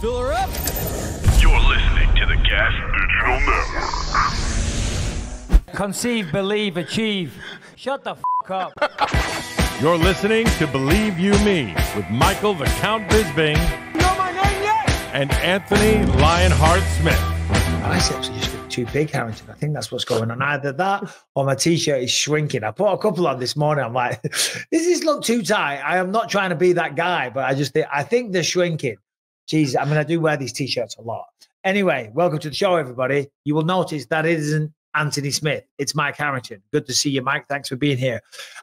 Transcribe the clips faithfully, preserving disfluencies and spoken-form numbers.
Fill her up. You're listening to the Gas Digital Network. Conceive, believe, achieve. Shut the f*** up. You're listening to Believe You Me with Michael the Count Bisping. You know my name yet? And Anthony Lionheart Smith. Biceps are just too big, Harrington. I think that's what's going on. Either that or my t-shirt is shrinking. I put a couple on this morning. I'm like, this is look too tight. I am not trying to be that guy, but I just think, I think they're shrinking. Jeez, I mean, I do wear these t-shirts a lot. Anyway, welcome to the show, everybody. You will notice that it isn't Anthony Smith. It's Mike Harrington. Good to see you, Mike. Thanks for being here.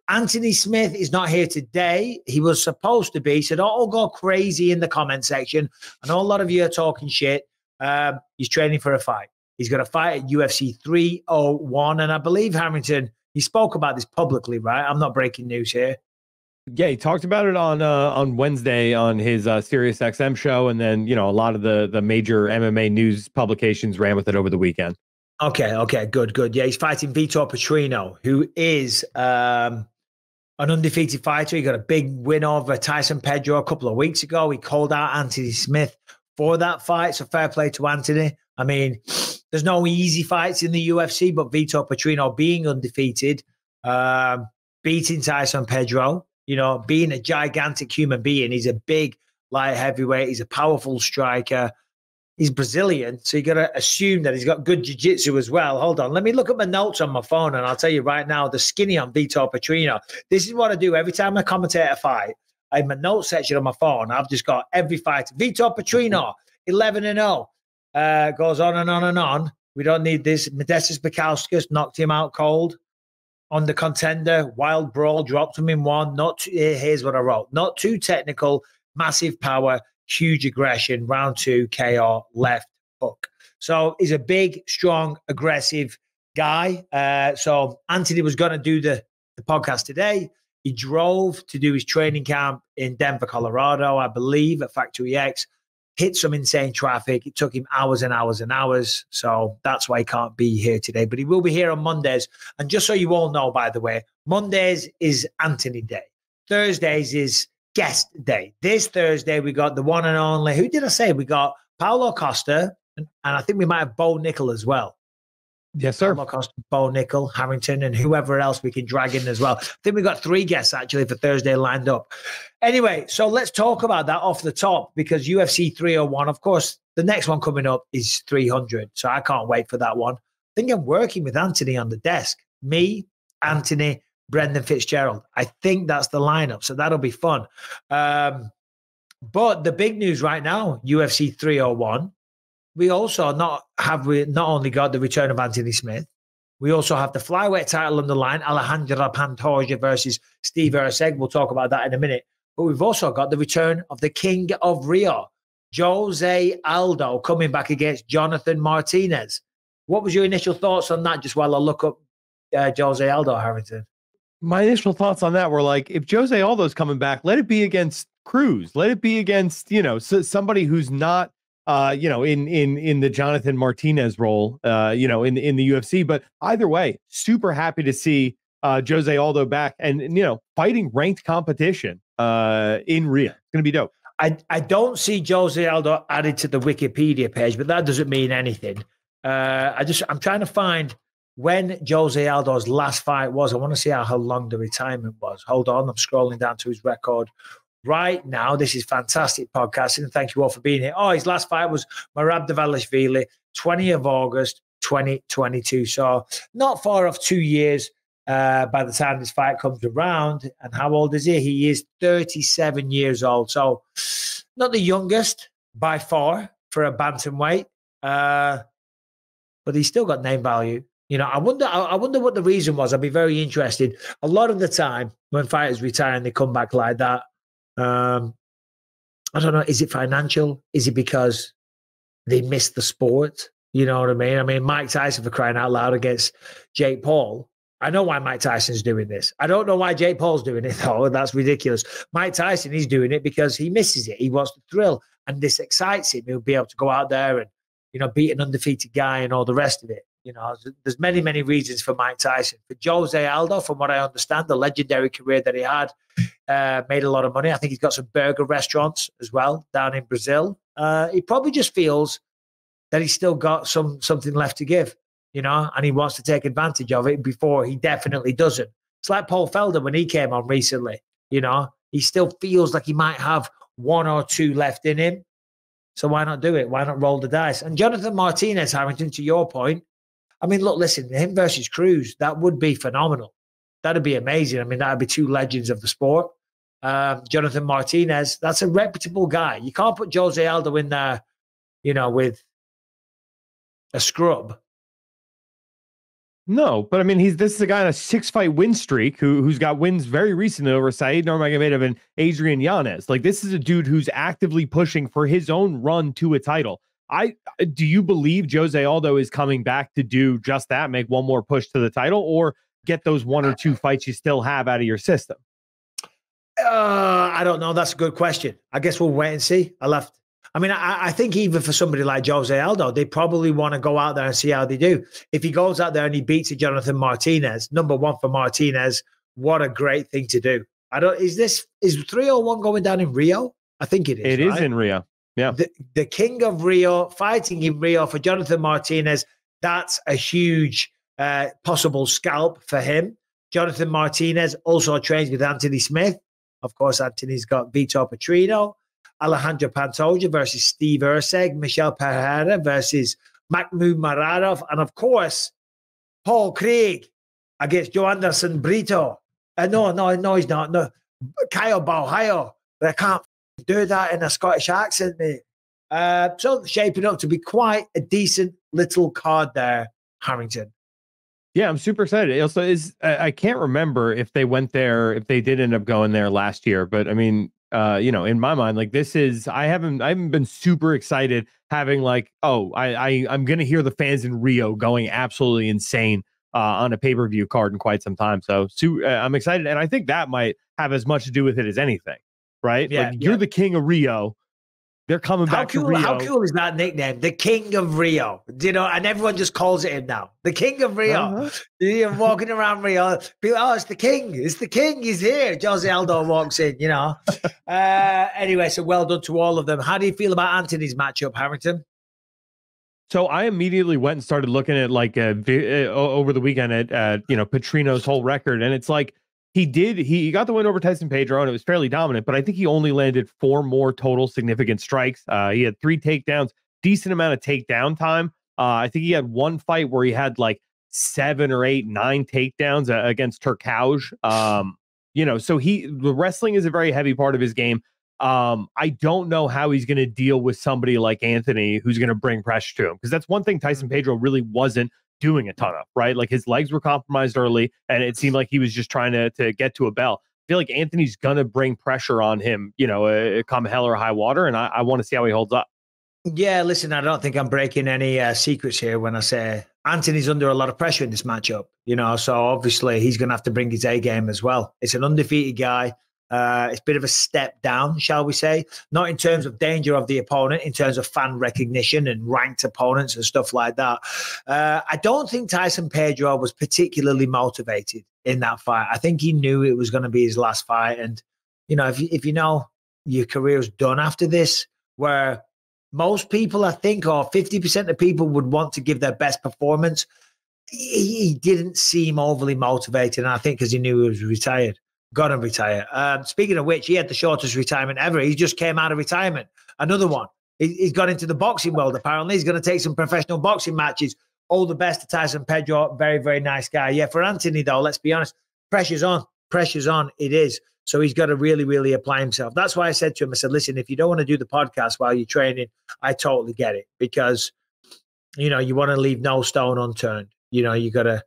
Anthony Smith is not here today. He was supposed to be, so don't all go crazy in the comment section. I know a lot of you are talking shit. Um, he's training for a fight. He's got a fight at U F C three oh one, and I believe, Harrington, he spoke about this publicly, right? I'm not breaking news here. Yeah, he talked about it on uh, on Wednesday on his uh, Sirius X M show, and then, you know, a lot of the, the major M M A news publications ran with it over the weekend. Okay, okay, good, good. Yeah, he's fighting Vitor Petrino, who is um, an undefeated fighter. He got a big win over Tyson Pedro a couple of weeks ago. He called out Anthony Smith for that fight, so fair play to Anthony. I mean, there's no easy fights in the U F C, but Vitor Petrino being undefeated, um, beating Tyson Pedro, you know, being a gigantic human being. He's a big light heavyweight. He's a powerful striker. He's Brazilian, so you got to assume that he's got good jiu-jitsu as well. Hold on. Let me look at my notes on my phone, and I'll tell you right now, the skinny on Vitor Petrino. This is what I do every time I commentate a fight. In my notes section on my phone, I've just got every fight. Vitor Petrino, eleven and oh. Uh, goes on and on and on. We don't need this. Modestus Bukauskas knocked him out cold. On the contender, wild brawl, dropped him in one. Not too, here's what I wrote. Not too technical, massive power, huge aggression. Round two, K O, left hook. So he's a big, strong, aggressive guy. Uh, so Anthony was going to do the, the podcast today. He drove to do his training camp in Denver, Colorado, I believe, at Factory X. Hit some insane traffic. It took him hours and hours and hours. So that's why he can't be here today. But he will be here on Mondays. And just so you all know, by the way, Mondays is Anthony Day. Thursdays is guest day. This Thursday, we got the one and only, who did I say? We got Paolo Costa, and, and I think we might have Bo Nickel as well. Yes, sir. Costa, Bo Nickel, Harrington, and whoever else we can drag in as well. I think we've got three guests, actually, for Thursday lined up. Anyway, so let's talk about that off the top, because U F C three oh one, of course, the next one coming up is three hundred, so I can't wait for that one. I think I'm working with Anthony on the desk. Me, Anthony, Brendan Fitzgerald. I think that's the lineup, so that'll be fun. Um, but the big news right now, U F C three oh one, we also not have we not only got the return of Anthony Smith, we also have the flyweight title on the line, Alexandre Pantoja versus Steve Erceg. We'll talk about that in a minute. But we've also got the return of the King of Rio, Jose Aldo, coming back against Jonathan Martinez. What was your initial thoughts on that? Just while I look up uh, Jose Aldo, Harrington. My initial thoughts on that were like, if Jose Aldo's coming back, let it be against Cruz. Let it be against, you know, somebody who's not, Uh, you know, in in in the Jonathan Martinez role, uh, you know, in in the U F C. But either way, super happy to see uh, Jose Aldo back and, and you know, fighting ranked competition uh, in Rio. It's gonna be dope. I I don't see Jose Aldo added to the Wikipedia page, but that doesn't mean anything. Uh, I just I'm trying to find when Jose Aldo's last fight was. I want to see how, how long the retirement was. Hold on, I'm scrolling down to his record right now. This is fantastic podcasting, and thank you all for being here. Oh, his last fight was Merab Devalishvili, twentieth of August, twenty twenty-two. So not far off two years uh, by the time this fight comes around. And how old is he? He is thirty-seven years old. So not the youngest by far for a bantamweight, uh, but he's still got name value. You know, I wonder I wonder what the reason was. I'd be very interested. A lot of the time when fighters retire and they come back like that, Um, I don't know. Is it financial? Is it because they missed the sport? You know what I mean? I mean, Mike Tyson, for crying out loud, against Jake Paul. I know why Mike Tyson's doing this. I don't know why Jake Paul's doing it, though. That's ridiculous. Mike Tyson, he's doing it because he misses it. He wants the thrill, and this excites him. He'll be able to go out there and, you know, beat an undefeated guy and all the rest of it. You know, there's many, many reasons for Mike Tyson. For Jose Aldo, from what I understand, the legendary career that he had, uh, made a lot of money. I think he's got some burger restaurants as well down in Brazil. Uh, he probably just feels that he's still got some something left to give, you know, and he wants to take advantage of it before he definitely doesn't. It's like Paul Felder when he came on recently, you know, he still feels like he might have one or two left in him. So why not do it? Why not roll the dice? And Jonathan Martinez, Harrington, to your point, I mean, look, listen, him versus Cruz, that would be phenomenal. That'd be amazing. I mean, that'd be two legends of the sport. Um, Jonathan Martinez, that's a reputable guy. You can't put Jose Aldo in there, you know, with a scrub. No, but I mean, he's this is a guy on a six-fight win streak who who's got wins very recently over Said Nurmagomedov and Adrian Yanez. Like, this is a dude who's actively pushing for his own run to a title. I do you believe Jose Aldo is coming back to do just that, make one more push to the title, or get those one or two fights you still have out of your system? Uh, I don't know. That's a good question. I guess we'll wait and see. I left. I mean, I, I think even for somebody like Jose Aldo, they probably want to go out there and see how they do. If he goes out there and he beats a Jonathan Martinez, number one for Martinez, what a great thing to do. I don't. Is this is three oh one going down in Rio? I think it is. It right? is in Rio. Yeah. The, the king of Rio fighting in Rio for Jonathan Martinez. That's a huge uh, possible scalp for him. Jonathan Martinez also trains with Anthony Smith. Of course, Anthony's got Vitor Petrino. Alexandre Pantoja versus Steve Erceg, Michel Pereira versus Mahmoud Maradov, and of course, Paul Craig against Joanderson Brito. Uh, no, no, no, he's not. No, Kyle Balhayo. But I can't do that in a Scottish accent, mate. Uh, so shaping up to be quite a decent little card there, Harrington. Yeah, I'm super excited. Also, is I can't remember if they went there, if they did end up going there last year, but I mean. Uh, you know, in my mind, like this is, I haven't, I haven't been super excited having like, oh, I, I I'm going to hear the fans in Rio going absolutely insane uh, on a pay-per-view card in quite some time. So, so uh, I'm excited. And I think that might have as much to do with it as anything, right? Yeah, like you're yeah. the king of Rio. They're coming how back cool, to Rio. How cool is that nickname? The king of Rio, you know, and everyone just calls it him now. The king of Rio. Uh-huh. You're walking around Rio. People, oh, it's the king. It's the king. He's here. Jose Aldo walks in, you know. Uh, anyway, so well done to all of them. How do you feel about Anthony's matchup, Harrington? So I immediately went and started looking at like uh, over the weekend at, uh, you know, Petrino's whole record. And it's like he did, he, he got the win over Tyson Pedro and it was fairly dominant, but I think he only landed four more total significant strikes. Uh, he had three takedowns, decent amount of takedown time. Uh, I think he had one fight where he had like seven or eight, nine takedowns uh, against Turkauge. Um, you know, so he, the wrestling is a very heavy part of his game. Um, I don't know how he's going to deal with somebody like Anthony, who's going to bring pressure to him. Cause that's one thing Tyson Pedro really wasn't doing a ton of, right? Like his legs were compromised early and it seemed like he was just trying to, to get to a bell. I feel like Anthony's going to bring pressure on him, you know, uh, come hell or high water. And I, I want to see how he holds up. Yeah. Listen, I don't think I'm breaking any uh, secrets here when I say Anthony's under a lot of pressure in this matchup, you know, so obviously he's going to have to bring his A game as well. It's an undefeated guy. Uh, it's a bit of a step down, shall we say, not in terms of danger of the opponent, in terms of fan recognition and ranked opponents and stuff like that. Uh, I don't think Tyson Pedro was particularly motivated in that fight. I think he knew it was going to be his last fight. And, you know, if you, if you know your career's done after this, where most people, I think, or fifty percent of people would want to give their best performance, he, he didn't seem overly motivated. And I think because he knew he was retired. Got to retire. Um, speaking of which, he had the shortest retirement ever. He just came out of retirement. Another one. He, he's got into the boxing world, apparently. He's going to take some professional boxing matches. All the best to Tyson Pedro. Very, very nice guy. Yeah, for Anthony, though, let's be honest. Pressure's on. Pressure's on. It is. So he's got to really, really apply himself. That's why I said to him, I said, listen, if you don't want to do the podcast while you're training, I totally get it. Because, you know, you want to leave no stone unturned. You know, you got to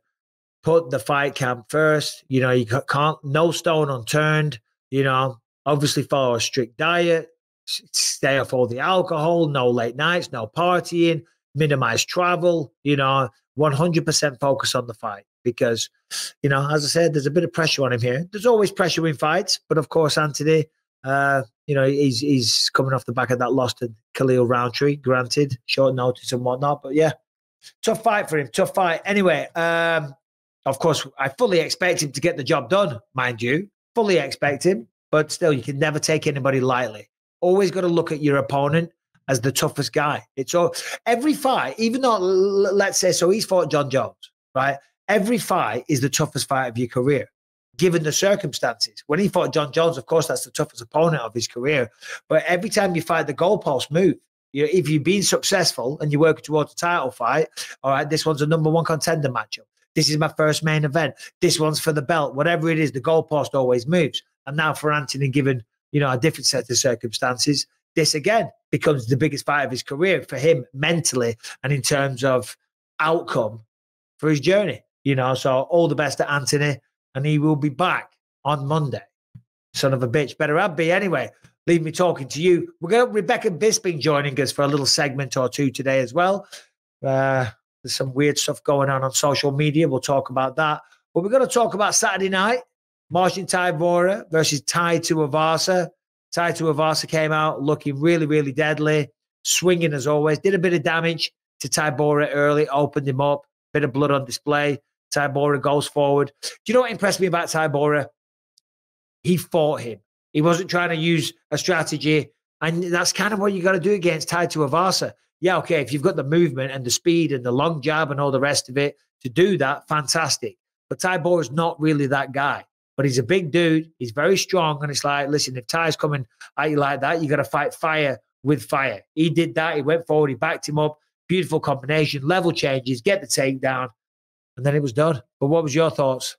put the fight camp first. You know, you can't, no stone unturned, you know, obviously follow a strict diet, stay off all the alcohol, no late nights, no partying, minimize travel, you know, one hundred percent focus on the fight because, you know, as I said, there's a bit of pressure on him here. There's always pressure in fights, but of course, Anthony, uh, you know, he's, he's coming off the back of that loss to Khalil Roundtree, granted, short notice and whatnot, but yeah, tough fight for him, tough fight. Anyway, um, of course, I fully expect him to get the job done, mind you. Fully expect him, but still, you can never take anybody lightly. Always got to look at your opponent as the toughest guy. It's all, every fight, even though, let's say, so he's fought John Jones, right? Every fight is the toughest fight of your career, given the circumstances. When he fought John Jones, of course, that's the toughest opponent of his career. But every time you fight, the goalposts move. You know, if you've been successful and you're working towards a title fight, all right, this one's a number one contender matchup. This is my first main event. This one's for the belt. Whatever it is, the goalpost always moves. And now for Anthony, given, you know, a different set of circumstances, this again becomes the biggest fight of his career for him mentally and in terms of outcome for his journey. You know, so all the best to Anthony, and he will be back on Monday. Son of a bitch, better I'd be anyway. Leave me talking to you. We're going to have Rebecca Bisping joining us for a little segment or two today as well. Uh, there's some weird stuff going on on social media. We'll talk about that. But we're going to talk about Saturday night. Marcin Tybura versus Tai Tuivasa. Tai Tuivasa came out looking really, really deadly. Swinging as always. Did a bit of damage to Tybura early. Opened him up. Bit of blood on display. Tybura goes forward. Do you know what impressed me about Tybura? He fought him. He wasn't trying to use a strategy. And that's kind of what you got to do against Tai Tuivasa. Yeah, okay, if you've got the movement and the speed and the long jab and all the rest of it to do that, fantastic. But Tybura's not really that guy. But he's a big dude. He's very strong. And it's like, listen, if Ty's coming at you like that, you got to fight fire with fire. He did that. He went forward. He backed him up. Beautiful combination. Level changes. Get the takedown. And then it was done. But what was your thoughts?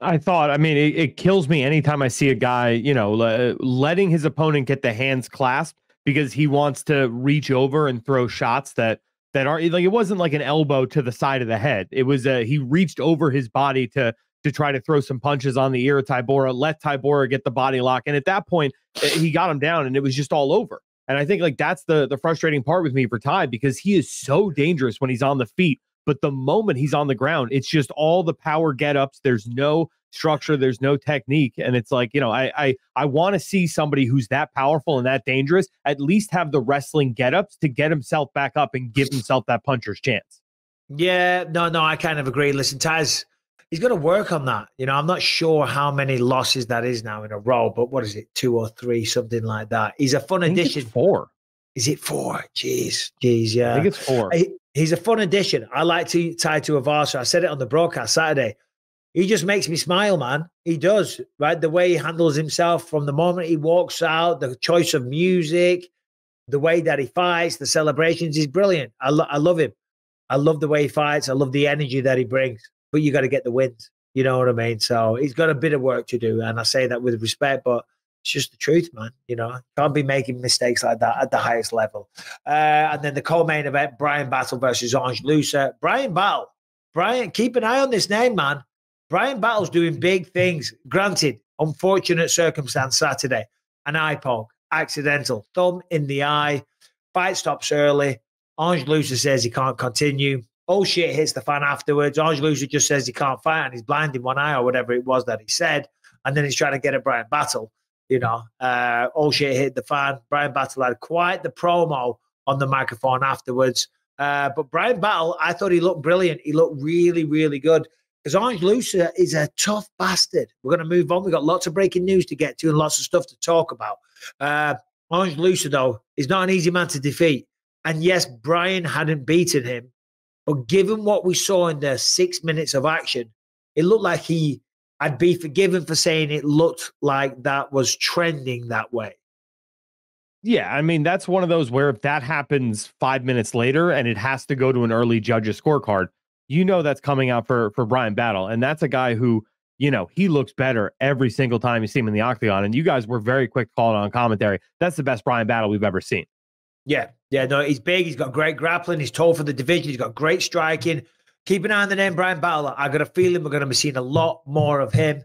I thought, I mean, it, it kills me anytime I see a guy, you know, le letting his opponent get the hands clasped because he wants to reach over and throw shots that that aren't like, it wasn't like an elbow to the side of the head. It was a, he reached over his body to to try to throw some punches on the ear of Tybura, let Tybura get the body lock. And at that point, he got him down and it was just all over. And I think like that's the, the frustrating part with me for Ty, because he is so dangerous when he's on the feet. But the moment he's on the ground, it's just all the power get-ups. There's no structure. There's no technique. And it's like, you know, I I, I want to see somebody who's that powerful and that dangerous at least have the wrestling get-ups to get himself back up and give himself that puncher's chance. Yeah, no, no, I kind of agree. Listen, Taz, he's got to work on that. You know, I'm not sure how many losses that is now in a row, but what is it, two or three, something like that. He's a fun addition. Four. Is it four? Jeez, jeez, yeah. I think it's four. I, He's a fun addition. I like to tie to Avasa. I said it on the broadcast Saturday. He just makes me smile, man. He does, right? The way he handles himself from the moment he walks out, the choice of music, the way that he fights, the celebrations is brilliant. I, lo I love him. I love the way he fights. I love the energy that he brings. But you got to get the wins. You know what I mean? So he's got a bit of work to do. And I say that with respect, but it's just the truth, man. You know, can't be making mistakes like that at the highest level. Uh, and then the co-main event, Bryan Battle versus Ange Lucer. Bryan Battle. Bryan, keep an eye on this name, man. Bryan Battle's doing big things. Granted, unfortunate circumstance Saturday. An eye poke. Accidental. Thumb in the eye. Fight stops early. Ange Lucer says he can't continue. All shit hits the fan afterwards. Ange Lucer just says he can't fight and he's blind in one eye or whatever it was that he said. And then he's trying to get a Bryan Battle. You know, uh, all shit hit the fan. Bryan Battle had quite the promo on the microphone afterwards. Uh, but Bryan Battle, I thought he looked brilliant. He looked really, really good. Because Ange Lucer is a tough bastard. We're going to move on. We've got lots of breaking news to get to and lots of stuff to talk about. Uh, Ange Lucer, though, is not an easy man to defeat. And yes, Bryan hadn't beaten him. But given what we saw in the six minutes of action, it looked like he... I'd be forgiven for saying it looked like that was trending that way. Yeah, I mean, that's one of those where if that happens five minutes later and it has to go to an early judge's scorecard, you know that's coming out for, for Bryan Battle. And that's a guy who, you know, he looks better every single time you see him in the octagon. And you guys were very quick calling on commentary. That's the best Bryan Battle we've ever seen. Yeah, yeah, no, he's big. He's got great grappling. He's tall for the division. He's got great striking. Keep an eye on the name Bryan Battle. I got a feeling we're going to be seeing a lot more of him.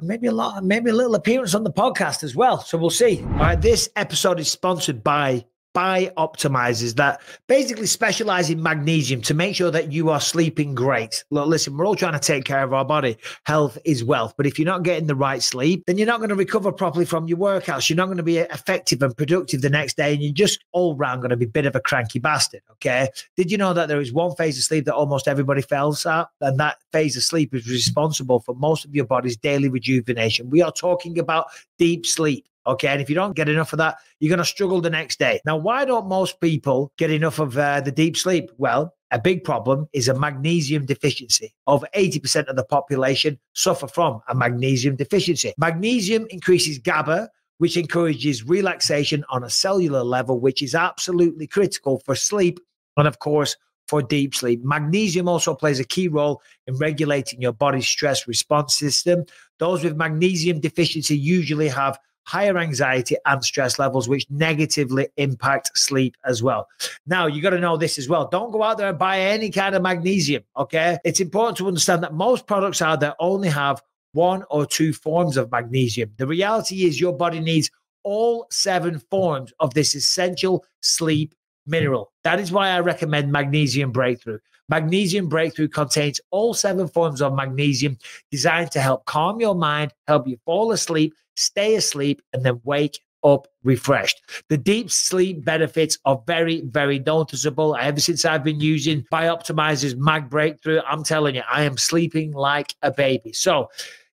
Maybe a lot, maybe a little appearance on the podcast as well. So we'll see. All right, this episode is sponsored by Bioptimizers that basically specialize in magnesium to make sure that you are sleeping great. Look, listen, we're all trying to take care of our body. Health is wealth. But if you're not getting the right sleep, then you're not going to recover properly from your workouts. You're not going to be effective and productive the next day. And you're just all round going to be a bit of a cranky bastard. Okay. Did you know that there is one phase of sleep that almost everybody fails at? And that phase of sleep is responsible for most of your body's daily rejuvenation. We are talking about deep sleep. Okay. And if you don't get enough of that, you're going to struggle the next day. Now, why don't most people get enough of uh, the deep sleep? Well, a big problem is a magnesium deficiency. Over eighty percent of the population suffer from a magnesium deficiency. Magnesium increases GABA, which encourages relaxation on a cellular level, which is absolutely critical for sleep and, of course, for deep sleep. Magnesium also plays a key role in regulating your body's stress response system. Those with magnesium deficiency usually have higher anxiety and stress levels, which negatively impact sleep as well. Now, you got to know this as well. Don't go out there and buy any kind of magnesium, okay? It's important to understand that most products out there only have one or two forms of magnesium. The reality is your body needs all seven forms of this essential sleep mineral. That is why I recommend Magnesium Breakthrough. Magnesium Breakthrough contains all seven forms of magnesium, designed to help calm your mind, help you fall asleep, stay asleep, and then wake up refreshed. The deep sleep benefits are very, very noticeable. Ever since I've been using Bioptimizers Mag Breakthrough, I'm telling you, I am sleeping like a baby. So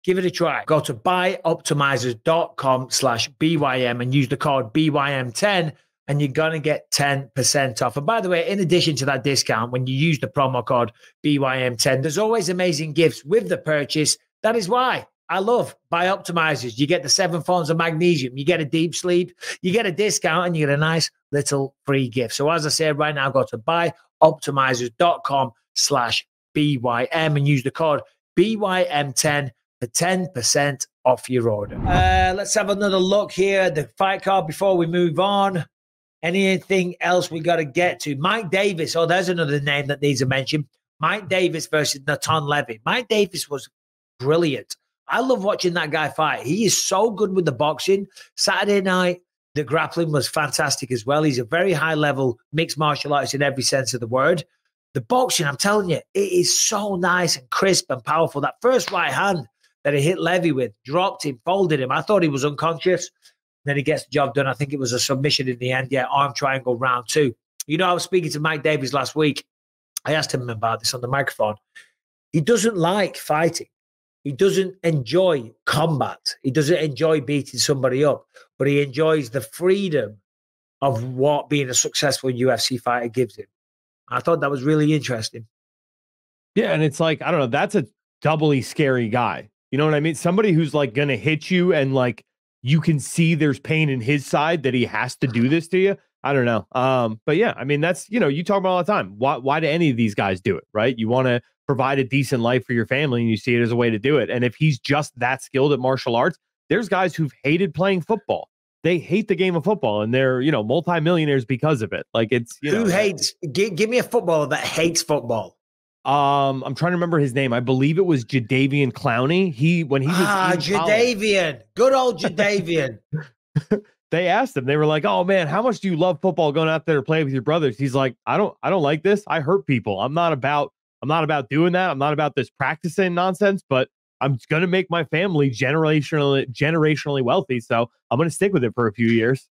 give it a try. Go to buy optimizers dot com slash B Y M and use the code B Y M ten, and you're going to get ten percent off. And by the way, in addition to that discount, when you use the promo code B Y M ten, there's always amazing gifts with the purchase. That is why I love Bioptimizers. You get the seven forms of magnesium, you get a deep sleep, you get a discount, and you get a nice little free gift. So as I said, right now, go to buy optimizers dot com slash B Y M and use the code B Y M ten for ten percent off your order. Uh, let's have another look here at the fight card before we move on. Anything else we got to get to? Mike Davis. Oh, there's another name that needs a mention. Mike Davis versus Nathan Levy. Mike Davis was brilliant. I love watching that guy fight. He is so good with the boxing. Saturday night, the grappling was fantastic as well. He's a very high-level mixed martial artist in every sense of the word. The boxing, I'm telling you, it is so nice and crisp and powerful. That first right hand that he hit Levy with, dropped him, folded him. I thought he was unconscious. Then he gets the job done. I think it was a submission in the end. Yeah, arm triangle round two. You know, I was speaking to Mike Davis last week. I asked him about this on the microphone. He doesn't like fighting. He doesn't enjoy combat. He doesn't enjoy beating somebody up, but he enjoys the freedom of what being a successful U F C fighter gives him. I thought that was really interesting. Yeah, and it's like, I don't know, that's a doubly scary guy. You know what I mean? Somebody who's like going to hit you and like you can see there's pain in his side that he has to do this to you. I don't know. Um, but yeah, I mean, that's, you know, you talk about all the time. Why, why do any of these guys do it, right? You want to provide a decent life for your family and you see it as a way to do it. And if he's just that skilled at martial arts, there's guys who've hated playing football. They hate the game of football and they're, you know, multimillionaires because of it. Like it's, you know. Who hates? Give, give me a footballer that hates football. Um, I'm trying to remember his name. I believe it was Jadavian Clowney. He, when he was ah, Jadavian, college, good old Jadavian. They asked him, they were like, oh man, how much do you love football, going out there to play with your brothers? He's like, I don't, I don't like this. I hurt people. I'm not about, I'm not about doing that. I'm not about this practicing nonsense, but I'm going to make my family generationally, generationally wealthy. So I'm going to stick with it for a few years.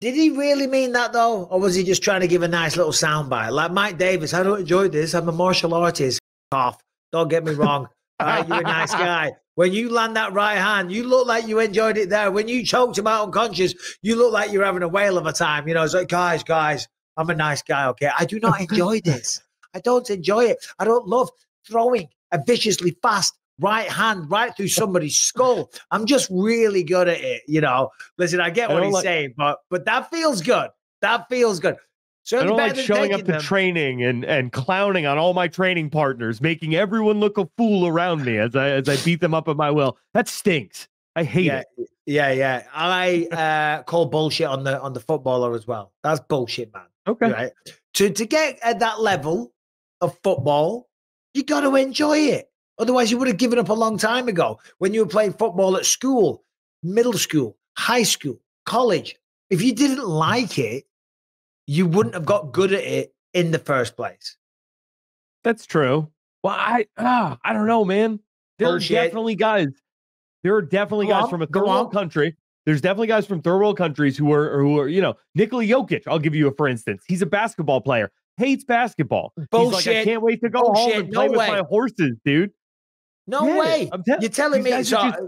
Did he really mean that, though? Or was he just trying to give a nice little soundbite? Like Mike Davis, I don't enjoy this. I'm a martial artist. Off. Don't get me wrong. Right, you're a nice guy. When you land that right hand, you look like you enjoyed it there. When you choked him out unconscious, you look like you're having a whale of a time. You know, it's like, guys, guys, I'm a nice guy, okay? I do not enjoy this. I don't enjoy it. I don't love throwing a viciously fast right hand right through somebody's skull. I'm just really good at it, you know. Listen, I get I what he's like, saying, but but that feels good. That feels good. Certainly I don't like showing up to them. training and and clowning on all my training partners, making everyone look a fool around me as I as I beat them up at my will. That stinks. I hate yeah, it. Yeah, yeah. I uh, call bullshit on the on the footballer as well. That's bullshit, man. Okay. Right? To to get at that level of football, you got to enjoy it. Otherwise, you would have given up a long time ago. When you were playing football at school, middle school, high school, college, if you didn't like it, you wouldn't have got good at it in the first place. That's true. Well, I uh, I don't know, man. There Bullshit. are definitely guys. There are definitely go guys on, from a third world country. There's definitely guys from third world countries who are who are you know, Nikola Jokic. I'll give you a for instance. He's a basketball player. Hates basketball. Bullshit. He's like, I can't wait to go Bullshit. home and play no with way. my horses, dude. No yeah, way. Te You're telling me. So, just...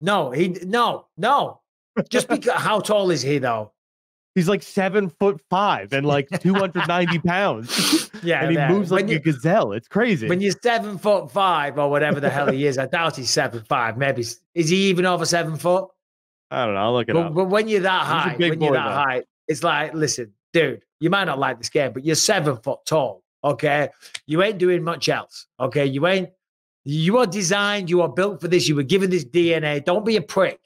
No, he, no, no. Just because, how tall is he though? He's like seven foot five and like two hundred ninety pounds. Yeah. And he man. moves like you, a gazelle. It's crazy. When you're seven foot five or whatever the hell he is, I doubt he's seven five. Maybe. Is he even over seven foot? I don't know. I'll look it but, up. But when you're that high, when you're that though. high, it's like, listen, dude, you might not like this game, but you're seven foot tall. Okay. You ain't doing much else. Okay. You ain't, you are designed, you are built for this. You were given this D N A. Don't be a prick.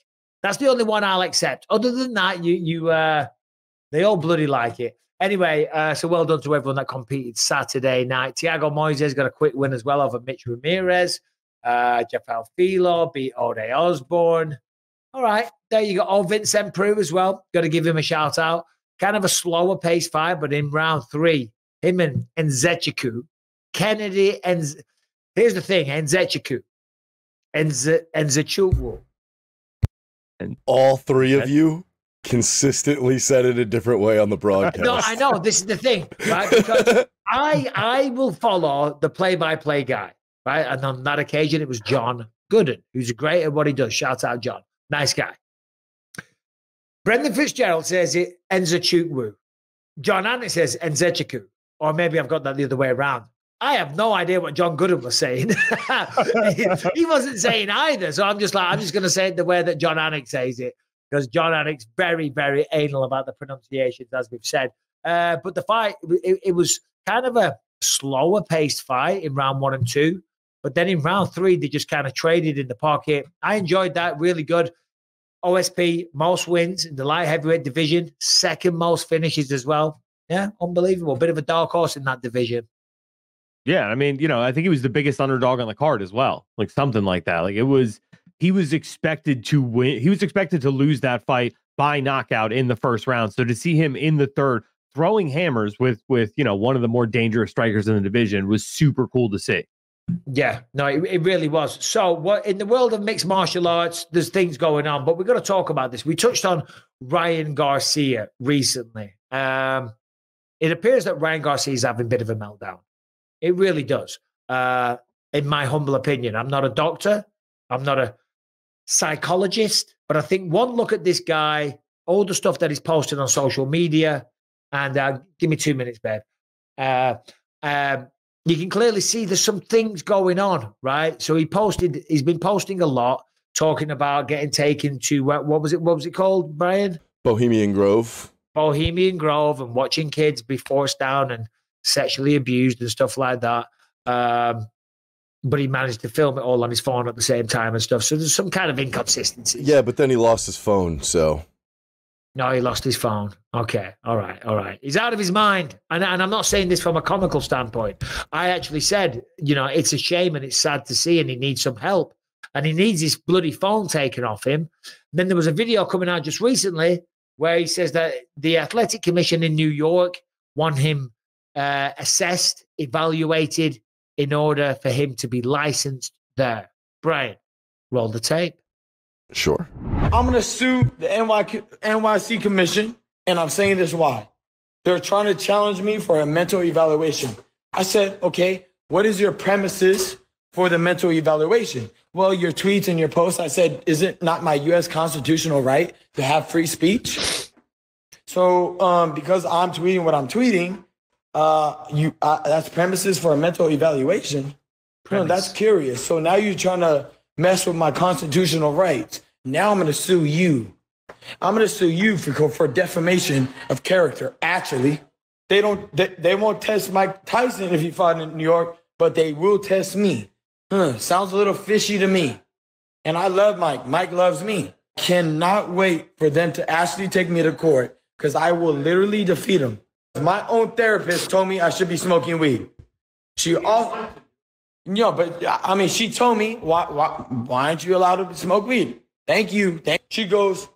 That's the only one I'll accept. Other than that, you, you, uh, they all bloody like it. Anyway, uh, so well done to everyone that competed Saturday night. Thiago Moises got a quick win as well over Mitch Ramirez. Uh, Jeff Alfilo beat Ode Osborne. All right, there you go. Oh, Vincent Prue as well. Got to give him a shout out. Kind of a slower pace fight, but in round three, him and Nzechukwu, Kennedy and Enze... here's the thing, Nzechukwu, Enze... Nzechukwu. And all three of you consistently said it a different way on the broadcast. No, I know. This is the thing, right? Because I I will follow the play-by-play guy, right? And on that occasion, it was John Gooden, who's great at what he does. Shout out, John. Nice guy. Brendan Fitzgerald says it Nzechukwu. John Anik says Nzechukwu. Or maybe I've got that the other way around. I have no idea what John Gooden was saying. he, he wasn't saying either. So I'm just like, I'm just going to say it the way that John Anik says it. Because John Anik's very, very anal about the pronunciations, as we've said. Uh, but the fight, it, it was kind of a slower-paced fight in round one and two. But then in round three, they just kind of traded in the pocket. I enjoyed that. Really good. O S P, most wins in the light heavyweight division. Second most finishes as well. Yeah, unbelievable. Bit of a dark horse in that division. Yeah, I mean, you know, I think he was the biggest underdog on the card as well. Like, something like that. Like, it was... He was expected to win. He was expected to lose that fight by knockout in the first round. So to see him in the third throwing hammers with, with, you know, one of the more dangerous strikers in the division was super cool to see. Yeah, no, it, it really was. So what in the world of mixed martial arts, there's things going on, but we're going to talk about this. We touched on Ryan Garcia recently. Um, it appears that Ryan Garcia is having a bit of a meltdown. It really does. Uh, in my humble opinion, I'm not a doctor. I'm not a psychologist, but I think one look at this guy, all the stuff that he's posted on social media, and uh, give me two minutes, babe. Uh, um, you can clearly see there's some things going on, right? So he posted, he's been posting a lot, talking about getting taken to uh, what was it? What was it called, Brian? Bohemian Grove. Bohemian Grove, and watching kids be forced down and sexually abused and stuff like that. Um, But he managed to film it all on his phone at the same time and stuff. So there's some kind of inconsistency. Yeah, but then he lost his phone, so. No, he lost his phone. Okay, all right, all right. He's out of his mind. And, and I'm not saying this from a comical standpoint. I actually said, you know, it's a shame and it's sad to see and he needs some help. And he needs his bloody phone taken off him. And then there was a video coming out just recently where he says that the Athletic Commission in New York want him uh, assessed, evaluated, in order for him to be licensed there. Brian, roll the tape. Sure. I'm going to sue the N Y C Commission, and I'm saying this why. They're trying to challenge me for a mental evaluation. I said, okay, what is your premises for the mental evaluation? Well, your tweets and your posts. I said, is it not my U S constitutional right to have free speech? So um, because I'm tweeting what I'm tweeting, Uh, you uh, that's premises for a mental evaluation. You know, that's curious. So now you're trying to mess with my constitutional rights. Now I'm going to sue you. I'm going to sue you for for defamation of character. Actually, they don't. They, they won't test Mike Tyson if he fought in New York, but they will test me. Huh, sounds a little fishy to me. And I love Mike. Mike loves me. Cannot wait for them to actually take me to court because I will literally defeat him. My own therapist told me I should be smoking weed. She all, yeah, but I mean, she told me, why, why, why aren't you allowed to smoke weed? Thank you. Thank you. She goes,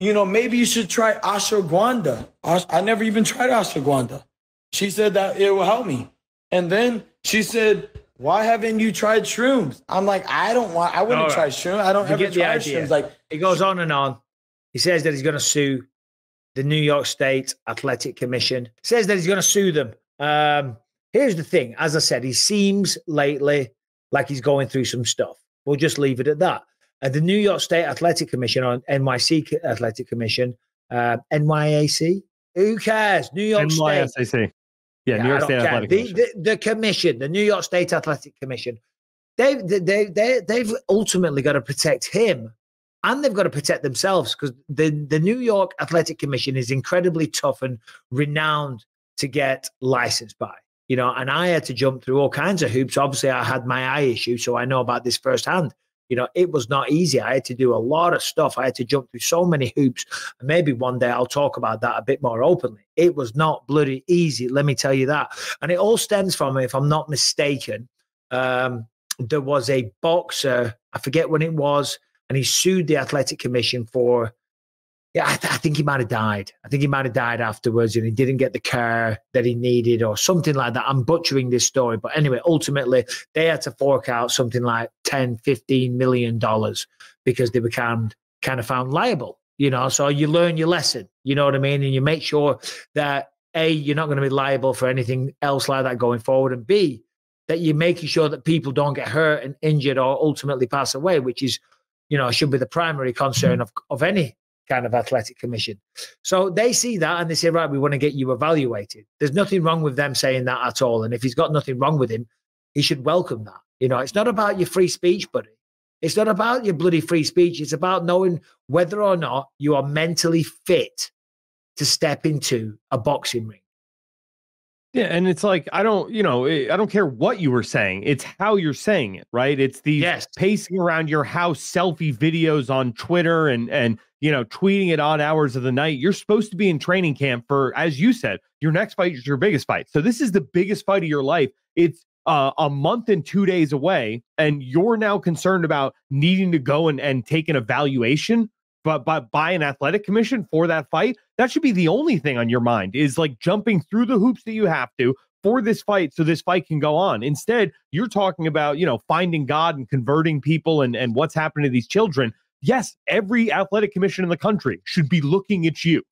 you know, maybe you should try ashwagandha. I never even tried ashwagandha. She said that it will help me. And then she said, why haven't you tried shrooms? I'm like, I don't want, I wouldn't right. try shrooms. I don't you ever try shrooms. Like, it goes on and on. He says that he's going to sue the New York State Athletic Commission, says that he's going to sue them. Um, here's the thing. As I said, he seems lately like he's going through some stuff. We'll just leave it at that. Uh, the New York State Athletic Commission, or N Y C Athletic Commission, uh, N Y A C. Who cares? New York N Y S A C. State. N Y S A C. Yeah, yeah, New York State Athletic Commission. The, the, the commission, the New York State Athletic Commission, they, they, they, they've ultimately got to protect him, and they've got to protect themselves, because the, the New York Athletic Commission is incredibly tough and renowned to get licensed by. You know, and I had to jump through all kinds of hoops. Obviously, I had my eye issue, so I know about this firsthand. You know, it was not easy. I had to do a lot of stuff. I had to jump through so many hoops. And maybe one day I'll talk about that a bit more openly. It was not bloody easy, let me tell you that. And it all stems from, if I'm not mistaken, um, there was a boxer, I forget when it was, and he sued the Athletic Commission for, yeah, I, th I think he might have died. I think he might have died afterwards, and he didn't get the care that he needed or something like that. I'm butchering this story. But anyway, ultimately, they had to fork out something like ten, fifteen million dollars because they were kind, kind of found liable. You know, so you learn your lesson, you know what I mean? And you make sure that, A, you're not going to be liable for anything else like that going forward, and B, that you're making sure that people don't get hurt and injured or ultimately pass away, which is, you know, should be the primary concern mm-hmm. of, of any kind of athletic commission. So they see that and they say, right, we want to get you evaluated. There's nothing wrong with them saying that at all. And if he's got nothing wrong with him, he should welcome that. You know, it's not about your free speech, buddy. It's not about your bloody free speech. It's about knowing whether or not you are mentally fit to step into a boxing ring. Yeah. And it's like, I don't, you know, I don't care what you were saying. It's how you're saying it, right? It's these yes. pacing around your house, selfie videos on Twitter and, and, you know, tweeting at odd hours of the night. You're supposed to be in training camp for, as you said, your next fight is your biggest fight. So this is the biggest fight of your life. It's uh, a month and two days away. And you're now concerned about needing to go and, and take an evaluation But by, by an athletic commission for that fight. That should be the only thing on your mind, is like jumping through the hoops that you have to for this fight so this fight can go on. Instead, you're talking about, you know, finding God and converting people and, and what's happened to these children. Yes, every athletic commission in the country should be looking at you.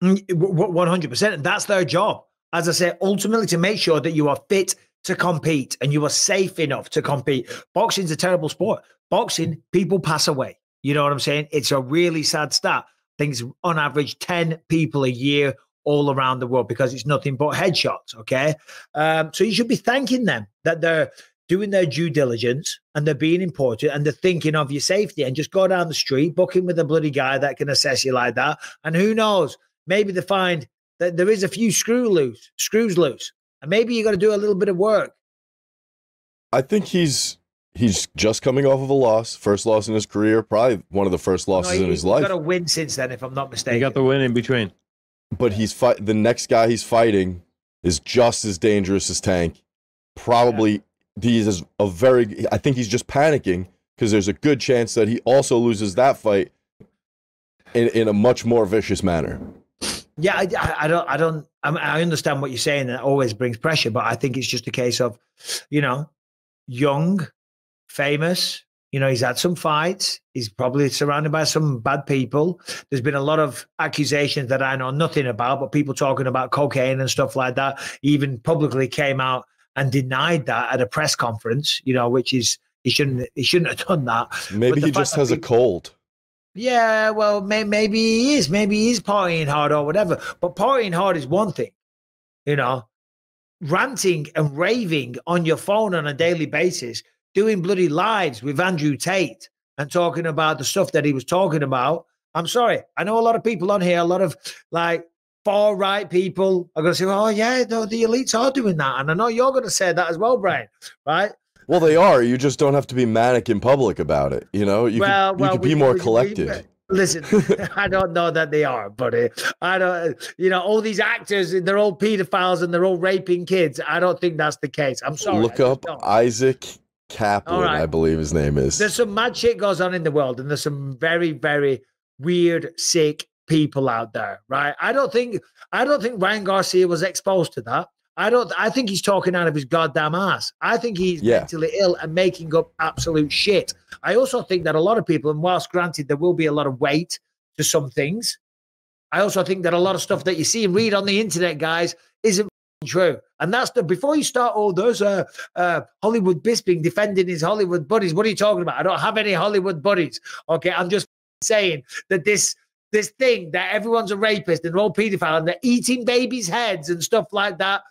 one hundred percent. And that's their job. As I say, ultimately to make sure that you are fit to compete and you are safe enough to compete. Boxing's a terrible sport. Boxing, people pass away. You know what I'm saying? It's a really sad stat. I think it's on average ten people a year all around the world, because it's nothing but headshots, okay? Um, so you should be thanking them that they're doing their due diligence and they're being important and they're thinking of your safety, and just go down the street, book in with a bloody guy that can assess you like that. And who knows? Maybe they find that there is a few screw loose, screws loose, and maybe you got to do a little bit of work. I think he's... He's just coming off of a loss, first loss in his career, probably one of the first losses no, he, in his he's life. He's got a win since then, if I'm not mistaken. He got the win in between. But he's fight the next guy he's fighting is just as dangerous as Tank. Probably yeah. he's a very, I think he's just panicking because there's a good chance that he also loses that fight in, in a much more vicious manner. Yeah, I, I don't, I don't, I understand what you're saying. That always brings pressure, but I think it's just a case of, you know, young, famous, you know, he's had some fights. He's probably surrounded by some bad people. There's been a lot of accusations that I know nothing about, but people talking about cocaine and stuff like that. He even publicly came out and denied that at a press conference, you know, which is, he shouldn't, he shouldn't have done that. Maybe he just has people, a cold. Yeah, well, may, maybe he is. Maybe he is partying hard or whatever. But partying hard is one thing, you know. Ranting and raving on your phone on a daily basis, doing bloody lives with Andrew Tate and talking about the stuff that he was talking about. I'm sorry. I know a lot of people on here, a lot of like far-right people are going to say, oh, yeah, the, the elites are doing that. And I know you're going to say that as well, Bryan, right? Well, they are. You just don't have to be manic in public about it. You know, you well, could, you well, could we, be more we, collected. We, we, listen, I don't know that they are, buddy. I don't, you know, all these actors, they're all pedophiles and they're all raping kids. I don't think that's the case. I'm sorry. Look up Isaac Kaplan, right. I believe his name is. There's some mad shit goes on in the world, and there's some very, very weird, sick people out there, right? I don't think, I don't think Ryan Garcia was exposed to that. I don't. I think he's talking out of his goddamn ass. I think he's yeah. mentally ill and making up absolute shit. I also think that a lot of people, and whilst granted there will be a lot of weight to some things, I also think that a lot of stuff that you see and read on the internet, guys, isn't true. And that's the, before you start all those uh, uh, Hollywood Bisping defending his Hollywood buddies, what are you talking about? I don't have any Hollywood buddies. Okay, I'm just saying that this this thing that everyone's a rapist and all pedophile and they're eating babies' heads and stuff like that,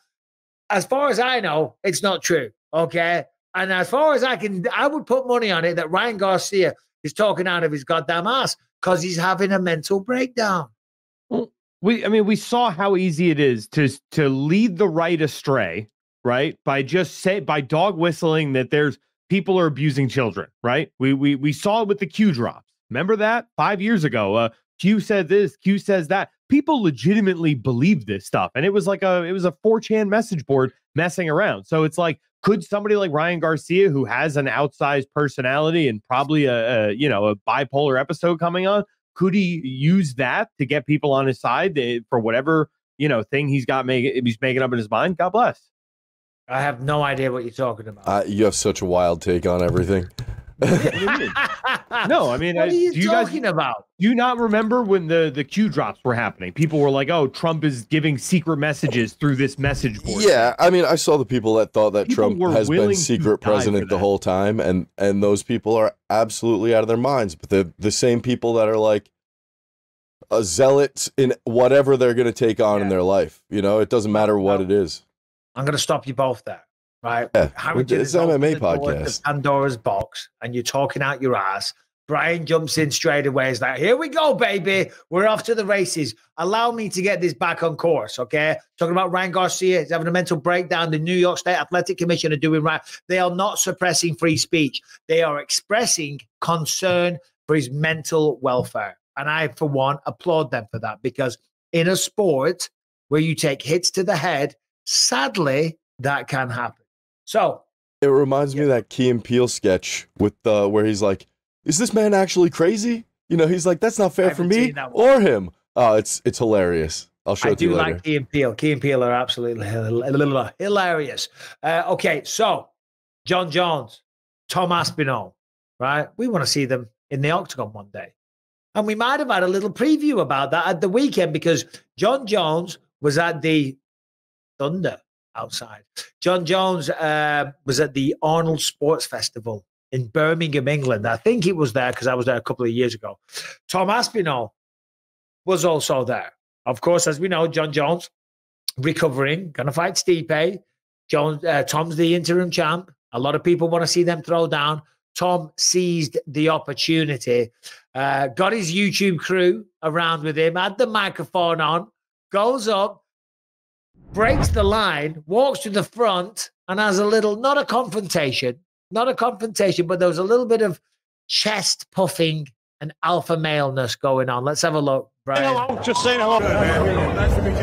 as far as I know, it's not true. Okay, and as far as I can, I would put money on it that Ryan Garcia is talking out of his goddamn ass because he's having a mental breakdown. We, I mean, we saw how easy it is to to lead the right astray, right? By just say, by dog whistling that there's people are abusing children, right? We we we saw it with the Q drops. Remember that five years ago? Uh, Q said this, Q says that. People legitimately believed this stuff, and it was like a it was a four chan message board messing around. So it's like, could somebody like Ryan Garcia, who has an outsized personality and probably a, a you know a bipolar episode coming on? Could he use that to get people on his side for whatever, you know, thing he's got making he's making up in his mind? God bless. I have no idea what you're talking about. Uh, you have such a wild take on everything. No, I mean, what are you, I, do you talking guys, about? Do you not remember when the the Q drops were happening? People were like, "Oh, Trump is giving secret messages through this message board." Yeah, I mean, I saw the people that thought that people Trump has been secret president the whole time, and and those people are absolutely out of their minds. But the the same people that are like a zealots in whatever they're going to take on yeah. in their life, you know, it doesn't matter what well, it is. I'm going to stop you both there. Right, yeah, Harrington it's an M M A podcast. Pandora's box, and you're talking out your ass. Bryan jumps in straight away. It's like, here we go, baby. We're off to the races. Allow me to get this back on course, okay? Talking about Ryan Garcia. He's having a mental breakdown. The New York State Athletic Commission are doing right. They are not suppressing free speech. They are expressing concern for his mental welfare. And I, for one, applaud them for that, because in a sport where you take hits to the head, sadly, that can happen. So it reminds yeah. me of that Key and Peele sketch with uh, where he's like, "Is this man actually crazy?" You know, he's like, "That's not fair for me or him." Oh, it's it's hilarious. I'll show I it to you later. I do like Key and Peele. Key and Peele are absolutely hilarious. Uh, okay, so John Jones, Tom Aspinall, right? We want to see them in the octagon one day, and we might have had a little preview about that at the weekend because John Jones was at the Thunder. Outside. John Jones uh, was at the Arnold Sports Festival in Birmingham, England. I think he was there because I was there a couple of years ago. Tom Aspinall was also there. Of course, as we know, John Jones recovering, going to fight Stipe. Jones, uh, Tom's the interim champ. A lot of people want to see them throw down. Tom seized the opportunity, uh, got his YouTube crew around with him, had the microphone on, goes up, breaks the line, walks to the front, and has a little, not a confrontation, not a confrontation, but there was a little bit of chest puffing and alpha maleness going on. Let's have a look, Bryan. Hello, just saying hello. Good, man. Nice to meet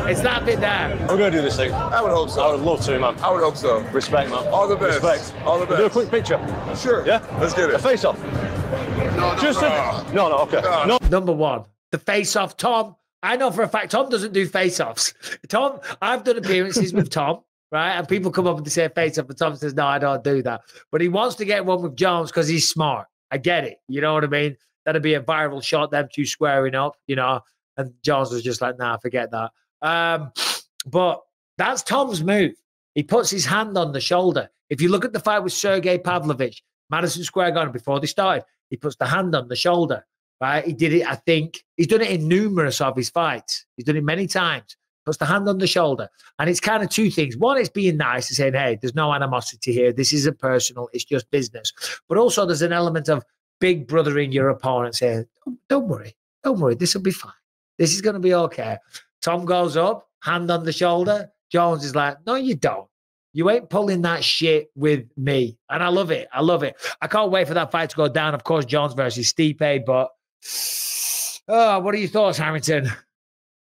you too. It's that bit there. We're going to do this thing. I would hope so. I would love to, man. I would hope so. Respect, man. All the best. Respect. All the best. We'll do a quick picture. Sure. Yeah? Let's get it. A face-off. No, no, just no. A... no, no, okay. No. No. Number one, the face-off, Tom. I know for a fact Tom doesn't do face-offs. Tom, I've done appearances with Tom, right? And people come up and they say face-off, but Tom says, no, I don't do that. But he wants to get one with Jones because he's smart. I get it. You know what I mean? That'd be a viral shot, them two squaring up, you know? And Jones was just like, nah, forget that. Um, but that's Tom's move. He puts his hand on the shoulder. If you look at the fight with Sergei Pavlovich, Madison Square Garden, before they started, he puts the hand on the shoulder. Right, he did it, I think. He's done it in numerous of his fights. He's done it many times. Puts the hand on the shoulder. And it's kind of two things. One, it's being nice and saying, hey, there's no animosity here. This isn't personal. It's just business. But also there's an element of big brothering your opponent saying, don't, don't worry. Don't worry. This will be fine. This is going to be okay. Tom goes up, hand on the shoulder. Jones is like, no, you don't. You ain't pulling that shit with me. And I love it. I love it. I can't wait for that fight to go down. Of course, Jones versus Stipe, but oh, what are your thoughts, Harrington?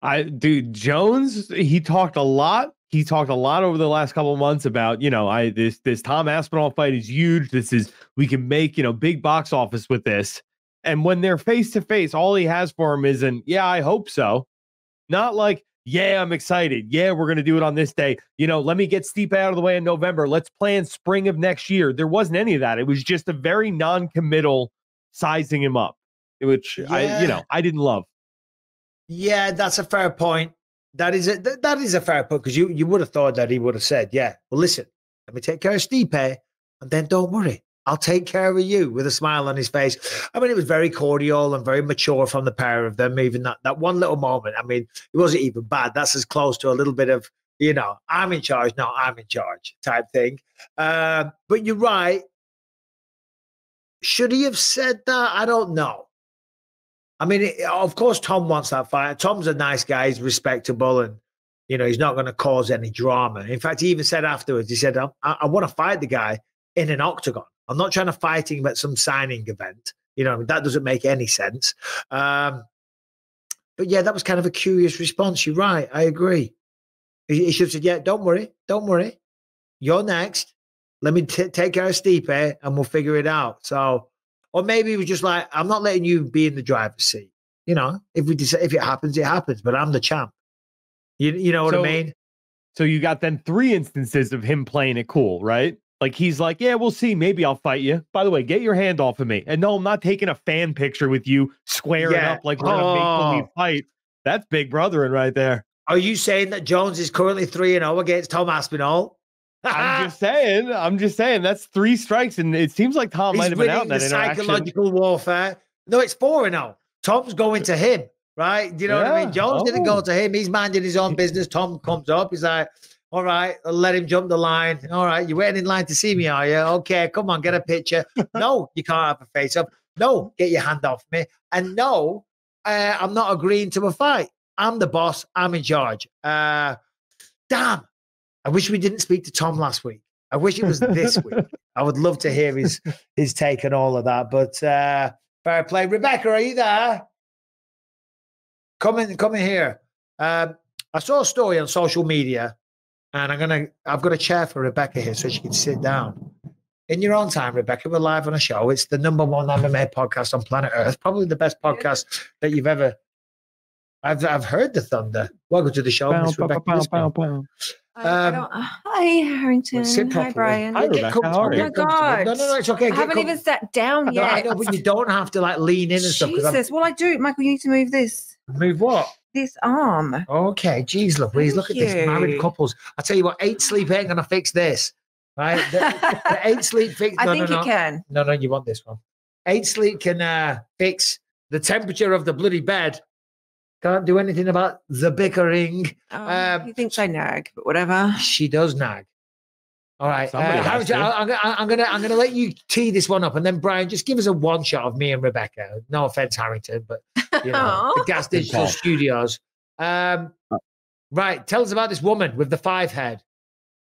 I dude, Jones, he talked a lot. He talked a lot over the last couple of months about, you know, I this this Tom Aspinall fight is huge. This is we can make, you know, big box office with this. And when they're face to face, all he has for him is an yeah, I hope so. Not like, yeah, I'm excited. Yeah, we're gonna do it on this day. You know, let me get Stipe out of the way in November. Let's plan spring of next year. There wasn't any of that. It was just a very non-committal sizing him up. Which yeah. I, you know, I didn't love. Yeah, that's a fair point. That is a that is a fair point, because you, you would have thought that he would have said, yeah, well, listen, let me take care of Stipe, and then don't worry, I'll take care of you, with a smile on his face. I mean, it was very cordial and very mature from the pair of them, even that, that one little moment. I mean, it wasn't even bad. That's as close to a little bit of, you know, I'm in charge, no, I'm in charge type thing. Uh, but you're right. Should he have said that? I don't know. I mean, it, of course, Tom wants that fight. Tom's a nice guy. He's respectable, and, you know, he's not going to cause any drama. In fact, he even said afterwards, he said, I, I, I want to fight the guy in an octagon. I'm not trying to fight him at some signing event. You know, that doesn't make any sense. Um, but, yeah, that was kind of a curious response. You're right. I agree. He, he should have said, yeah, don't worry. Don't worry. You're next. Let me t take care of Stipe, and we'll figure it out. So, or maybe he was just like, I'm not letting you be in the driver's seat. You know, if we decide, if it happens, it happens. But I'm the champ. You you know what so, I mean? So you got then three instances of him playing it cool, right? Like, he's like, yeah, we'll see. Maybe I'll fight you. By the way, get your hand off of me. And no, I'm not taking a fan picture with you squaring yeah. up like we're oh. in a make-believe fight. That's big brothering right there. Are you saying that Jones is currently three and oh against Tom Aspinall? I'm just saying. I'm just saying. That's three strikes, and it seems like Tom He's might have been out in that interaction. Psychological warfare. No, it's four and oh. Tom's going to him, right? Do you know yeah. what I mean? Jones oh. didn't go to him. He's minding his own business. Tom comes up. He's like, all right, I'll let him jump the line. All right, you're waiting in line to see me, are you? Okay, come on, get a picture. No, you can't have a face-up. No, get your hand off me. And no, uh, I'm not agreeing to a fight. I'm the boss. I'm in charge. Uh, damn. I wish we didn't speak to Tom last week. I wish it was this week. I would love to hear his his take on all of that. But uh, fair play. Rebecca, are you there? Come in, come in here. Uh, I saw a story on social media, and I'm gonna I've got a chair for Rebecca here so she can sit down. In your own time, Rebecca, we're live on a show. It's the number one M M A podcast on planet Earth, probably the best podcast that you've ever. I've I've heard the thunder. Welcome to the show, bow, Miss Rebecca. Bow, bow, bow. Um, uh, hi, Harrington. Hi, Brian. Hi, Rebecca. How are you? Oh, my God. No, no, no, it's okay. I haven't even sat down yet. I know, but you don't have to, like, lean in and stuff. Jesus, well, I do. Michael, you need to move this. Move what? This arm. Okay, geez, lovely. Look at this, married couples. I tell you what, eight sleep ain't going to fix this, right? The, the eight sleep fix. No, I think no, no. you can. No, no, you want this one. Eight sleep can uh, fix the temperature of the bloody bed. Can't do anything about the bickering. Oh, um, he thinks I nag, but whatever. She does nag. All right, uh, Harrington, to. I, I, I'm gonna I'm gonna let you tee this one up, and then Brian, just give us a one shot of me and Rebecca. No offense, Harrington, but you know, the Gas Digital okay. Studios. Um, right, tell us about this woman with the five head.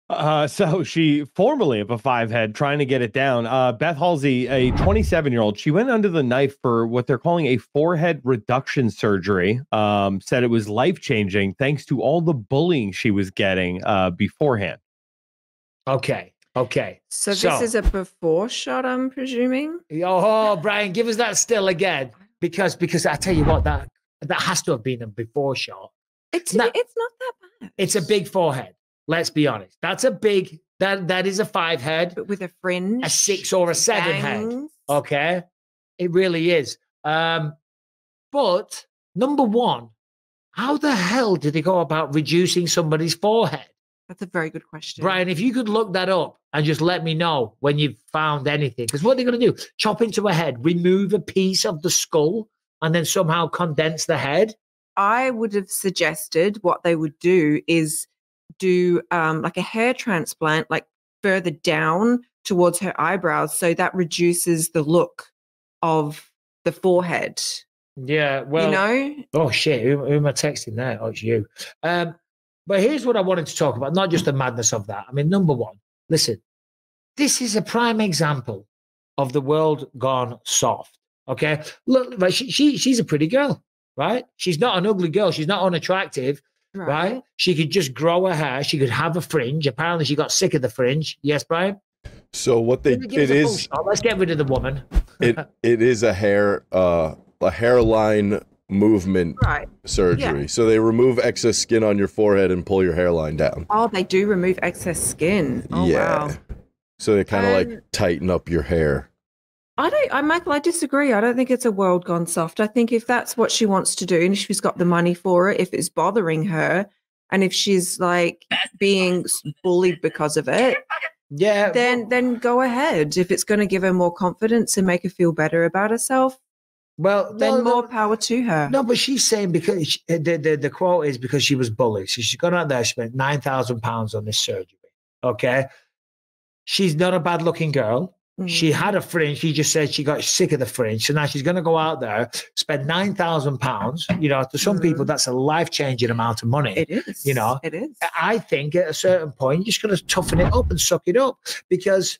Uh, so she formerly of a five head, trying to get it down. Uh, Beth Halsey, a twenty-seven year old, she went under the knife for what they're calling a forehead reduction surgery. Um, said it was life changing thanks to all the bullying she was getting uh, beforehand. Okay. Okay. So, so this is a before shot, I'm presuming. Oh, Brian, give us that still again, because, because I tell you what, that, that has to have been a before shot. It's, that, it's not that bad. It's a big forehead. Let's be honest. That's a big, that, that is a five head. But with a fringe. A six or a seven bangs. Head. Okay. It really is. Um, but number one, how the hell did they go about reducing somebody's forehead? That's a very good question. Brian, if you could look that up and just let me know when you've found anything. Because what they're going to do, chop into a head, remove a piece of the skull, and then somehow condense the head. I would have suggested what they would do is do um like a hair transplant, like further down towards her eyebrows, so that reduces the look of the forehead. Yeah, well, you know, oh shit, who, who am I texting there? Oh, it's you. Um but here's what I wanted to talk about, not just the madness of that. I mean, number one, listen, this is a prime example of the world gone soft. Okay, look, she, she she's a pretty girl, right? She's not an ugly girl, she's not unattractive. Right. Right, she could just grow her hair. She could have a fringe. Apparently, she got sick of the fringe. Yes, Brian. So what they it, it is. Let's get rid of the woman. It it is a hair uh, a hairline movement right. surgery. Yeah. So they remove excess skin on your forehead and pull your hairline down. Oh, they do remove excess skin. Oh, yeah. Wow. So they kind of um, like tighten up your hair. I don't, I, Michael, I disagree. I don't think it's a world gone soft. I think if that's what she wants to do and if she's got the money for it, if it's bothering her and if she's like being bullied because of it, yeah, then then go ahead. If it's going to give her more confidence and make her feel better about herself, well, then no, more no, power to her. No, but she's saying because she, the, the, the quote is because she was bullied. So she's gone out there, she spent nine thousand pounds on this surgery, okay? She's not a bad-looking girl. Mm. She had a fringe. She just said she got sick of the fringe. So now she's going to go out there, spend nine thousand pounds. You know, to some mm. people, that's a life-changing amount of money. It is. You know? It is. I think at a certain point, you're just going to toughen it up and suck it up because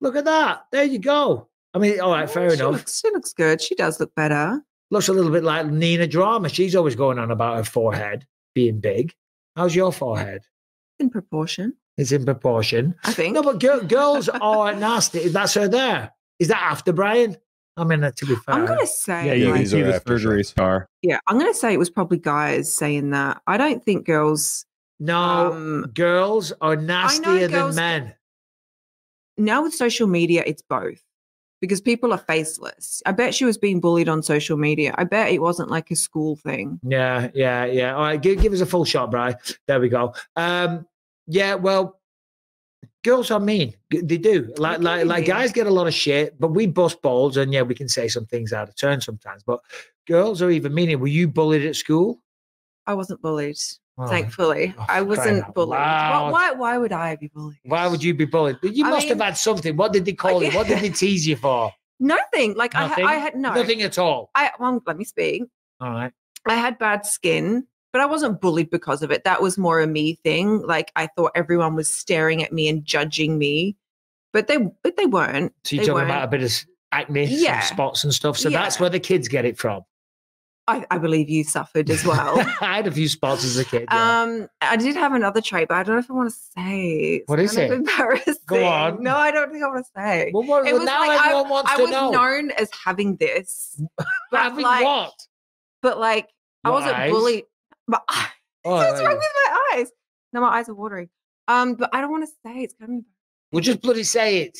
look at that. There you go. I mean, all right, fair she enough. Looks, she looks good. She does look better. Looks a little bit like Nina Drama. She's always going on about her forehead being big. How's your forehead? In proportion. It's in proportion. I think. No, but girl, girls are nasty. That's her there. Is that after Bryan? I mean, to be fair. I'm going to say. Yeah, yeah like, these are after surgeries are. Yeah, I'm going to say it was probably guys saying that. I don't think girls. No, um, girls are nastier girls, than men. Now with social media, it's both. Because people are faceless. I bet she was being bullied on social media. I bet it wasn't like a school thing. Yeah, yeah, yeah. All right, give, give us a full shot, Bryan. There we go. Um, yeah, well, girls are mean. They do. Like, like, like guys get a lot of shit, but we bust balls, and yeah, we can say some things out of turn sometimes. But girls are even meaner. Were you bullied at school? I wasn't bullied. Thankfully, oh, I wasn't bullied. Why, why? Why would I be bullied? Why would you be bullied? You I must mean, have had something. What did they call it? What did they tease you for? Nothing. Like nothing? I, ha I had no nothing at all. I well, let me speak. All right. I had bad skin, but I wasn't bullied because of it. That was more a me thing. Like I thought everyone was staring at me and judging me, but they but they weren't. So you're they talking weren't. about a bit of acne, yeah. some spots and stuff. So yeah. that's where the kids get it from. I, I believe you suffered as well. I had a few spots as a kid. Yeah. Um, I did have another trait, but I don't know if I want to say. It's what is kind it? Of embarrassing. Go on. No, I don't think I want to say. Well, what, it was now like everyone I, wants I to was know. known as having this. Having like, what? But like, your I wasn't eyes? bullied. My eyes. Oh, what's wrong with my eyes? No, my eyes are watering. Um, but I don't want to say. It's kind of. Well, just bloody say it.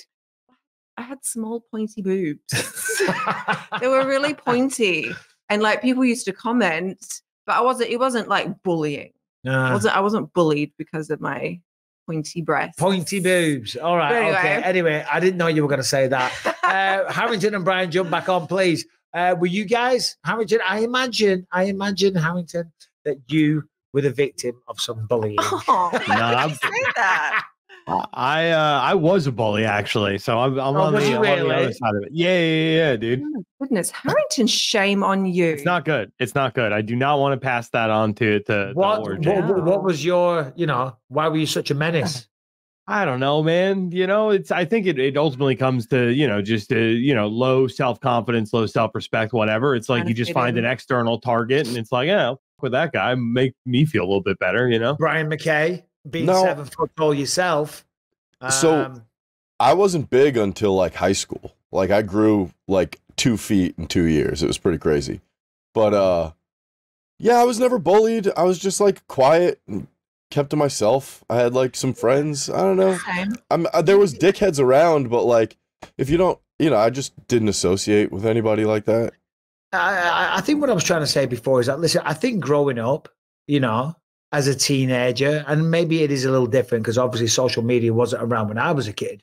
I had small pointy boobs. They were really pointy. And like people used to comment, but I wasn't. It wasn't like bullying. Uh, I wasn't. I wasn't bullied because of my pointy breasts, pointy boobs. All right. Anyway. Okay. Anyway, I didn't know you were going to say that. uh, Harrington and Bryan, jump back on, please. Uh, were you guys Harrington? I imagine. I imagine Harrington that you were the victim of some bullying. Oh, no, I'm say that. I uh, I was a bully actually, so I'm, I'm, oh, on, the, I'm really? on the other side of it. Yeah, yeah, yeah, dude. Oh, goodness, Harrington, shame on you. It's not good. It's not good. I do not want to pass that on to to. What to what, what was your you know why were you such a menace? I don't know, man. You know, it's I think it it ultimately comes to you know just to, you know low self confidence, low self respect, whatever. It's like you just find an external target, and it's like, yeah, with that guy, make me feel a little bit better. You know, Bryan McKay. Being no. seven foot tall yourself. Um, so I wasn't big until like high school. Like I grew like two feet in two years. It was pretty crazy. But uh, yeah, I was never bullied. I was just like quiet and kept to myself. I had like some friends. I don't know. I'm, I, there was dickheads around, but like if you don't, you know, I just didn't associate with anybody like that. I, I think what I was trying to say before is that, listen, I think growing up, you know, as a teenager, and maybe it is a little different because obviously social media wasn't around when I was a kid,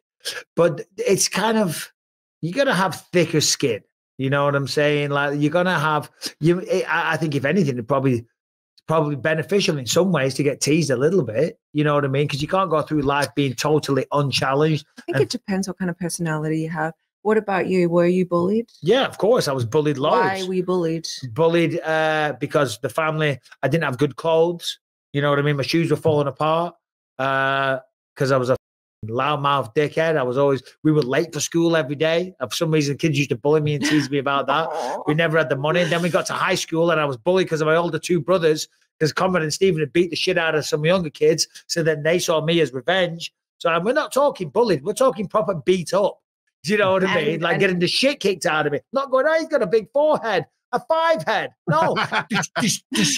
but it's kind of, you got to have thicker skin. You know what I'm saying? Like you're going to have, you. It, I think if anything, it probably, it's probably beneficial in some ways to get teased a little bit. You know what I mean? Because you can't go through life being totally unchallenged. I think it depends what kind of personality you have. What about you? Were you bullied? Yeah, of course. I was bullied loads. Why were you bullied? Bullied uh, because the family, I didn't have good clothes. You know what I mean? My shoes were falling apart because uh, I was a loudmouth dickhead. I was always, we were late for school every day. For some reason, kids used to bully me and tease me about that. We never had the money. Then we got to high school and I was bullied because of my older two brothers because Conrad and Stephen had beat the shit out of some younger kids. So then they saw me as revenge. So and we're not talking bullied. We're talking proper beat up. Do you know what I mean? And, like and getting the shit kicked out of me. Not going, oh, he's got a big forehead. A five head. No,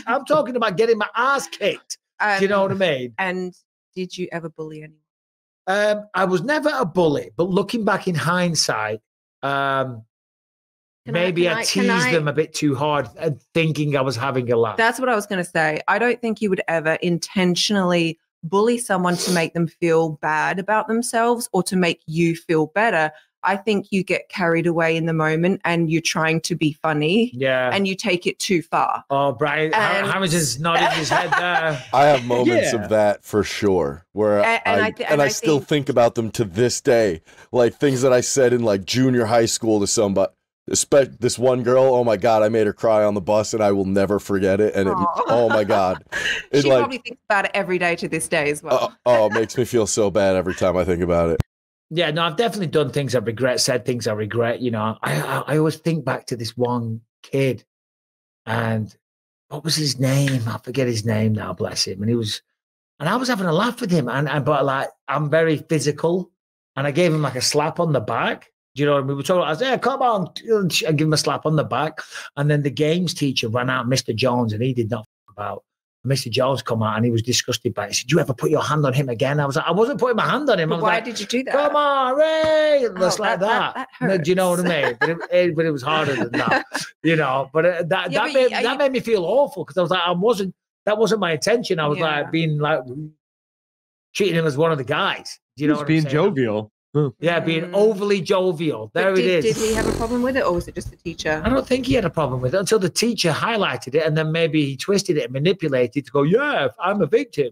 I'm talking about getting my ass kicked. Um, Do you know what I mean? And did you ever bully anyone? Um, I was never a bully, but looking back in hindsight, Um, can maybe I, I, I teased I, them a bit too hard, thinking I was having a laugh. That's what I was going to say. I don't think you would ever intentionally bully someone to make them feel bad about themselves or to make you feel better. I think you get carried away in the moment and you're trying to be funny. Yeah. And you take it too far. Oh, Bryan, and... how much is nodding his head there? I have moments yeah. of that for sure, where and, I, and I, th- and and I, I think... still think about them to this day. Like things that I said in like junior high school to somebody, this one girl, oh my God, I made her cry on the bus and I will never forget it. And it, oh my God. It, she like, probably thinks about it every day to this day as well. Oh, oh, it makes me feel so bad every time I think about it. Yeah, no, I've definitely done things I regret, said things I regret. You know, I, I, I always think back to this one kid, and what was his name? I forget his name now, bless him. And he was, and I was having a laugh with him. And, and but like, I'm very physical, and I gave him like a slap on the back. You know, and we were talking, I said, hey, come on, I give him a slap on the back. And then the games teacher ran out, Mister Jones, and he did not f- about. Mister Jones come out and he was disgusted by it. He said, "You ever put your hand on him again?" I was like, "I wasn't putting my hand on him." I was why like, did you do that? Come on, Ray! Just oh, like that. that. that no, do you know what I mean? But it, it, but it was harder than that, you know. But uh, that yeah, that, but made, you, that you... made me feel awful because I was like, I wasn't. That wasn't my intention. I was yeah. like being like treating him as one of the guys. Do you he know, was what being I'm jovial. Yeah, being overly jovial. There did, it is. Did he have a problem with it, or was it just the teacher? I don't think he had a problem with it until the teacher highlighted it, and then maybe he twisted it and manipulated it to go, yeah, I'm a victim.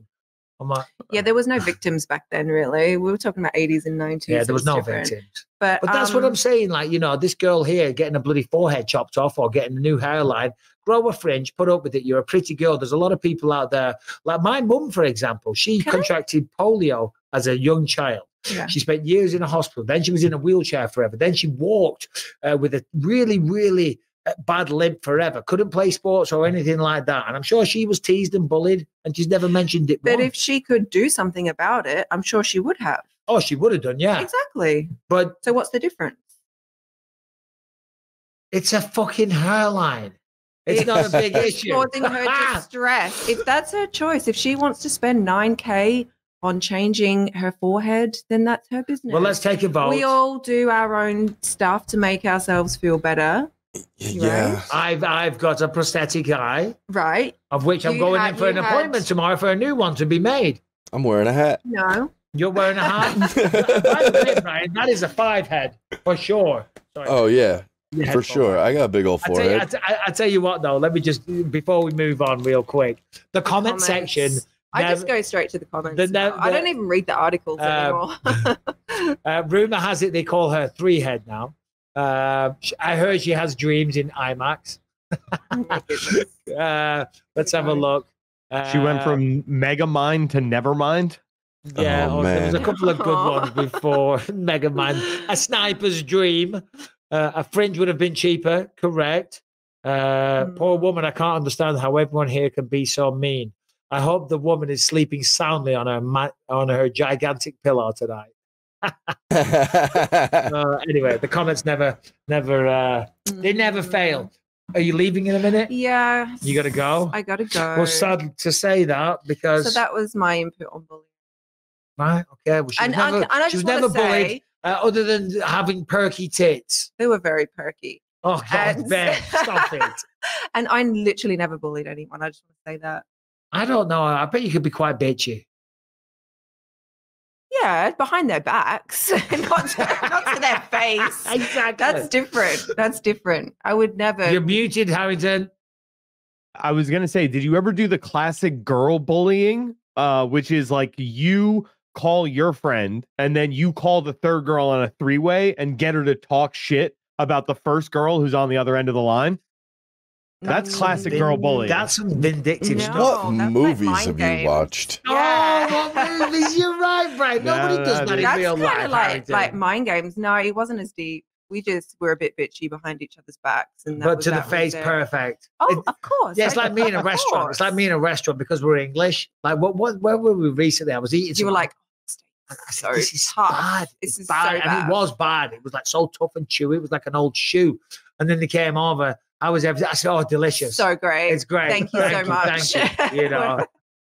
I'm like, yeah, there was no victims back then, really. We were talking about eighties and nineties. Yeah, there was no different. victims. But, but that's um, what I'm saying. Like, you know, this girl here getting a bloody forehead chopped off or getting a new hairline, grow a fringe, put up with it. You're a pretty girl. There's a lot of people out there. Like my mum, for example, she Can contracted I? polio as a young child. Yeah. She spent years in a hospital. Then she was in a wheelchair forever. Then she walked uh, with a really, really bad limp forever. Couldn't play sports or anything like that. And I'm sure she was teased and bullied, and she's never mentioned it. But once. If she could do something about it, I'm sure she would have. Oh, she would have done, yeah. Exactly. But so what's the difference? It's a fucking hairline. It's, it's not a big issue. Causing her ah! distress. If that's her choice, if she wants to spend nine K on changing her forehead, then that's her business. Well, let's take a vote. We all do our own stuff to make ourselves feel better. Yeah. Right? I've I've got a prosthetic eye. Right. Of which you I'm going had, in for an had... appointment tomorrow for a new one to be made. I'm wearing a hat. No. You're wearing a hat? Right? That is a five head for sure. Sorry. Oh, yeah. Your for sure. Forward. I got a big old forehead. I tell, you, I, I tell you what, though. Let me just, before we move on real quick, the, the comment comments. section... I never, just go straight to the comments. The, the, I don't even read the articles uh, anymore. uh, rumor has it they call her Three Head now. Uh, I heard she has dreams in IMAX. uh, let's have a look. Uh, she went from Megamind to Nevermind. Yeah, oh, there was a couple of good ones before Megamind. A Sniper's Dream. Uh, a Fringe would have been cheaper. Correct. Uh, mm. Poor woman, I can't understand how everyone here can be so mean. I hope the woman is sleeping soundly on her ma- on her gigantic pillow tonight. uh, anyway, the comments never, never, uh, they never fail. Are you leaving in a minute? Yeah. You got to go? I got to go. Well, sad to say that because... So that was my input on bullying. Right, okay. Well, she and, was never, and, and I she was never say, bullied uh, other than having perky tits. They were very perky. Oh, God, and... Ben, stop it. And I literally never bullied anyone. I just want to say that. I don't know. I bet you could be quite bitchy. Yeah, behind their backs, not, to, not to their face. Exactly. That's different. That's different. I would never. You're muted, Harrington. I was going to say, did you ever do the classic girl bullying, uh, which is like you call your friend and then you call the third girl on a three-way and get her to talk shit about the first girl who's on the other end of the line? That's, that's classic vin- girl bullying. That's some vindictive no, stuff. What movies like have games. you watched? Yeah. Oh, what movies? You're right, Brad. Nobody no, does that, that in real life. That's kind of like, like mind games. No, it wasn't as deep. We just were a bit bitchy behind each other's backs. And that but was to that the face, perfect. Oh, it, of course. Yeah, it's I like me in a restaurant. Course. It's like me in a restaurant because we're English. Like, what? what where were we recently? I was eating. You were like, I said, this is tough. bad. This is bad. So bad. And it was bad. It was like so tough and chewy. It was like an old shoe. And then they came over. I was, I said, oh, delicious. So great. It's great. Thank you thank so you, much. Thank you. You know,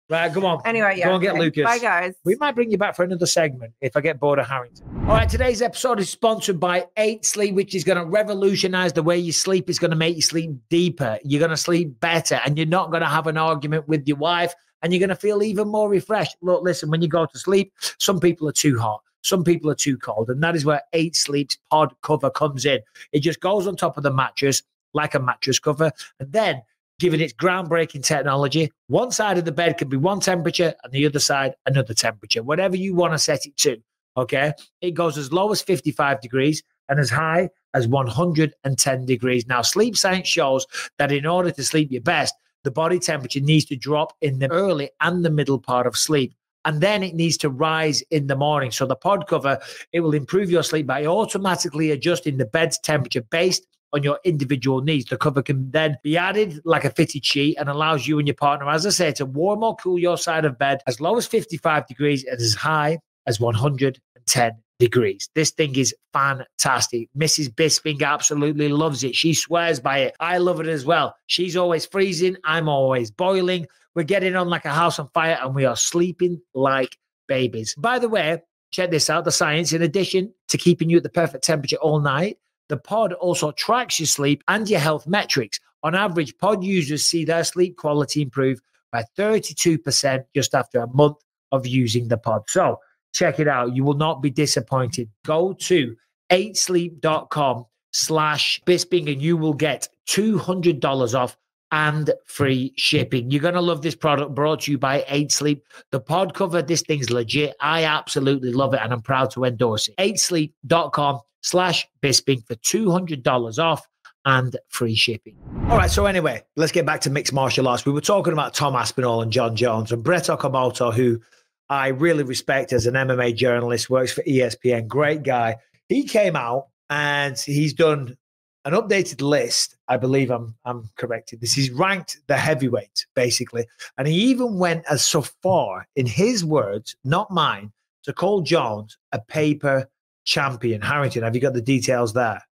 Right, come on. Anyway, yeah. Go and get okay. Lucas. Bye, guys. We might bring you back for another segment if I get bored of Harrington. All right, today's episode is sponsored by Eight Sleep, which is going to revolutionize the way you sleep. It's going to make you sleep deeper. You're going to sleep better, and you're not going to have an argument with your wife, and you're going to feel even more refreshed. Look, listen, when you go to sleep, some people are too hot. Some people are too cold, and that is where Eight Sleep's pod cover comes in. It just goes on top of the mattress like a mattress cover, and then, given its groundbreaking technology, one side of the bed can be one temperature and the other side another temperature, whatever you want to set it to, okay? It goes as low as fifty-five degrees and as high as one hundred ten degrees. Now, sleep science shows that in order to sleep your best, the body temperature needs to drop in the early and the middle part of sleep, and then it needs to rise in the morning. So the pod cover, it will improve your sleep by automatically adjusting the bed's temperature based on your individual needs. The cover can then be added like a fitted sheet and allows you and your partner, as I say, to warm or cool your side of bed as low as fifty-five degrees and as high as one hundred ten degrees. This thing is fantastic. Missus Bisping absolutely loves it. She swears by it. I love it as well. She's always freezing. I'm always boiling. We're getting on like a house on fire and we are sleeping like babies. By the way, check this out, the science. In addition to keeping you at the perfect temperature all night, the pod also tracks your sleep and your health metrics. On average, pod users see their sleep quality improve by thirty-two percent just after a month of using the pod. So check it out. You will not be disappointed. Go to eight sleep dot com slash Bisping and you will get two hundred dollars off and free shipping. You're going to love this product, brought to you by Eight Sleep. The pod cover, this thing's legit. I absolutely love it and I'm proud to endorse it. eight sleep dot com slash Bisping for two hundred dollars off and free shipping. All right, so anyway, let's get back to mixed martial arts. We were talking about Tom Aspinall and John Jones, and Brett Okamoto, who I really respect as an M M A journalist, works for E S P N, great guy. He came out and he's done an updated list, I believe I'm I'm corrected. This is ranked the heavyweight, basically. And he even went as so far, in his words, not mine, to call Jones a paper champion. Harrington, have you got the details there?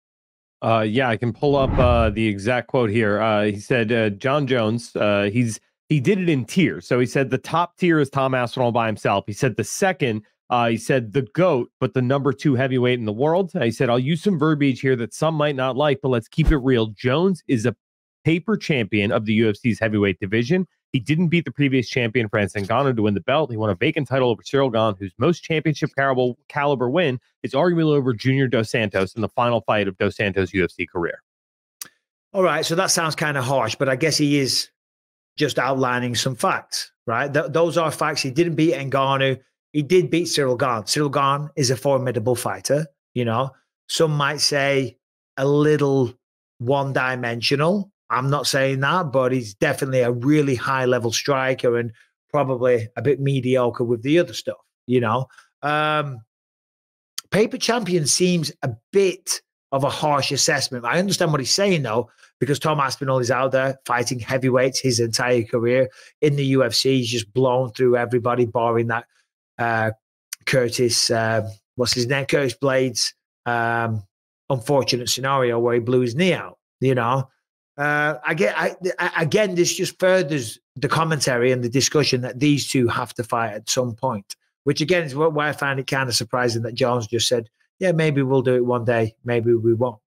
Uh, yeah, I can pull up uh, the exact quote here. Uh, he said, uh, John Jones, uh, he's he did it in tiers. So he said the top tier is Tom Aspinall by himself. He said the second, uh, he said the GOAT, but the number two heavyweight in the world. And he said, I'll use some verbiage here that some might not like, but let's keep it real. Jones is a paper champion of the U F C's heavyweight division. He didn't beat the previous champion, Francis Ngannou, to win the belt. He won a vacant title over Ciryl Gane, whose most championship caliber, caliber win is arguably over Junior Dos Santos in the final fight of Dos Santos' U F C career. All right, so that sounds kind of harsh, but I guess he is just outlining some facts, right? Th those are facts. He didn't beat Ngannou. He did beat Ciryl Gane. Ciryl Gane is a formidable fighter, you know. Some might say a little one-dimensional. I'm not saying that, but he's definitely a really high-level striker and probably a bit mediocre with the other stuff, you know. Um, paper champion seems a bit of a harsh assessment. I understand what he's saying, though, because Tom Aspinall is out there fighting heavyweights his entire career in the U F C. He's just blown through everybody, barring that uh, Curtis, uh, what's his name, Curtis Blades, um, unfortunate scenario where he blew his knee out, you know. Uh, I get, I, I, again, this just furthers the commentary and the discussion that these two have to fight at some point, which, again, is what, why I find it kind of surprising that Jones just said, yeah, maybe we'll do it one day. Maybe we won't.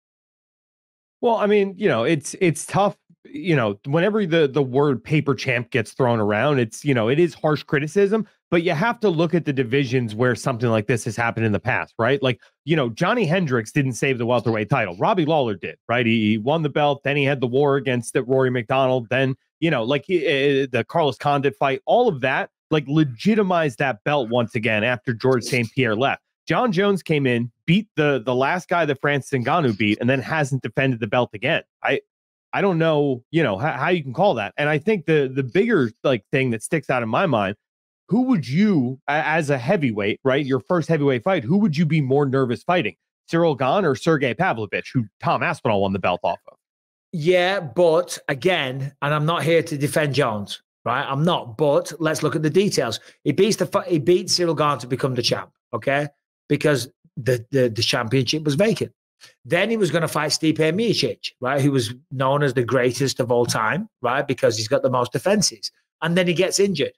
Well, I mean, you know, it's it's tough. You know, whenever the, the word paper champ gets thrown around, it's, you know, it is harsh criticism, but you have to look at the divisions where something like this has happened in the past, right? Like, you know, Johnny Hendricks didn't save the welterweight title. Robbie Lawler did, right? He, he won the belt. Then he had the war against the Rory McDonald. Then, you know, like he, uh, the Carlos Condit fight, all of that, like legitimized that belt once again after George Saint Pierre left. John Jones came in, beat the, the last guy that Francis Ngannou beat, and then hasn't defended the belt again. I, I don't know, you know, how, how you can call that. And I think the the bigger like thing that sticks out in my mind, who would you, as a heavyweight, right, your first heavyweight fight, who would you be more nervous fighting, Ciryl Gane or Sergei Pavlovich, who Tom Aspinall won the belt off of? Yeah, but again, and I'm not here to defend Jones, right? I'm not, but let's look at the details. He beats the he beat Ciryl Gane to become the champ, okay? Because the the, the championship was vacant. Then he was going to fight Stipe Miocic, right, who was known as the greatest of all time, right, because he's got the most defenses. And then he gets injured.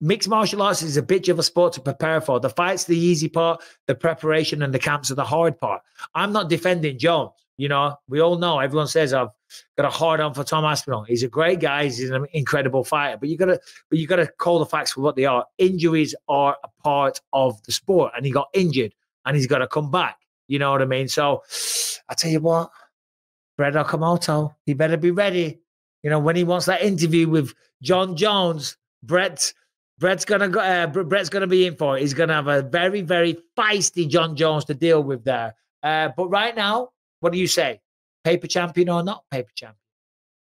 Mixed martial arts is a bitch of a sport to prepare for. The fight's the easy part, the preparation and the camps are the hard part. I'm not defending Jones. You know, we all know, everyone says I've got a hard on for Tom Aspinall. He's a great guy. He's an incredible fighter. But you got to, but you got to call the facts for what they are. Injuries are a part of the sport, and he got injured, and he's got to come back. You know what I mean? So I tell you what, Brett Okamoto, he better be ready. You know, when he wants that interview with John Jones, Brett. Brett's gonna go, uh, Brett's gonna be in for it. He's gonna have a very, very feisty John Jones to deal with there. Uh, but right now, what do you say? Paper champion or not paper champion?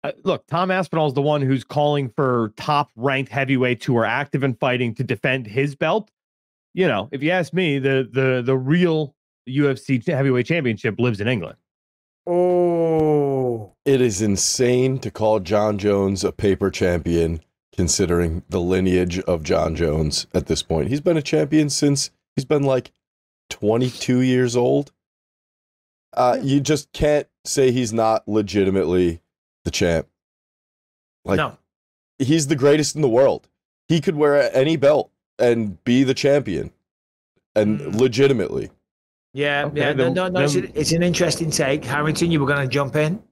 Uh, look, Tom Aspinall is the one who's calling for top-ranked heavyweights who are active and fighting to defend his belt. You know, if you ask me, the the the real U F C heavyweight championship lives in England. Oh, it is insane to call John Jones a paper champion, considering the lineage of John Jones at this point. He's been a champion since he's been like twenty-two years old. Uh, you just can't say he's not legitimately the champ. Like, no. He's the greatest in the world. He could wear any belt and be the champion, and mm. legitimately. Yeah, okay, yeah. Then, no, no, then, it's, it's an interesting take. Harrington, you were going to jump in?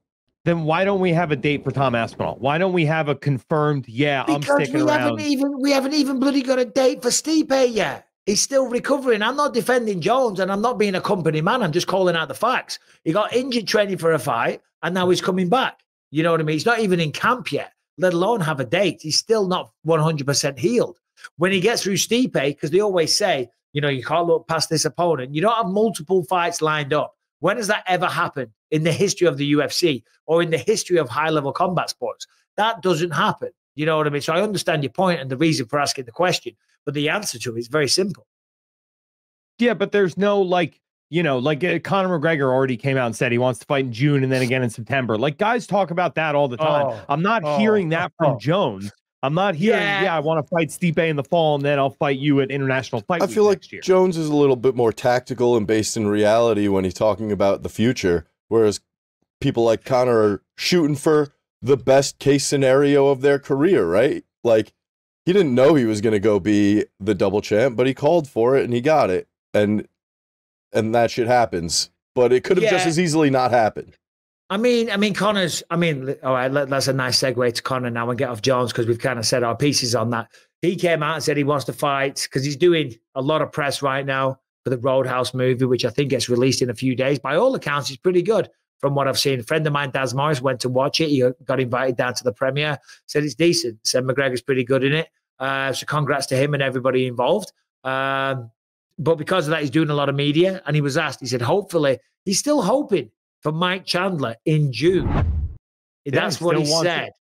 Then why don't we have a date for Tom Aspinall? Why don't we have a confirmed, yeah, because I'm sticking we around? Haven't even, we haven't even bloody got a date for Stipe yet. He's still recovering. I'm not defending Jones, and I'm not being a company man. I'm just calling out the facts. He got injured training for a fight, and now he's coming back. You know what I mean? He's not even in camp yet, let alone have a date. He's still not one hundred percent healed. When he gets through Stipe, because they always say, you know, you can't look past this opponent. You don't have multiple fights lined up. When has that ever happened in the history of the U F C or in the history of high-level combat sports? That doesn't happen. You know what I mean? So I understand your point and the reason for asking the question, but the answer to it is very simple. Yeah, but there's no, like, you know, like Conor McGregor already came out and said he wants to fight in June and then again in September. Like, guys talk about that all the time. Oh, I'm not oh, hearing that oh. from Jones. I'm not hearing, yeah, yeah I want to fight Stipe in the fall, and then I'll fight you at International Fight Week next year. I feel like Jones is a little bit more tactical and based in reality when he's talking about the future, whereas people like Conor are shooting for the best case scenario of their career, right? Like, he didn't know he was going to go be the double champ, but he called for it, and he got it, and and that shit happens. But it could have yeah. just as easily not happened. I mean, I mean, Conor's, I mean, all right, that's a nice segue to Conor now and get off Jones, because we've kind of said our pieces on that. He came out and said he wants to fight because he's doing a lot of press right now for the Roadhouse movie, which I think gets released in a few days. By all accounts, it's pretty good from what I've seen. A friend of mine, Daz Morris, went to watch it. He got invited down to the premiere, said it's decent. Said McGregor's pretty good in it. Uh, so congrats to him and everybody involved. Um, but because of that, he's doing a lot of media. And he was asked, he said, hopefully, he's still hoping for Mike Chandler in June. Yeah, that's what he said.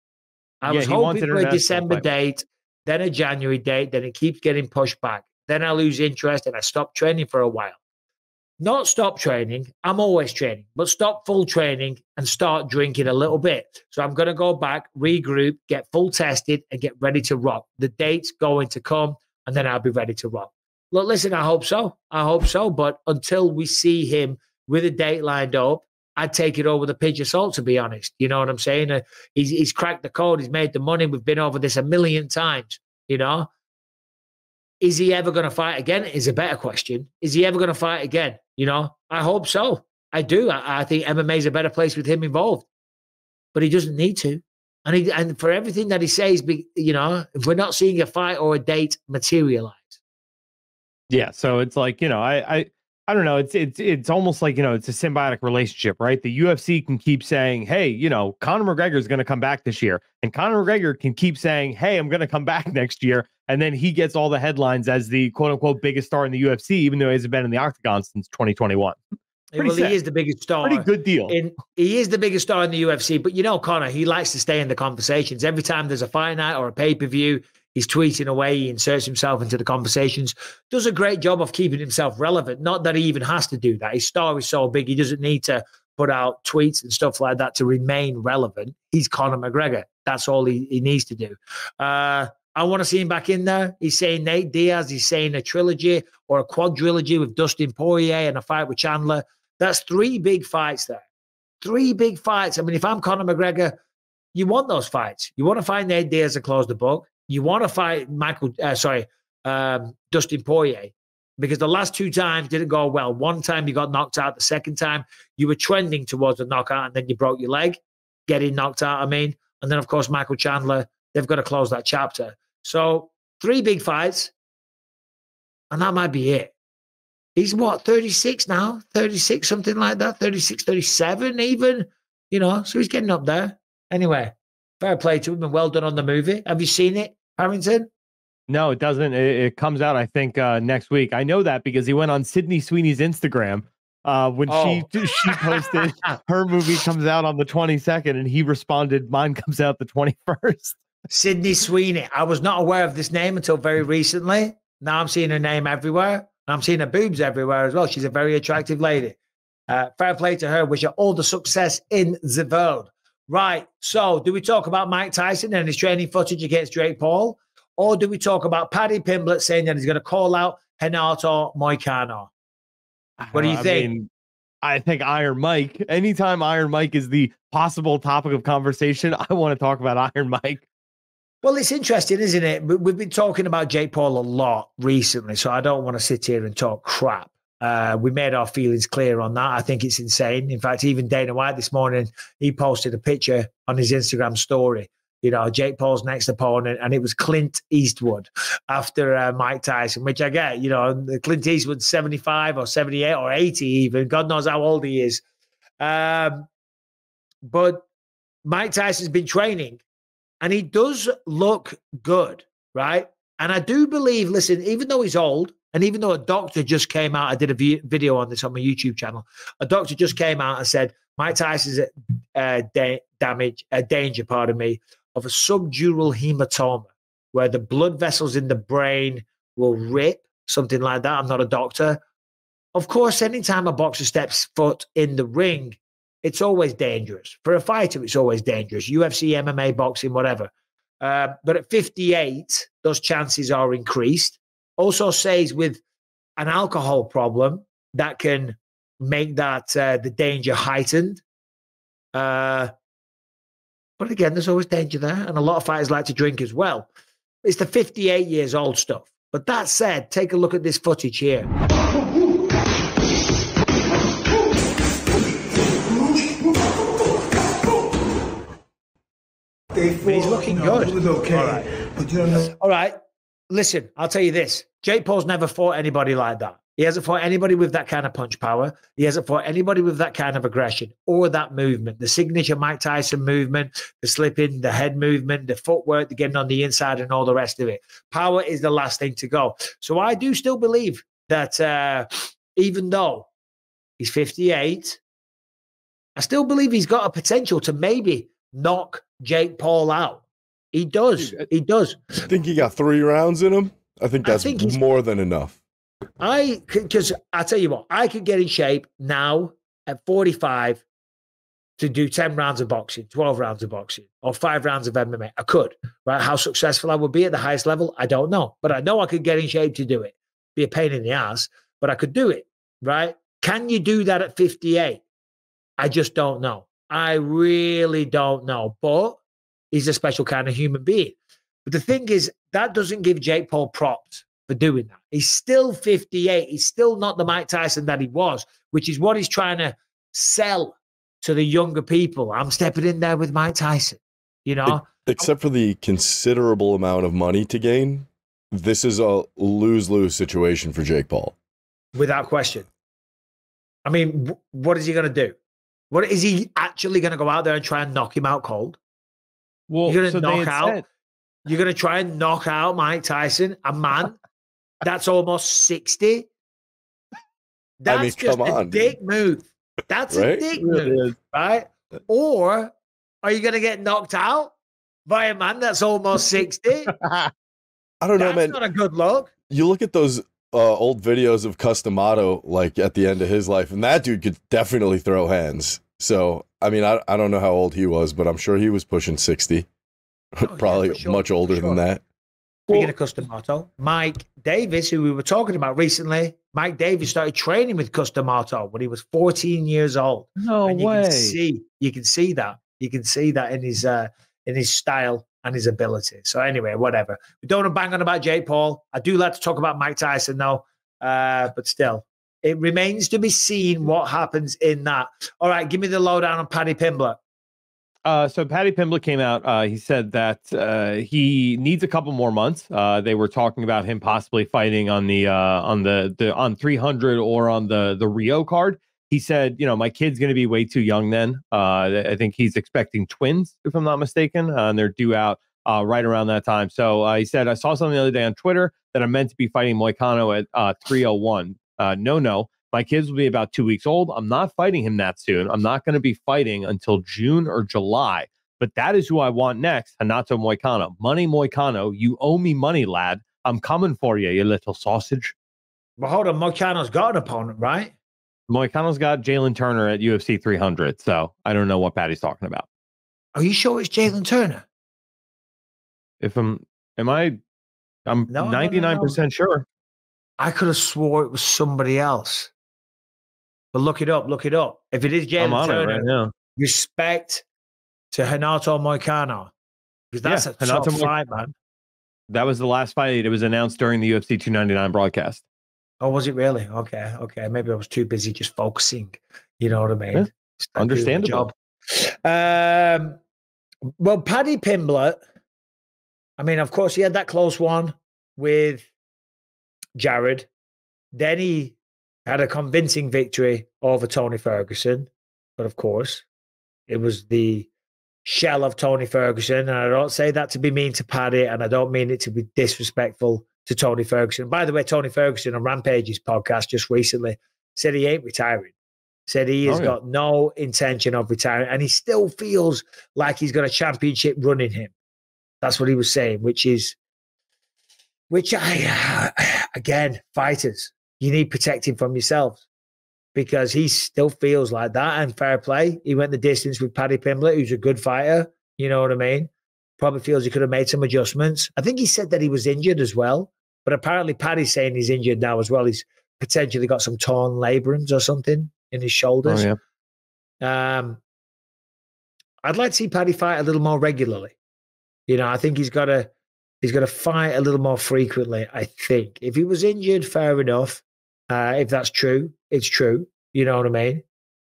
I was hoping for a December date, then a January date, then it keeps getting pushed back. Then I lose interest and I stop training for a while. Not stop training. I'm always training, but stop full training and start drinking a little bit. So I'm going to go back, regroup, get full tested, and get ready to rock. The date's going to come, and then I'll be ready to rock. Look, listen, I hope so. I hope so. But until we see him with a date lined up, I'd take it over the pinch of salt, to be honest. You know what I'm saying? Uh, he's, he's cracked the code. He's made the money. We've been over this a million times, you know? Is he ever going to fight again is a better question. Is he ever going to fight again? You know, I hope so. I do. I, I think M M A is a better place with him involved. But he doesn't need to. And, he, and for everything that he says, you know, if we're not seeing a fight or a date materialize. Yeah, so it's like, you know, I... I... I don't know. It's it's it's almost like, you know, it's a symbiotic relationship, right? The U F C can keep saying, hey, you know, Conor McGregor is going to come back this year. And Conor McGregor can keep saying, hey, I'm going to come back next year. And then he gets all the headlines as the quote unquote biggest star in the U F C, even though he hasn't been in the octagon since twenty twenty-one. Pretty well, sad. He is the biggest star. Pretty good deal. In, he is the biggest star in the U F C. But, you know, Conor, he likes to stay in the conversations. Every time there's a fight night or a pay-per-view, he's tweeting away. He inserts himself into the conversations. Does a great job of keeping himself relevant. Not that he even has to do that. His star is so big, he doesn't need to put out tweets and stuff like that to remain relevant. He's Conor McGregor. That's all he, he needs to do. Uh, I want to see him back in there. He's saying Nate Diaz. He's saying a trilogy or a quadrilogy with Dustin Poirier and a fight with Chandler. That's three big fights there. Three big fights. I mean, if I'm Conor McGregor, you want those fights. You want to find Nate Diaz and close the book. you want to fight Michael, uh, sorry, um, Dustin Poirier, because the last two times didn't go well. One time you got knocked out. The second time you were trending towards a knockout, and then you broke your leg, getting knocked out, I mean. And then, of course, Michael Chandler, they've got to close that chapter. So three big fights, and that might be it. He's, what, thirty-six now? thirty-six, something like that? thirty-six, thirty-seven even? You know, so he's getting up there. Anyway, fair play to him, and well done on the movie. Have you seen it, Harrington? No, it doesn't. It, it comes out, I think, uh, next week. I know that because he went on Sydney Sweeney's Instagram uh, when oh. she she posted her movie comes out on the twenty-second, and he responded, mine comes out the twenty-first. Sydney Sweeney. I was not aware of this name until very recently. Now I'm seeing her name everywhere. And I'm seeing her boobs everywhere as well. She's a very attractive lady. Uh, fair play to her. Wish her all the success in the world. Right. So do we talk about Mike Tyson and his training footage against Jake Paul? Or do we talk about Paddy Pimblett saying that he's going to call out Renato Moicano? What do you uh, think? I mean, I think Iron Mike. Anytime Iron Mike is the possible topic of conversation, I want to talk about Iron Mike. Well, it's interesting, isn't it? We've been talking about Jake Paul a lot recently, so I don't want to sit here and talk crap. Uh, we made our feelings clear on that. I think it's insane. In fact, even Dana White this morning, he posted a picture on his Instagram story. You know, Jake Paul's next opponent, and it was Clint Eastwood after uh, Mike Tyson, which I get, you know, Clint Eastwood's seventy-five or seventy-eight or eighty even. God knows how old he is. Um, but Mike Tyson's been training, and he does look good, right? And I do believe, listen, even though he's old, and even though a doctor just came out, I did a video on this on my YouTube channel, a doctor just came out and said, Mike Tyson's at uh, da damage, uh, danger, pardon me, of a subdural hematoma, where the blood vessels in the brain will rip, something like that. I'm not a doctor. Of course, anytime a boxer steps foot in the ring, it's always dangerous. For a fighter, it's always dangerous. U F C, M M A, boxing, whatever. Uh, but at fifty-eight, those chances are increased. Also says with an alcohol problem, that can make that uh, the danger heightened. Uh, But again, there's always danger there. And a lot of fighters like to drink as well. It's the fifty-eight years old stuff. But that said, take a look at this footage here. They fall, he's looking no, good. It was okay. All right. But you don't know. All right. Listen, I'll tell you this. Jake Paul's never fought anybody like that. He hasn't fought anybody with that kind of punch power. He hasn't fought anybody with that kind of aggression or that movement. The signature Mike Tyson movement, the slipping, the head movement, the footwork, the getting on the inside and all the rest of it. Power is the last thing to go. So I do still believe that uh, even though he's fifty-eight, I still believe he's got a potential to maybe knock Jake Paul out. He does. He does. I think he got three rounds in him. I think that's I think more than enough. I because I tell you what, I could get in shape now at forty-five to do ten rounds of boxing, twelve rounds of boxing, or five rounds of M M A. I could, right? How successful I would be at the highest level, I don't know, but I know I could get in shape to do it. Be a pain in the ass, but I could do it, right? Can you do that at fifty-eight? I just don't know. I really don't know. But he's a special kind of human being. But the thing is, that doesn't give Jake Paul props for doing that. He's still fifty-eight. He's still not the Mike Tyson that he was, which is what he's trying to sell to the younger people. I'm stepping in there with Mike Tyson, you know? Except for the considerable amount of money to gain, this is a lose-lose situation for Jake Paul. Without question. I mean, what is he going to do? What is he actually going to go out there and try and knock him out cold? Well, you're going to so knock out. Said you're going to try and knock out Mike Tyson, a man that's almost sixty. That's I mean, just a on, dick dude. move. That's right? a dick move, right? Or are you going to get knocked out by a man that's almost sixty? I don't that's know, man. That's not a good look. You look at those uh, old videos of Customato, like at the end of his life, and that dude could definitely throw hands. So, I mean, I, I don't know how old he was, but I'm sure he was pushing sixty. Oh, Probably yeah, sure, much older sure. than that. Speaking of Customato, Mike Davis, who we were talking about recently, Mike Davis started training with Customato when he was fourteen years old. No and you way. Can see, you can see that. You can see that in his uh, in his style and his ability. So anyway, whatever. We don't want to bang on about Jake Paul. I do like to talk about Mike Tyson, though. Uh, but still, it remains to be seen what happens in that. All right, give me the lowdown on Paddy Pimblett. Uh, so Paddy Pimblett came out. Uh, he said that uh, he needs a couple more months. Uh, they were talking about him possibly fighting on the uh, on the, the on three hundred or on the the Rio card. He said, you know, my kid's going to be way too young then. Uh, I think he's expecting twins, if I'm not mistaken, uh, and they're due out uh, right around that time. So uh, he said, I saw something the other day on Twitter that I'm meant to be fighting Moicano at uh, three oh one. Uh, no, no. My kids will be about two weeks old. I'm not fighting him that soon. I'm not going to be fighting until June or July. But that is who I want next, Renato Moicano. Money, Moicano. You owe me money, lad. I'm coming for you, you little sausage. But hold on, Moicano's got an opponent, right? Moicano's got Jalen Turner at U F C three hundred, so I don't know what Patty's talking about. Are you sure it's Jalen Turner? If I'm, am I, I'm no, ninety-nine percent no, no, no. sure. I could have swore it was somebody else. But look it up, look it up. If it is Jalen Turner, right now. Respect to Renato Moicano. Because that's yeah, a Renato top Mo fight, man. That was the last fight. It was announced during the U F C two ninety-nine broadcast. Oh, was it really? Okay, okay. Maybe I was too busy just focusing. You know what I mean? Yeah, understandable. Um, well, Paddy Pimblett, I mean, of course, he had that close one with Jared. Then he had a convincing victory over Tony Ferguson. But, of course, it was the shell of Tony Ferguson. And I don't say that to be mean to Paddy, and I don't mean it to be disrespectful to Tony Ferguson. By the way, Tony Ferguson on Rampage's podcast just recently said he ain't retiring. Said he has oh, yeah. got no intention of retiring, and he still feels like he's got a championship run in him. That's what he was saying, which is, which I, again, fighters, you need protecting from yourselves because he still feels like that. And fair play, he went the distance with Paddy Pimblett, who's a good fighter. You know what I mean? Probably feels he could have made some adjustments. I think he said that he was injured as well. But apparently Paddy's saying he's injured now as well. He's potentially got some torn labrums or something in his shoulders. Oh, yeah. um, I'd like to see Paddy fight a little more regularly. You know, I think he's got to he's got to fight a little more frequently, I think. If he was injured, fair enough. Uh, if that's true, it's true. You know what I mean?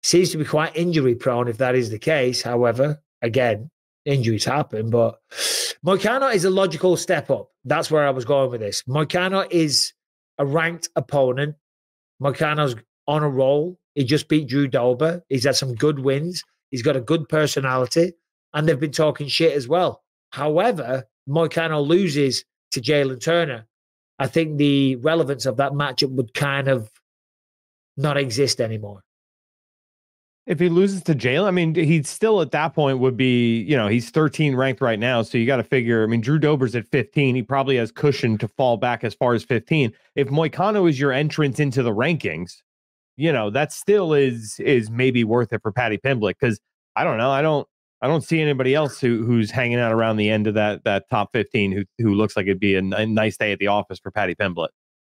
Seems to be quite injury-prone if that is the case. However, again, injuries happen, but Moicano is a logical step up. That's where I was going with this. Moicano is a ranked opponent. Moicano's on a roll. He just beat Drew Dober. He's had some good wins. He's got a good personality. And they've been talking shit as well. However, Moicano loses to Jalen Turner. I think the relevance of that matchup would kind of not exist anymore. If he loses to Jalen, I mean, he'd still at that point would be, you know, he's thirteen ranked right now. So you got to figure, I mean, Drew Dober's at fifteen. He probably has cushion to fall back as far as fifteen. If Moicano is your entrance into the rankings, you know, that still is is maybe worth it for Paddy Pimblett. Because I don't know. I don't I don't see anybody else who who's hanging out around the end of that that top fifteen who who looks like it'd be a, a nice day at the office for Paddy Pimblett.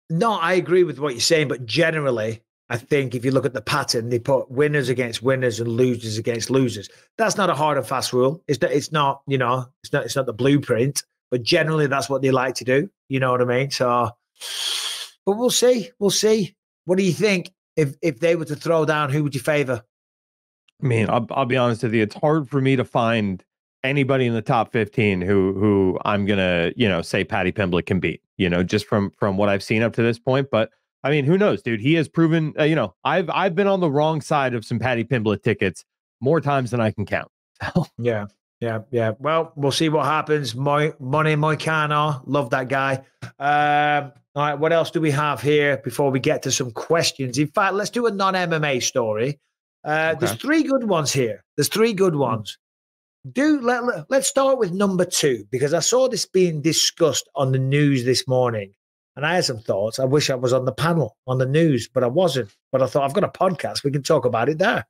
No, I agree with what you're saying, but generally, I think if you look at the pattern, they put winners against winners and losers against losers. That's not a hard and fast rule. It's not, it's not, you know, it's not, it's not the blueprint, but generally that's what they like to do. You know what I mean? So, but we'll see. We'll see. What do you think? If, if they were to throw down, who would you favor? I mean, I'll, I'll be honest with you. It's hard for me to find anybody in the top fifteen who, who I'm going to, you know, say Paddy Pimblett can beat, you know, just from, from what I've seen up to this point. But I mean, who knows, dude? He has proven, uh, you know, I've I've been on the wrong side of some Paddy Pimblett tickets more times than I can count. yeah, yeah, yeah. Well, we'll see what happens. Mo Money Moicano, love that guy. Um, all right, what else do we have here before we get to some questions? In fact, let's do a non-M M A story. Uh, okay. There's three good ones here. There's three good ones. Do let, let, let's start with number two, because I saw this being discussed on the news this morning. And I had some thoughts. I wish I was on the panel, on the news, but I wasn't. But I thought, I've got a podcast. We can talk about it there.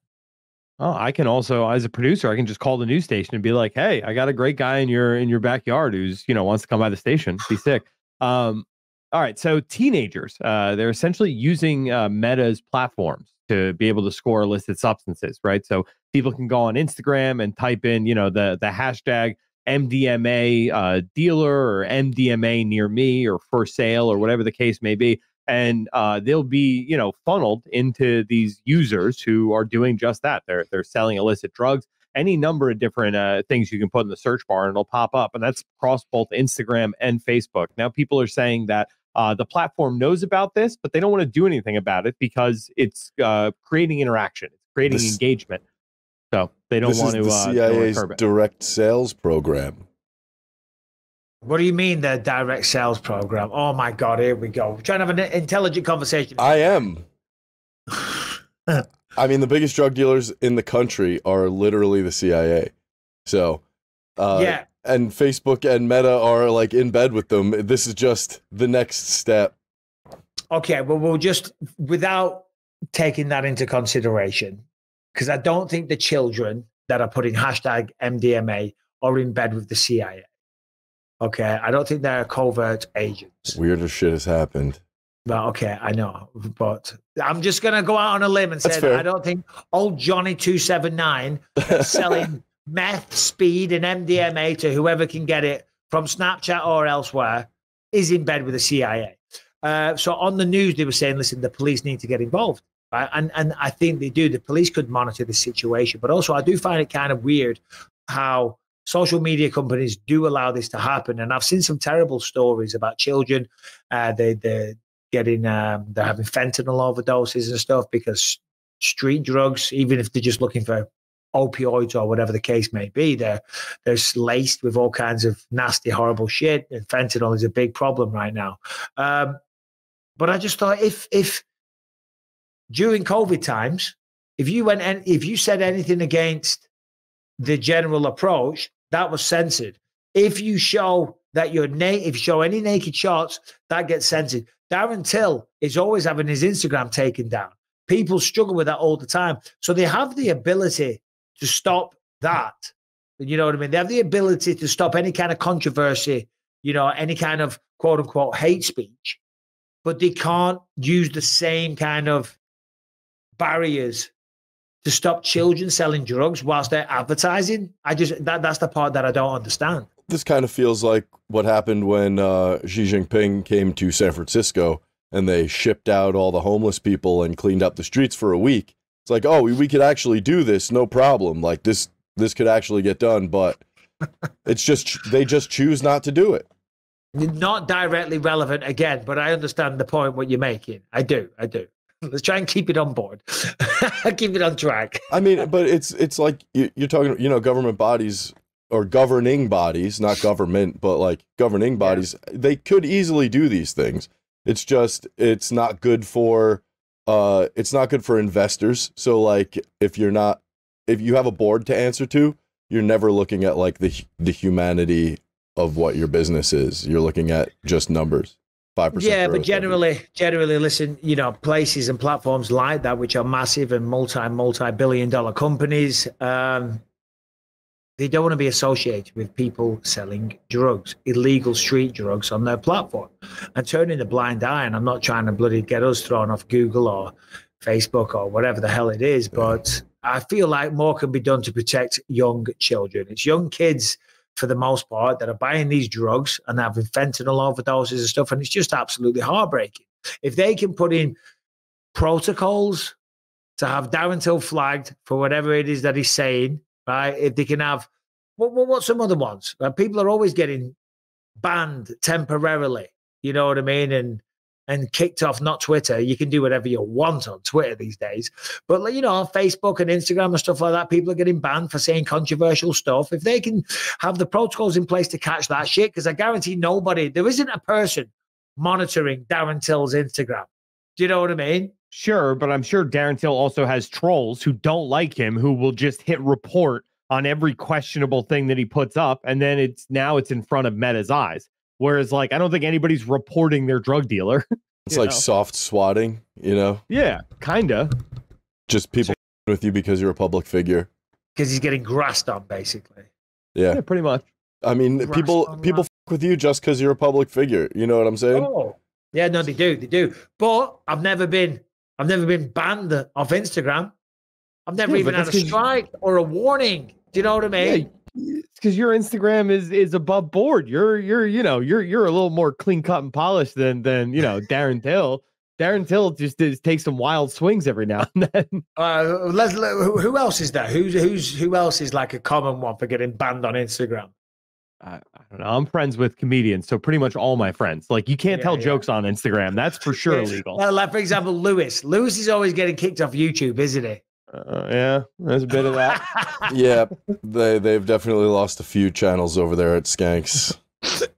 Oh, I can also, as a producer, I can just call the news station and be like, hey, I got a great guy in your in your backyard who's, you know, wants to come by the station. Be sick. Um, all right. So teenagers, uh, they're essentially using uh, Meta's platforms to be able to score illicit substances, right? So people can go on Instagram and type in, you know, the the hashtag M D M A uh, dealer or M D M A near me or for sale or whatever the case may be. And uh, they'll be, you know, funneled into these users who are doing just that. They're they're selling illicit drugs, any number of different uh, things you can put in the search bar and it'll pop up. And that's across both Instagram and Facebook. Now, people are saying that uh, the platform knows about this, but they don't want to do anything about it because it's uh, creating interaction, creating this, engagement. So they don't want to. This is the C I A's uh, direct sales program. What do you mean the direct sales program? Oh, my God, here we go. We're trying to have an intelligent conversation. I am. I mean, the biggest drug dealers in the country are literally the C I A. So, uh, yeah. And Facebook and Meta are like in bed with them. This is just the next step. Okay, well, we'll just, without taking that into consideration, because I don't think the children that are putting hashtag M D M A are in bed with the C I A. Okay, I don't think they're covert agents. Weirder shit has happened. Well, okay, I know, but I'm just gonna go out on a limb and say that I don't think old Johnny two seven nine is selling meth, speed, and M D M A to whoever can get it from Snapchat or elsewhere is in bed with the C I A. Uh, so on the news, they were saying, listen, the police need to get involved, right? And and I think they do. The police could monitor the situation, but also I do find it kind of weird how social media companies do allow this to happen. And I've seen some terrible stories about children. Uh, they, they're getting, um, they're having fentanyl overdoses and stuff because street drugs, even if they're just looking for opioids or whatever the case may be, they're, they're laced with all kinds of nasty, horrible shit. And fentanyl is a big problem right now. Um, but I just thought if, if during COVID times, if you went and if you said anything against the general approach, that was censored. If you show that you're naked, if you show any naked shots, that gets censored. Darren Till is always having his Instagram taken down. People struggle with that all the time. So they have the ability to stop that. You know what I mean? They have the ability to stop any kind of controversy, you know, any kind of quote unquote hate speech, but they can't use the same kind of barriers to stop children selling drugs whilst they're advertising. I just, that, that's the part that I don't understand. This kind of feels like what happened when uh, Xi Jinping came to San Francisco and they shipped out all the homeless people and cleaned up the streets for a week. It's like, oh, we, we could actually do this, no problem. Like this, this could actually get done, but it's just, they just choose not to do it. Not directly relevant again, but I understand the point what you're making. I do, I do. Let's try and keep it on board. Keep it on track. I mean, but it's it's like you're talking, you know, government bodies or governing bodies, not government, but like governing bodies, yeah. They could easily do these things. It's just it's not good for uh it's not good for investors. So like if you're not if you have a board to answer to, you're never looking at like the the humanity of what your business is. You're looking at just numbers. Yeah, but generally, generally, listen, you know, places and platforms like that, which are massive and multi, multi-billion dollar companies, um, they don't want to be associated with people selling drugs, illegal street drugs on their platform. And turning the blind eye, and I'm not trying to bloody get us thrown off Google or Facebook or whatever the hell it is, but I feel like more can be done to protect young children. It's young kids, for the most part, that are buying these drugs and having fentanyl overdoses and stuff. And it's just absolutely heartbreaking. If they can put in protocols to have Darren Till flagged for whatever it is that he's saying, right? If they can have, well, what's some other ones? Right? People are always getting banned temporarily, you know what I mean? And, and kicked off, not Twitter. You can do whatever you want on Twitter these days. But, you know, on Facebook and Instagram and stuff like that, people are getting banned for saying controversial stuff. If they can have the protocols in place to catch that shit, because I guarantee nobody, there isn't a person monitoring Darren Till's Instagram. Do you know what I mean? Sure, but I'm sure Darren Till also has trolls who don't like him, who will just hit report on every questionable thing that he puts up, and then it's now it's in front of Meta's eyes. Whereas, like, I don't think anybody's reporting their drug dealer. It's like know? soft swatting, you know? Yeah, kind of. Just people so, with you because you're a public figure. Because he's getting grassed on, basically. Yeah. yeah pretty much. I mean, grassed people on, people fuck with you just because you're a public figure. You know what I'm saying? Oh, yeah, no, they do. They do. But I've never been, I've never been banned off Instagram. I've never yeah, even had a strike or a warning. Do you know what I mean? Yeah, because your Instagram is is above board. You're you're you know you're you're a little more clean cut and polished than than you know Darren Till. Darren Till just is, takes some wild swings every now and then. Uh, let's, let, who else is there? Who's who's who else is like a common one for getting banned on Instagram? I, I don't know. I'm friends with comedians, so pretty much all my friends. Like, you can't yeah, tell yeah. jokes on Instagram. That's for sure illegal. Well, like, for example, Lewis. Lewis is always getting kicked off YouTube, isn't he? Uh, yeah, there's a bit of that. yeah, they, they've definitely lost a few channels over there at Skanks.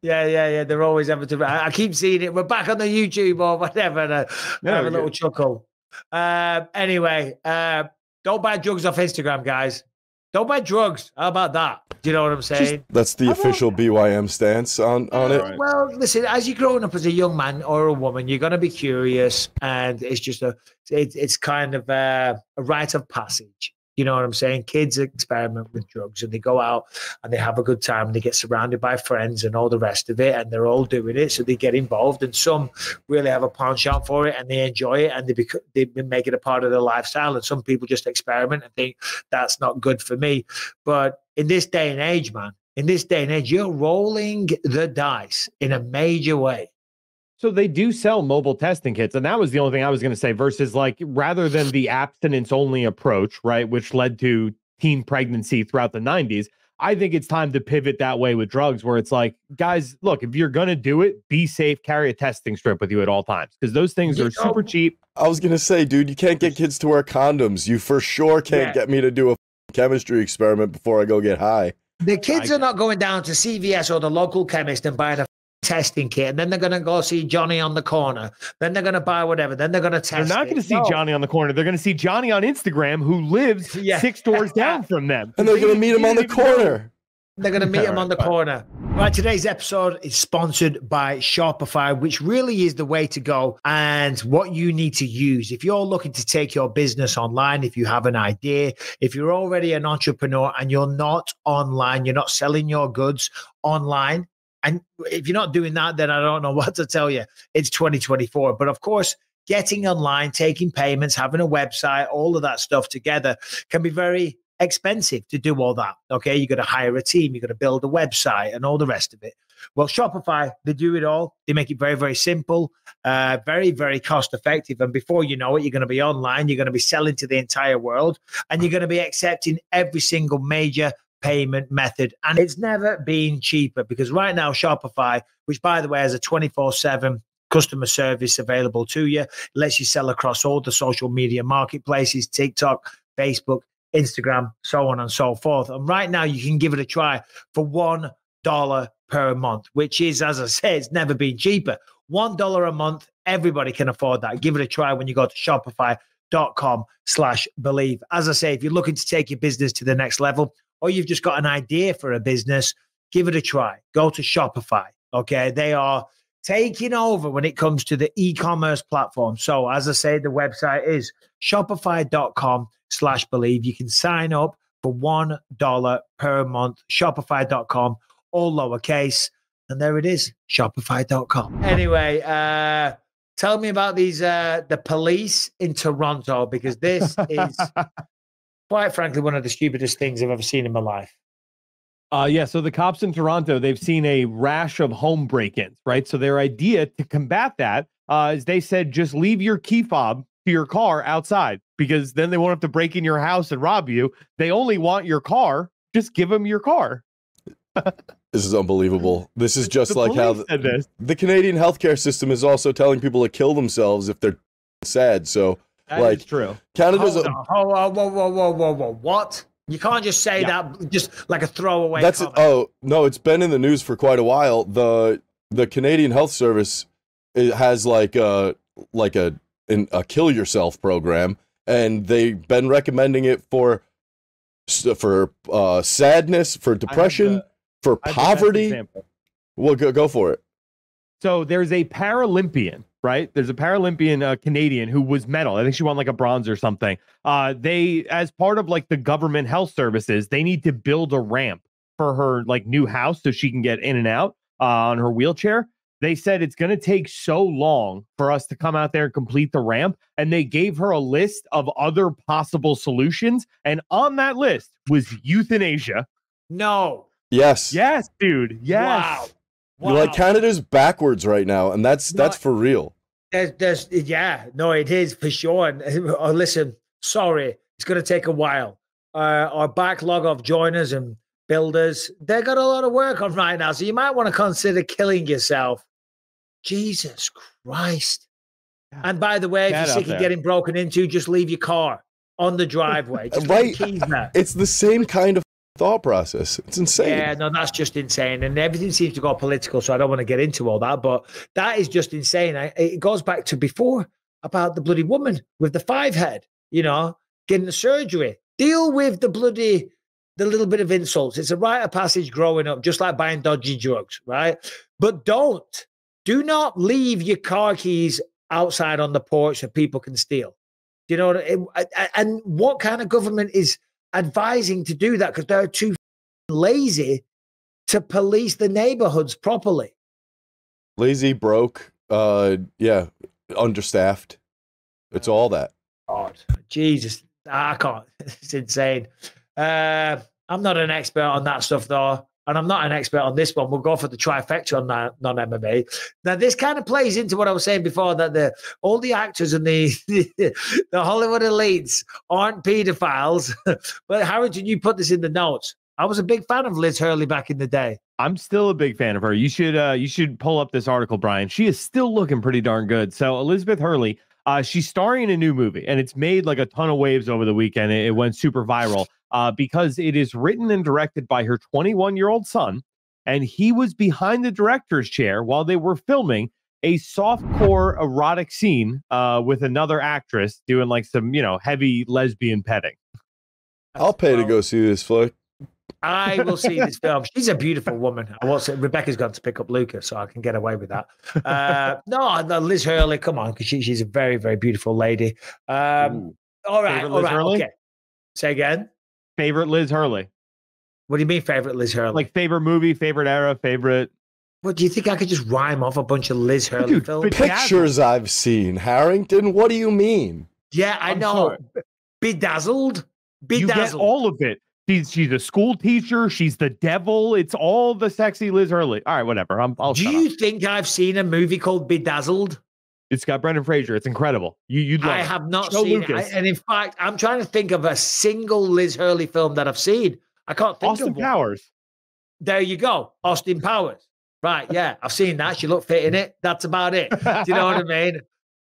yeah, yeah, yeah. They're always having to... I, I keep seeing it. We're back on the YouTube or whatever. And I, no, I have a little good. chuckle. Uh, anyway, uh, don't buy drugs off Instagram, guys. Don't buy drugs. How about that? Do you know what I'm saying? Just, that's the official B Y M stance on, on it. Right. Well, listen, as you're growing up as a young man or a woman, you're going to be curious, and it's just a, it, it's kind of a, a rite of passage. You know what I'm saying? Kids experiment with drugs, and they go out and they have a good time, and they get surrounded by friends and all the rest of it, and they're all doing it, so they get involved, and some really have a penchant for it, and they enjoy it, and they, they make it a part of their lifestyle, and some people just experiment and think, that's not good for me. But in this day and age, man, in this day and age, you're rolling the dice in a major way. So they do sell mobile testing kits, and that was the only thing I was going to say, versus like, rather than the abstinence-only approach, right, which led to teen pregnancy throughout the nineties, I think it's time to pivot that way with drugs, where it's like, guys, look, if you're going to do it, be safe, carry a testing strip with you at all times, because those things you are know, super cheap. I was going to say, dude, you can't get kids to wear condoms. You for sure can't yeah. get me to do a chemistry experiment before I go get high. The kids I, are not going down to C V S or the local chemist and buying a testing kit, and then they're going to go see Johnny on the corner, then they're going to buy whatever, then they're going to test. They're not going to see no. Johnny on the corner. They're going to see Johnny on Instagram, who lives yeah. six doors down from them, and they're going to meet him on the corner. They're going to meet him on the corner. Right, today's episode is sponsored by Shopify, which really is the way to go and what you need to use. If you're looking to take your business online, if you have an idea, if you're already an entrepreneur and you're not online, you're not selling your goods online, and if you're not doing that, then I don't know what to tell you. It's twenty twenty-four. But of course, getting online, taking payments, having a website, all of that stuff together can be very expensive to do all that. Okay, you got to hire a team, you got to build a website and all the rest of it. Well, Shopify, they do it all. They make it very, very simple, uh, very, very cost effective. And before you know it, you're going to be online, you're going to be selling to the entire world, and you're going to be accepting every single major payment method. And it's never been cheaper, because right now Shopify, which by the way has a twenty-four seven customer service available to you, lets you sell across all the social media marketplaces, TikTok, Facebook, Instagram, so on and so forth. And right now you can give it a try for one dollar per month, which is, as I say, it's never been cheaper. One dollar a month, everybody can afford that. Give it a try when you go to Shopify dot com slash believe. As I say, if you're looking to take your business to the next level, or you've just got an idea for a business, give it a try. Go to Shopify, okay? They are taking over when it comes to the e-commerce platform. So as I say, the website is shopify dot com slash believe. You can sign up for one dollar per month, shopify dot com, all lowercase. And there it is, shopify dot com. Anyway, uh, tell me about these uh, the police in Toronto, because this is... quite frankly, one of the stupidest things I've ever seen in my life. Uh, yeah, so the cops in Toronto, they've seen a rash of home break-ins, right? So their idea to combat that uh, is, they said, just leave your key fob to your car outside, because then they won't have to break in your house and rob you. They only want your car. Just give them your car. This is unbelievable. This is just the like how the, the Canadian healthcare system is also telling people to kill themselves if they're sad, so... That like, is true. Canada's a, oh, whoa, whoa, whoa, whoa, whoa, whoa. What? You can't just say yeah. that just like a throwaway That's comment. It. Oh, no, it's been in the news for quite a while. The the Canadian Health Service, it has like a, like a, in, a kill yourself program, and they've been recommending it for, for uh, sadness, for depression, the, for poverty. Well, go, go for it. So there's a Paralympian. Right. There's a Paralympian uh, Canadian who was medal. I think she won like a bronze or something. Uh, they, as part of like the government health services, they need to build a ramp for her like new house so she can get in and out uh, on her wheelchair. They said it's going to take so long for us to come out there and complete the ramp. And they gave her a list of other possible solutions. And on that list was euthanasia, No. Yes. Yes, dude. Yes. Wow. Wow. You're like, Canada's backwards right now, and that's no, that's for real. There's, there's, yeah, no, it is for sure. And uh, listen, sorry, it's going to take a while. Uh, our backlog of joiners and builders, they got a lot of work on right now, so you might want to consider killing yourself. Jesus Christ. And by the way, if you're sick of getting broken into, just leave your car on the driveway. Just right. The keys there. It's the same kind of thought process. It's insane. Yeah, no, that's just insane. And everything seems to go political, so I don't want to get into all that, but that is just insane. I, it goes back to before about the bloody woman with the five head, you know, getting the surgery. Deal with the bloody, the little bit of insults. It's a rite of passage growing up, just like buying dodgy drugs, right? But don't, do not leave your car keys outside on the porch that people can steal. Do you know what I, and what kind of government is advising to do that? Because they're too lazy to police the neighborhoods properly. Lazy, broke, uh yeah, understaffed. It's all that. God, Jesus, I can't. It's insane. uh I'm not an expert on that stuff though. And I'm not an expert on this one. We'll go for the trifecta on non-M M A. Now, this kind of plays into what I was saying before, that the, all the actors and the, the Hollywood elites aren't pedophiles. But Harrington, you put this in the notes. I was a big fan of Liz Hurley back in the day. I'm still a big fan of her. You should, uh, you should pull up this article, Brian. She is still looking pretty darn good. So Elizabeth Hurley, uh, she's starring in a new movie, and it's made like a ton of waves over the weekend. It, it went super viral. Uh, because it is written and directed by her twenty-one-year-old son, and he was behind the director's chair while they were filming a softcore erotic scene uh, with another actress doing like some, you know, heavy lesbian petting. I'll pay to go see this flick. I will see this film. She's a beautiful woman. I will say, Rebecca's got to pick up Luca, so I can get away with that. Uh, no, no, Liz Hurley, come on, because she, she's a very, very beautiful lady. Um, all right, all right, Hurley? Okay. Say again. Favorite Liz Hurley. What do you mean favorite Liz Hurley? Like favorite movie, favorite era, favorite. What do you think? I could just rhyme off a bunch of Liz Hurley Dude, films? Pictures I've seen, Harrington. What do you mean? Yeah, I I'm know. Sorry. Bedazzled. Bedazzled. You get all of it. She's, she's a school teacher. She's the devil. It's all the sexy Liz Hurley. All right, whatever. I'm, I'll do you up. think I've seen a movie called Bedazzled? It's got Brendan Fraser. It's incredible. You, you'd like I have not Joe seen Lucas. it. I, and in fact, I'm trying to think of a single Liz Hurley film that I've seen. I can't think Austin of one. Austin Powers. There you go. Austin Powers. Right. Yeah. I've seen that. She looked fit in it. That's about it. Do you know what I mean?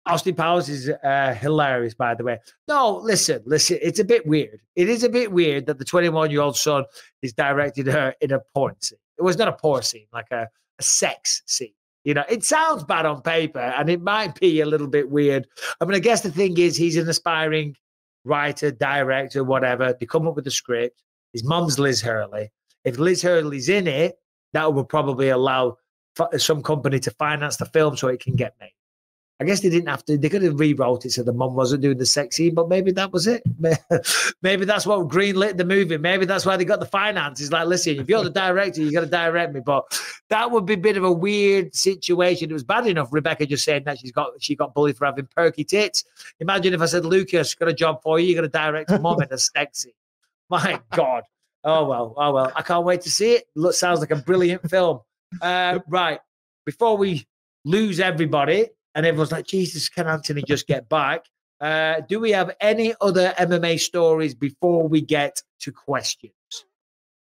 Austin Powers is uh, hilarious, by the way. No, listen, listen. It's a bit weird. It is a bit weird that the twenty-one-year-old son is directed her in a porn scene. It was not a porn scene, like a, a sex scene. You know, it sounds bad on paper, and it might be a little bit weird. I mean, I guess the thing is he's an aspiring writer, director, whatever. They come up with a script. His mum's Liz Hurley. If Liz Hurley's in it, that will probably allow some company to finance the film so it can get made. I guess they didn't have to. They could have rewrote it so the mum wasn't doing the sex scene, but maybe that was it. Maybe that's what greenlit the movie. Maybe that's why they got the finances. Like, listen, if you're the director, you got to direct me. But that would be a bit of a weird situation. It was bad enough, Rebecca just saying that she's got she got bullied for having perky tits. Imagine if I said, Lucas, got a job for you. You got to direct a mum in a sex scene. My God. Oh, well. Oh, well. I can't wait to see it. Look, sounds like a brilliant film. Uh, right. Before we lose everybody, and everyone's like, Jesus, can Anthony just get back? Uh, do we have any other M M A stories before we get to questions?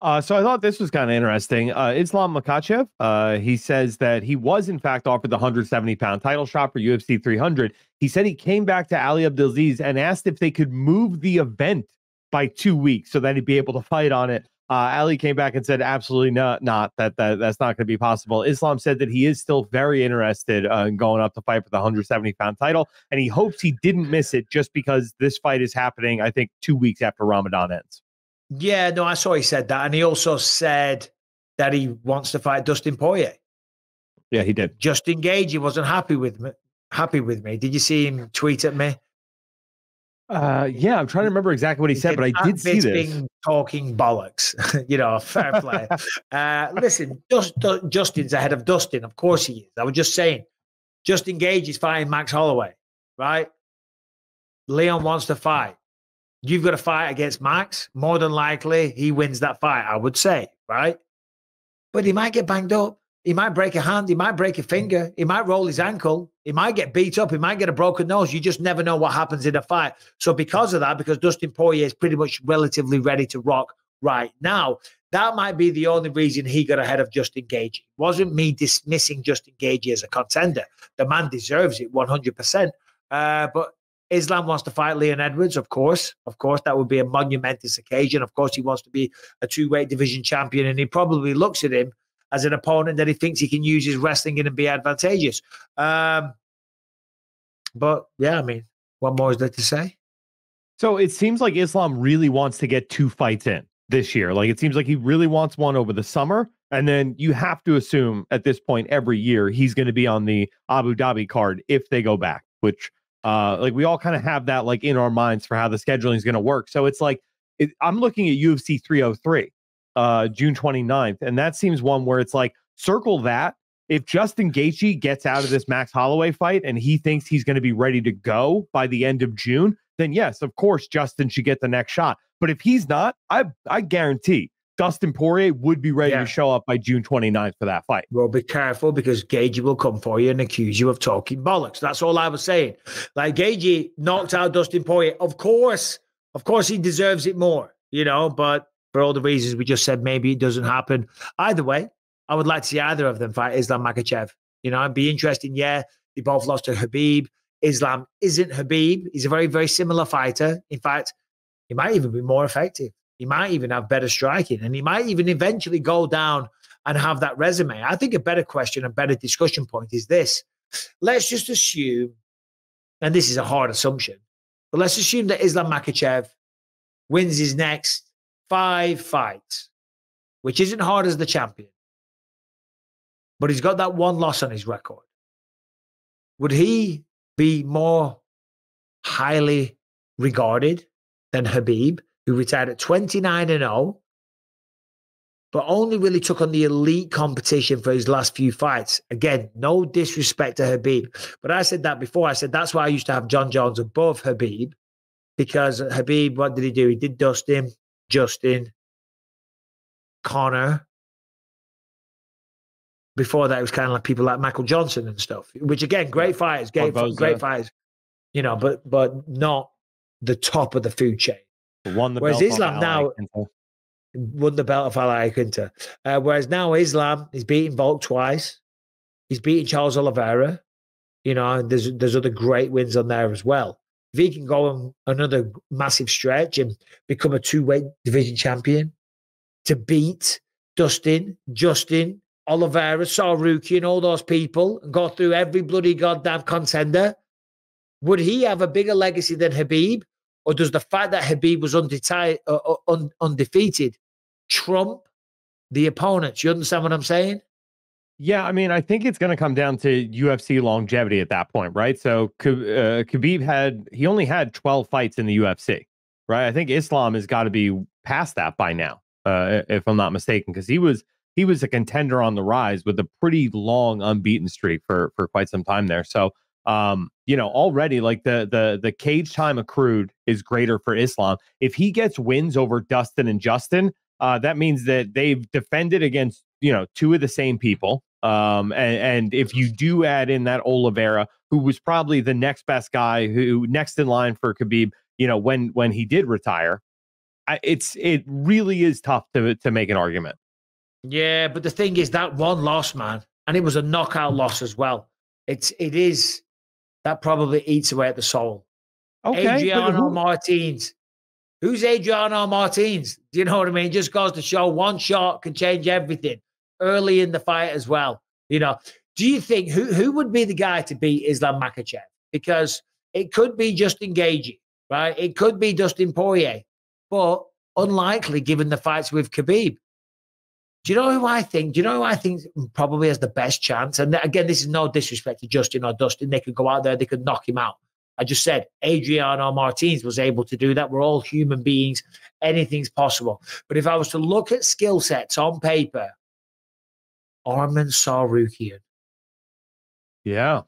Uh, so I thought this was kind of interesting. Uh, Islam Makhachev, uh, he says that he was, in fact, offered the one hundred seventy pound title shot for U F C three hundred. He said he came back to Ali Abdelaziz and asked if they could move the event by two weeks so that he'd be able to fight on it. Uh, Ali came back and said, absolutely not, not that, that that's not going to be possible. Islam said that he is still very interested uh, in going up to fight for the one hundred seventy pound title, and he hopes he didn't miss it just because this fight is happening, I think, two weeks after Ramadan ends. Yeah, no, I saw he said that, and he also said that he wants to fight Dustin Poirier. Yeah, he did. Justin Gage, he wasn't happy with me. Happy with me. Did you see him tweet at me? Uh, yeah, I'm trying to remember exactly what he, he said, but I did see this. Talking bollocks, you know, fair play. uh, listen, just, just, Justin's ahead of Dustin. Of course he is. I was just saying, Justin Gage is fighting Max Holloway, right? Leon wants to fight. you've got a fight against Max, more than likely he wins that fight, I would say, right? But he might get banged up. He might break a hand. He might break a finger. He might roll his ankle. He might get beat up. He might get a broken nose. You just never know what happens in a fight. So because of that, because Dustin Poirier is pretty much relatively ready to rock right now, that might be the only reason he got ahead of Justin Gaethje. It wasn't me dismissing Justin Gaethje as a contender. The man deserves it one hundred percent. Uh, but Islam wants to fight Leon Edwards, of course. Of course, that would be a monumentous occasion. Of course, he wants to be a two-weight division champion, and he probably looks at him as an opponent that he thinks he can use his wrestling in and be advantageous. Um, but, yeah, I mean, what more is there to say? So it seems like Islam really wants to get two fights in this year. Like, it seems like he really wants one over the summer. And then you have to assume at this point every year he's going to be on the Abu Dhabi card if they go back, which uh, like we all kind of have that like in our minds for how the scheduling is going to work. So it's like it, I'm looking at U F C three oh three. Uh, June twenty-ninth, and that seems one where it's like, circle that. If Justin Gaethje gets out of this Max Holloway fight and he thinks he's going to be ready to go by the end of June, then yes, of course, Justin should get the next shot. But if he's not, I I guarantee Dustin Poirier would be ready yeah. to show up by June twenty-ninth for that fight. Well, be careful, because Gaethje will come for you and accuse you of talking bollocks. That's all I was saying. Like, Gaethje knocked out Dustin Poirier. Of course, of course he deserves it more, you know, but for all the reasons we just said, maybe it doesn't happen. Either way, I would like to see either of them fight Islam Makhachev. You know, it'd be interesting. Yeah, they both lost to Khabib. Islam isn't Khabib. He's a very, very similar fighter. In fact, he might even be more effective. He might even have better striking. And he might even eventually go down and have that resume. I think a better question, a better discussion point is this. Let's just assume, and this is a hard assumption, but let's assume that Islam Makhachev wins his next five fights, which isn't hard as the champion, but he's got that one loss on his record. Would he be more highly regarded than Khabib, who retired at twenty-nine and oh, but only really took on the elite competition for his last few fights? Again, no disrespect to Khabib, but I said that before. I said that's why I used to have John Jones above Khabib, because Khabib, what did he do? He did Dustin, Justin, Connor. Before that, it was kind of like people like Michael Johnson and stuff, which again, great fighters, great, great fighters, you know, but but not the top of the food chain. Won the whereas belt Islam now won the belt of Ali Quinter. Uh, whereas now Islam is beating Volk twice, he's beating Charles Oliveira, you know, and there's there's other great wins on there as well. If he can go on another massive stretch and become a two-weight division champion to beat Dustin, Justin, Oliveira, Saruki, and all those people, and go through every bloody goddamn contender, would he have a bigger legacy than Khabib? Or does the fact that Khabib was undeti- uh, un undefeated trump the opponents? You understand what I'm saying? Yeah, I mean, I think it's going to come down to U F C longevity at that point, right? So uh, Khabib had, he only had twelve fights in the U F C, right? I think Islam has got to be past that by now, uh, if I'm not mistaken, because he was he was a contender on the rise with a pretty long unbeaten streak for for quite some time there. So, um, you know, already like the the the cage time accrued is greater for Islam. If he gets wins over Dustin and Justin, uh, that means that they've defended against, you know, two of the same people. Um, and, and if you do add in that Oliveira, who was probably the next best guy, who next in line for Khabib, you know, when, when he did retire, I, it's, it really is tough to, to make an argument. Yeah. But the thing is that one loss, man, and it was a knockout loss as well. It's, it is that probably eats away at the soul. Okay, Adriano Martinez. Who's Adriano Martinez? Do you know what I mean? Just goes to show one shot can change everything. Early in the fight as well, you know. Do you think who who would be the guy to beat Islam Makhachev? Because it could be Justin Gaethje, right? It could be Dustin Poirier, but unlikely given the fights with Khabib. Do you know who I think? Do you know who I think probably has the best chance? And again, this is no disrespect to Justin or Dustin. They could go out there, they could knock him out. I just said Adriano Martinez was able to do that. We're all human beings. Anything's possible. But if I was to look at skill sets on paper, Arman Sarukian. Yeah.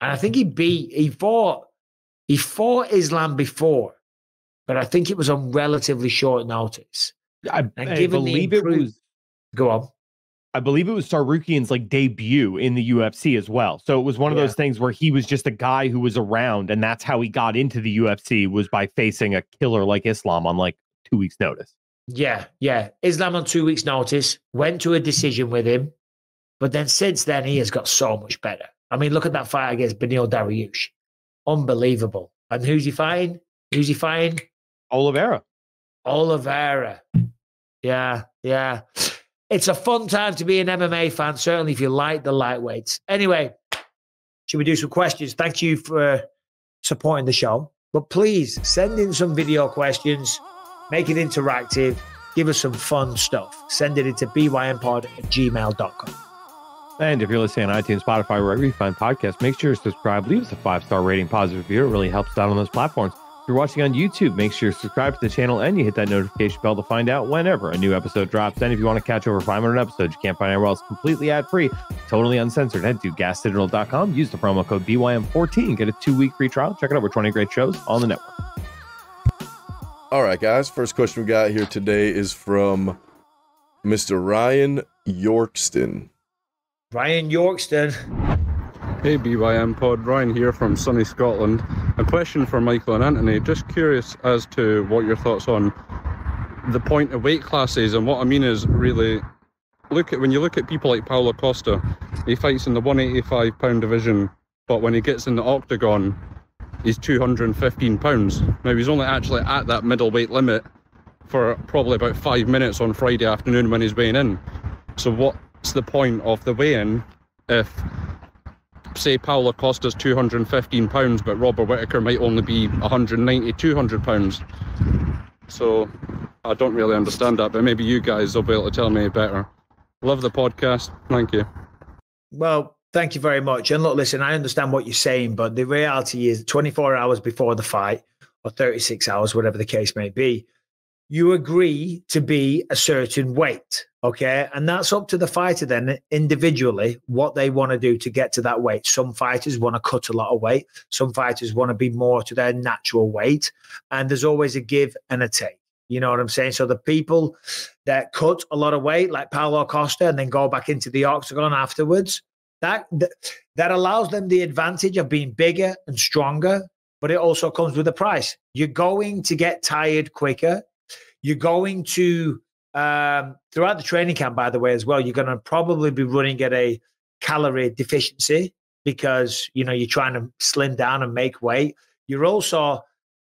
And I think he beat, he fought, he fought Islam before. but I think it was on relatively short notice. I, I believe it was. Go on. I believe it was Sarukian's like debut in the U F C as well. So it was one of yeah. those things where he was just a guy who was around, and that's how he got into the U F C, was by facing a killer like Islam on like two weeks' notice. Yeah, yeah. Islam on two weeks' notice, went to a decision with him, but then since then he has got so much better. I mean, look at that fight against Benil Dariush. Unbelievable. And who's he fighting? Who's he fighting? Oliveira. Oliveira. Yeah, yeah. It's a fun time to be an M M A fan, certainly if you like the lightweights. Anyway, should we do some questions? Thank you for supporting the show. But please send in some video questions, make it interactive, give us some fun stuff. Send it into b y m pod at gmail dot com. And if you're listening on iTunes, Spotify, wherever you find podcasts, make sure you subscribe, leave us a five star rating, positive review. It really helps us out on those platforms. If you're watching on YouTube, make sure you subscribe to the channel and you hit that notification bell to find out whenever a new episode drops. And if you want to catch over five hundred episodes you can't find anywhere else, completely ad-free, totally uncensored, head to gas citadel dot com. Use the promo code B Y M fourteen. Get a two week free trial. Check it out. We're twenty great shows on the network. All right, guys. First question we got here today is from Mister Ryan Yorkston. Ryan Yorkston. Hey B Y M Pod, Ryan here from sunny Scotland. A question for Michael and Anthony. Just curious as to what your thoughts on the point of weight classes, and what I mean is really, look at when you look at people like Paolo Costa, he fights in the one eighty-five pound division, but when he gets in the octagon, he's two hundred fifteen pounds. Now he's only actually at that middleweight limit for probably about five minutes on Friday afternoon when he's weighing in. So what's the point of the weigh-in if, say, Paolo Costa's two hundred fifteen pounds, but Robert Whittaker might ononly be one ninety, two hundred pounds. So I don't really understand that, but maybe you guys will be able to tell me better. Love the podcast. Thank you. Well, thank you very much. And look, listen, I understand what you're saying, but the reality is twenty-four hours before the fight, or thirty-six hours, whatever the case may be, you agree to be a certain weight, okay? And that's up to the fighter then individually what they want to do to get to that weight. Some fighters want to cut a lot of weight. Some fighters want to be more to their natural weight. And there's always a give and a take. You know what I'm saying? So the people that cut a lot of weight, like Paolo Costa, and then go back into the octagon afterwards, that that allows them the advantage of being bigger and stronger, but it also comes with a price. You're going to get tired quicker. You're going to, um, throughout the training camp, by the way, as well, you're going to probably be running at a calorie deficiency because, you know, you're trying to slim down and make weight. You're also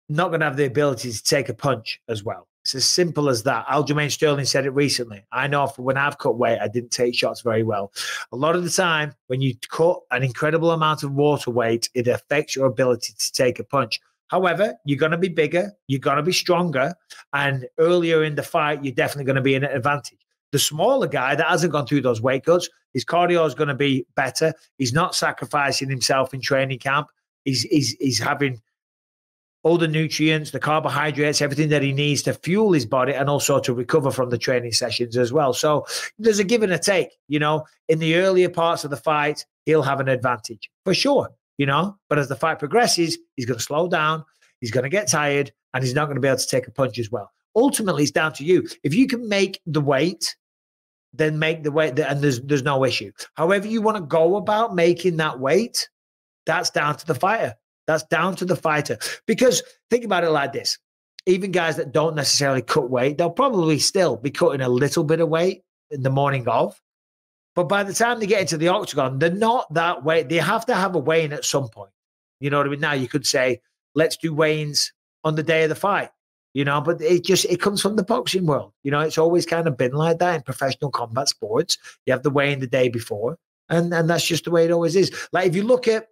not going to have the ability to take a punch as well. It's as simple as that. Aljamain Sterling said it recently. I know for when I've cut weight, I didn't take shots very well. A lot of the time when you cut an incredible amount of water weight, it affects your ability to take a punch. However, you're going to be bigger, you're going to be stronger, and earlier in the fight, you're definitely going to be in an advantage. The smaller guy that hasn't gone through those weight cuts, his cardio is going to be better. He's not sacrificing himself in training camp. He's, he's, he's having all the nutrients, the carbohydrates, everything that he needs to fuel his body and also to recover from the training sessions as well. So there's a give and a take. You know, in the earlier parts of the fight, he'll have an advantage for sure. You know, but as the fight progresses, he's going to slow down, he's going to get tired, and he's not going to be able to take a punch as well. Ultimately, it's down to you. If you can make the weight, then make the weight, and there's there's no issue. However you want to go about making that weight, that's down to the fighter. That's down to the fighter. Because think about it like this. Even guys that don't necessarily cut weight, they'll probably still be cutting a little bit of weight in the morning of. But by the time they get into the octagon, they're not that weight. They have to have a weigh-in at some point. You know what I mean? Now you could say, let's do weigh-ins on the day of the fight. You know, but it just, it comes from the boxing world. You know, it's always kind of been like that in professional combat sports. You have the weigh-in the day before. And, and that's just the way it always is. Like if you look at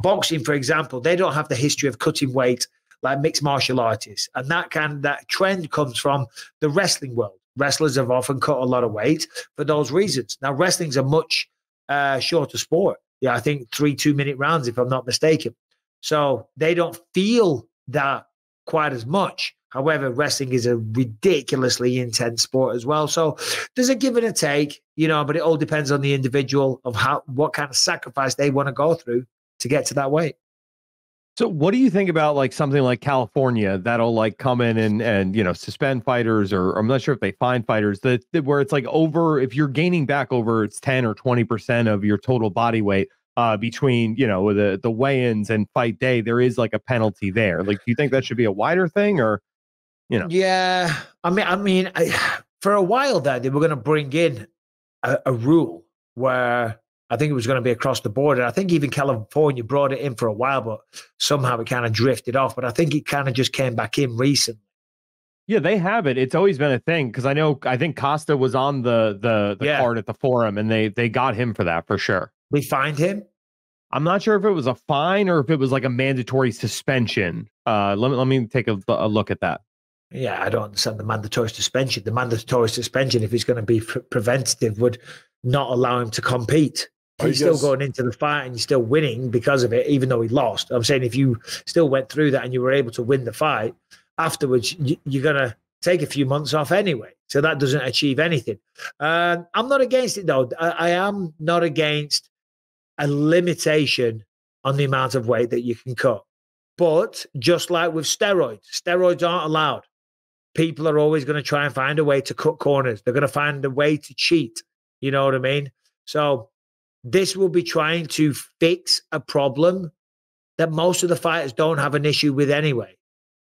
boxing, for example, they don't have the history of cutting weight like mixed martial artists. And that kind of, that trend comes from the wrestling world. Wrestlers have often cut a lot of weight for those reasons. Now, wrestling's a much uh, shorter sport. Yeah, I think three two-minute rounds, if I'm not mistaken. So they don't feel that quite as much. However, wrestling is a ridiculously intense sport as well. So there's a give and a take, you know, but it all depends on the individual of how, what kind of sacrifice they want to go through to get to that weight. So what do you think about like something like California that'll like come in and, and you know, suspend fighters, or, or I'm not sure if they fine fighters, that, that where it's like over, if you're gaining back over it's ten or twenty percent of your total body weight uh, between, you know, the, the weigh-ins and fight day, there is like a penalty there. Like, do you think that should be a wider thing, or, you know? Yeah. I mean, I mean, I, for a while there, they were going to bring in a, a rule where, I think it was going to be across the board. And I think even California brought it in for a while, but somehow it kind of drifted off. But I think it kind of just came back in recently. Yeah, they have it. It's always been a thing, because I know, I think Costa was on the the, the yeah. card at the Forum, and they they got him for that for sure. We fined him? I'm not sure if it was a fine or if it was like a mandatory suspension. Uh, let me, let me take a, a look at that. Yeah, I don't understand the mandatory suspension. The mandatory suspension, if it's going to be pre preventative, would not allow him to compete. He's still going into the fight and you're still winning because of it, even though he lost. I'm saying if you still went through that and you were able to win the fight, afterwards you're going to take a few months off anyway. So that doesn't achieve anything. Um, I'm not against it, though. I, I am not against a limitation on the amount of weight that you can cut. But just like with steroids, steroids aren't allowed. People are always going to try and find a way to cut corners. They're going to find a way to cheat. You know what I mean? So this will be trying to fix a problem that most of the fighters don't have an issue with anyway.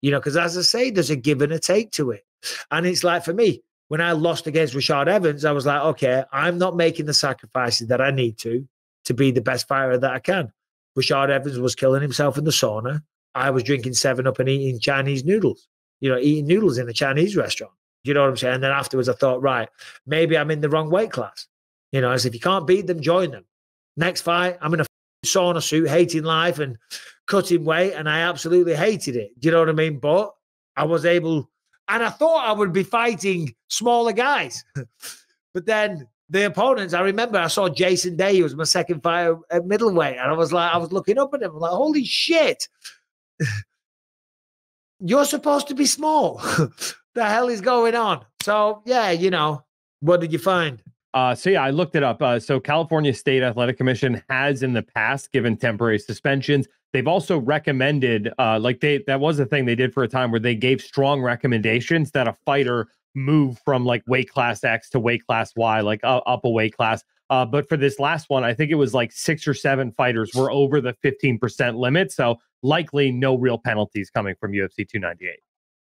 You know, because as I say, there's a give and a take to it. And it's like for me, when I lost against Rashad Evans, I was like, okay, I'm not making the sacrifices that I need to to be the best fighter that I can. Rashad Evans was killing himself in the sauna. I was drinking seven up and eating Chinese noodles, you know, eating noodles in a Chinese restaurant. You know what I'm saying? And then afterwards I thought, right, maybe I'm in the wrong weight class. You know, as if you can't beat them, join them. Next fight, I'm in a sauna suit, hating life and cutting weight, and I absolutely hated it. Do you know what I mean? But I was able, and I thought I would be fighting smaller guys. But then the opponents, I remember I saw Jason Day, who was my second fight at middleweight, and I was like, I was looking up at him, I'm like, holy shit. You're supposed to be small. The hell is going on? So, yeah, you know, what did you find? Uh, so, yeah, I looked it up. Uh, so California State Athletic Commission has in the past given temporary suspensions. They've also recommended, uh, like they that was a thing they did for a time where they gave strong recommendations that a fighter move from like weight class X to weight class Y, like uh, up a weight class. Uh, but for this last one, I think it was like six or seven fighters were over the fifteen percent limit. So likely no real penalties coming from U F C two ninety-eight.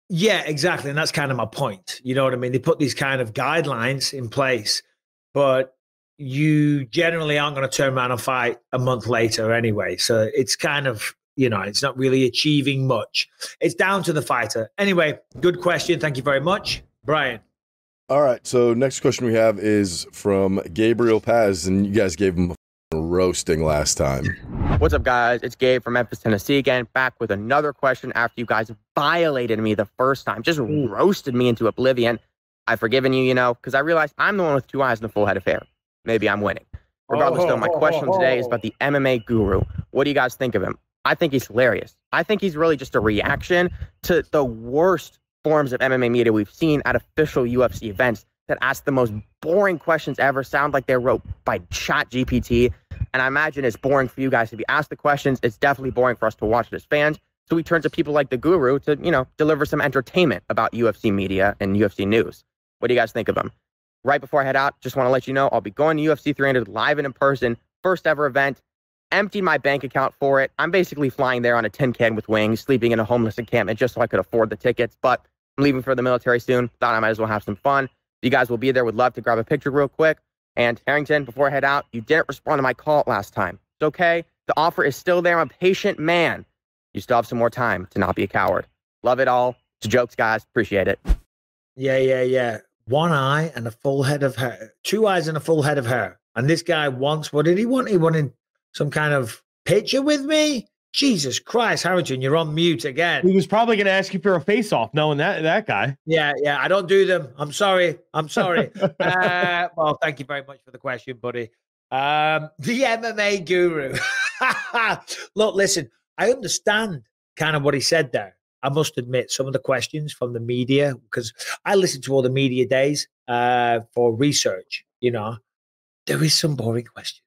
Yeah, exactly. And that's kind of my point. You know what I mean? They put these kind of guidelines in place, but you generally aren't going to turn around and fight a month later anyway. So it's kind of, you know, it's not really achieving much. It's down to the fighter. Anyway, good question. Thank you very much, Bryan. All right. So next question we have is from Gabriel Paz, and you guys gave him a roasting last time. What's up, guys? It's Gabe from Memphis, Tennessee again, back with another question after you guys violated me the first time, just Ooh. roasted me into oblivion. I've forgiven you, you know, because I realized I'm the one with two eyes and a full head of hair. Maybe I'm winning. Regardless, oh, though, my oh, question oh, today is about the M M A guru. What do you guys think of him? I think he's hilarious. I think he's really just a reaction to the worst forms of M M A media we've seen at official U F C events that ask the most boring questions ever, sound like they're wrote by Chat G P T. And I imagine it's boring for you guys to be asked the questions. It's definitely boring for us to watch it as fans. So we turn to people like the guru to, you know, deliver some entertainment about U F C media and U F C news. What do you guys think of him? Right before I head out, just want to let you know, I'll be going to U F C three hundred live and in person, first ever event, emptied my bank account for it. I'm basically flying there on a tin can with wings, sleeping in a homeless encampment just so I could afford the tickets, but I'm leaving for the military soon. Thought I might as well have some fun. You guys will be there. Would love to grab a picture real quick. And Harrington, before I head out, you didn't respond to my call last time. It's okay. The offer is still there. I'm a patient man. You still have some more time to not be a coward. Love it all. It's jokes, guys. Appreciate it. Yeah, yeah, yeah. One eye and a full head of hair. Two eyes and a full head of hair. And this guy wants, what did he want? He wanted some kind of picture with me? Jesus Christ, Harrington, you're on mute again. He was probably going to ask you for a face-off, knowing that that guy. Yeah, yeah, I don't do them. I'm sorry. I'm sorry. uh, well, thank you very much for the question, buddy. Um, the M M A guru. Look, listen, I understand kind of what he said there. I must admit, some of the questions from the media, because I listen to all the media days uh, for research, you know, there is some boring questions.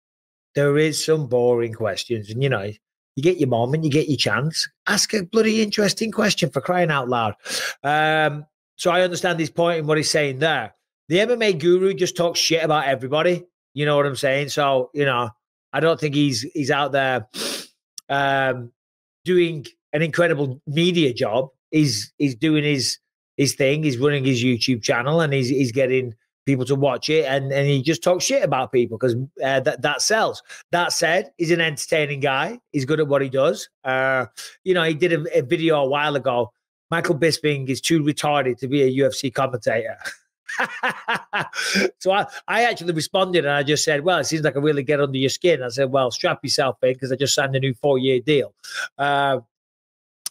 There is some boring questions. And, you know, You get your moment, you get your chance. Ask a bloody interesting question, for crying out loud. Um, so I understand his point and what he's saying there. The M M A guru just talks shit about everybody. You know what I'm saying? So, you know, I don't think he's he's out there um, doing an incredible media job. He's he's doing his his thing. He's running his YouTube channel, and he's he's getting people to watch it, and and he just talks shit about people because uh, that that sells. That said, he's an entertaining guy. He's good at what he does. Uh, you know, he did a, a video a while ago. Michael Bisping is too retarded to be a U F C commentator. So I, I actually responded, and I just said, well, it seems like I really get under your skin. I said, well, strap yourself in, because I just signed a new four-year deal. Uh,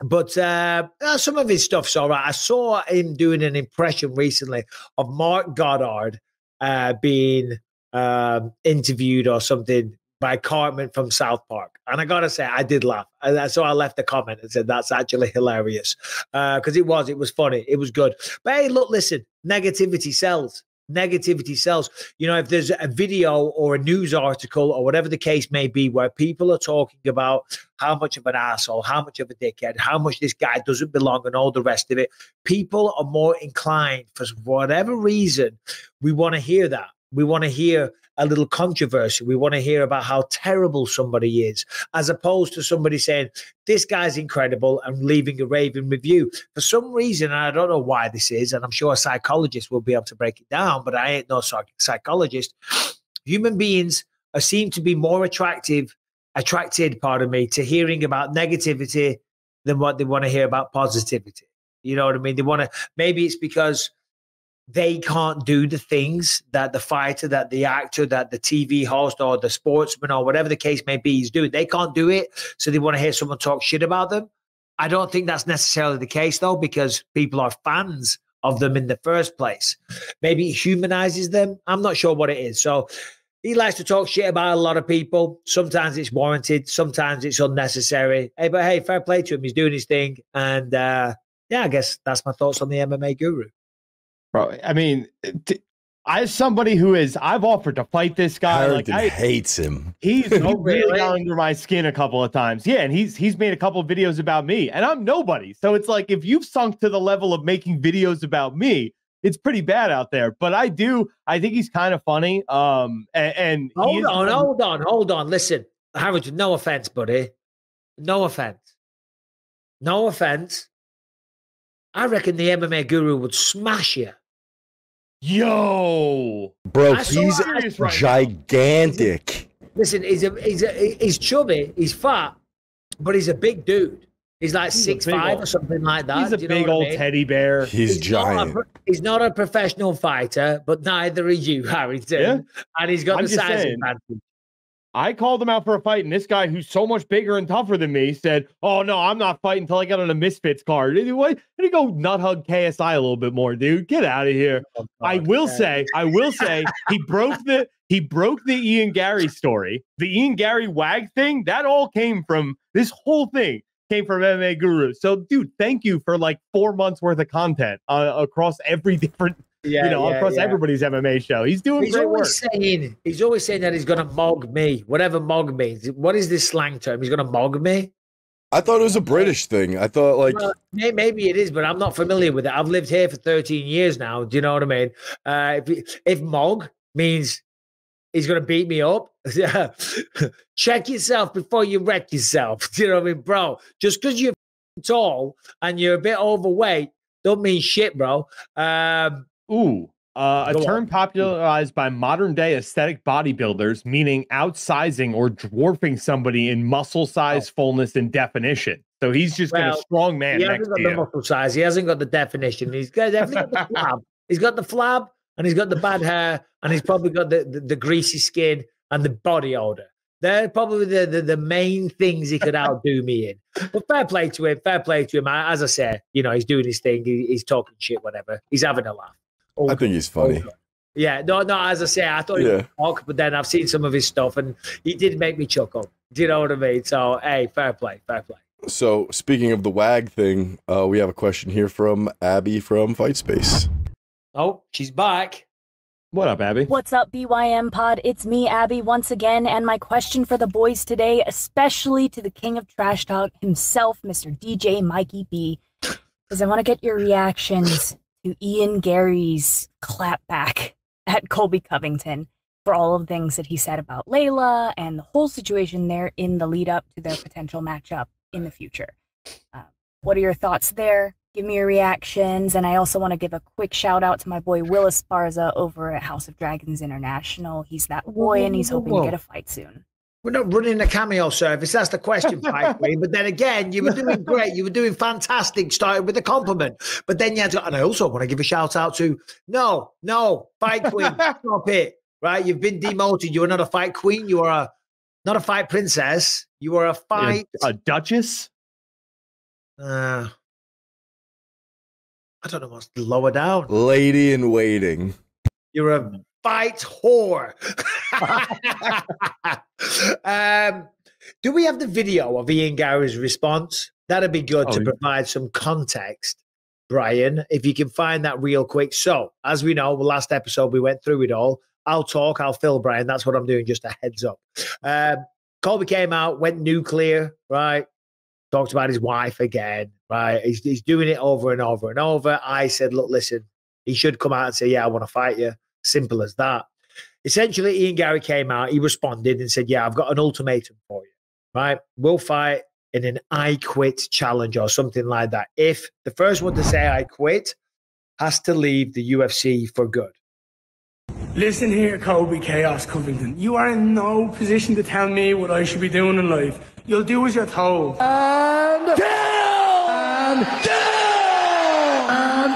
but uh, some of his stuff's all right. I saw him doing an impression recently of Mark Goddard uh, being um, interviewed or something by Cartman from South Park. And I got to say, I did laugh. And so I left a comment and said, that's actually hilarious. Because uh, it was, it was funny. It was good. But hey, look, listen, negativity sells. Negativity sells. You know, if there's a video or a news article or whatever the case may be where people are talking about how much of an asshole, how much of a dickhead, how much this guy doesn't belong and all the rest of it, people are more inclined, for whatever reason, we want to hear that. We want to hear a little controversy. We want to hear about how terrible somebody is, as opposed to somebody saying, this guy's incredible, and leaving a raving review. For some reason, and I don't know why this is, and I'm sure a psychologist will be able to break it down, but I ain't no psychologist. Human beings are, seem to be more attractive, attracted, pardon me, to hearing about negativity than what they want to hear about positivity. You know what I mean? They want to, maybe it's because they can't do the things that the fighter, that the actor, that the T V host or the sportsman or whatever the case may be is doing. They can't do it, so they want to hear someone talk shit about them. I don't think that's necessarily the case, though, because people are fans of them in the first place. Maybe it humanizes them. I'm not sure what it is. So he likes to talk shit about a lot of people. Sometimes it's warranted. Sometimes it's unnecessary. Hey, but hey, fair play to him. He's doing his thing. And uh, yeah, I guess that's my thoughts on the M M A guru. Bro, I mean, as somebody who is, I've offered to fight this guy. Like, I hates him. He's no really got under my skin a couple of times. Yeah, and he's he's made a couple of videos about me, and I'm nobody. So it's like, if you've sunk to the level of making videos about me, it's pretty bad out there. But I do, I think he's kind of funny. Um, and, and hold on, funny. hold on, hold on. Listen, Harrington, no offense, buddy. No offense. No offense. I reckon the M M A guru would smash you. Yo, bro, he's gigantic. Listen, he's a, he's a, he's chubby, he's fat, but he's a big dude. He's like six five or something like that. He's a big old teddy bear. He's giant. He's not a professional fighter, but neither are you, Harrington. Yeah. And he's got the size advantage. I called him out for a fight, and this guy who's so much bigger and tougher than me said, oh, no, I'm not fighting until I get on a Misfits card. Anyway, let me go nut hug K S I a little bit more, dude. Get out of here. Oh, I will God. say, I will say, he broke the he broke the Ian Gary story. The Ian Gary wag thing, that all came from, this whole thing came from M M A Guru. So, dude, thank you for like four months worth of content uh, across every different Yeah, you know, yeah, across yeah. everybody's M M A show. He's doing he's great always work. Saying, he's always saying that he's going to mog me, whatever mog means. What is this slang term? He's going to mog me? I thought it was a British thing. I thought, like... Well, maybe it is, but I'm not familiar with it. I've lived here for thirteen years now. Do you know what I mean? Uh, if, if mog means he's going to beat me up, check yourself before you wreck yourself. Do you know what I mean, bro? Just because you're tall and you're a bit overweight don't mean shit, bro. Um... Ooh, uh, a Go term on. popularized by modern-day aesthetic bodybuilders, meaning outsizing or dwarfing somebody in muscle size, oh. fullness, and definition. So he's just well, got a strong man. He hasn't next got to the him. muscle size. He hasn't got the definition. He's got, definitely got the flab. He's got the flab, and he's got the bad hair, and he's probably got the, the, the greasy skin and the body odor. They're probably the, the, the main things he could outdo me in. But fair play to him. Fair play to him. As I said, you know, he's doing his thing. He, he's talking shit, whatever. He's having a laugh. Oh, I think he's funny. Oh, yeah, no, no. As I say, I thought he yeah. was talk, but then I've seen some of his stuff, and he did make me chuckle. Do you know what I mean? So, hey, fair play, fair play. So, speaking of the wag thing, uh, we have a question here from Abby from Fight Space. Oh, she's back. What up, Abby? What's up, B Y M Pod? It's me, Abby, once again, and my question for the boys today, especially to the king of trash talk himself, Mister D J Mikey B, is I want to get your reactions to Ian Gary's clapback at Colby Covington for all of the things that he said about Layla and the whole situation there in the lead up to their potential matchup in the future. Uh, what are your thoughts there? Give me your reactions, and I also want to give a quick shout-out to my boy Will Esparza over at House of Dragons International. He's that boy, and he's hoping to get a fight soon. We're not running a cameo service. That's the question, Pikey. But then again, you were doing great. You were doing fantastic, starting with a compliment. But then you had to, and I also want to give a shout-out to, no, no, Fight Queen, stop it, right? You've been demoted. You're not a Fight Queen. You are a, not a Fight Princess. You are a Fight... A, a Duchess? Uh... I don't know what's lower down. Lady in waiting. You're a fight whore. um, do we have the video of Ian Gary's response? That'd be good oh, to provide some context, Brian, if you can find that real quick. So, as we know, last episode we went through it all. I'll talk, I'll fill Brian. That's what I'm doing, just a heads up. Um, Colby came out, went nuclear, right? Talked about his wife again, right? He's, he's doing it over and over and over. I said, look, listen, he should come out and say, yeah, I want to fight you. Simple as that. Essentially, Ian Gary came out. He responded and said, yeah, I've got an ultimatum for you, right? We'll fight in an I quit challenge or something like that. If the first one to say I quit has to leave the U F C for good. Listen here, Colby Chaos Covington. You are in no position to tell me what I should be doing in life. You'll do as you're told. And kill! And kill!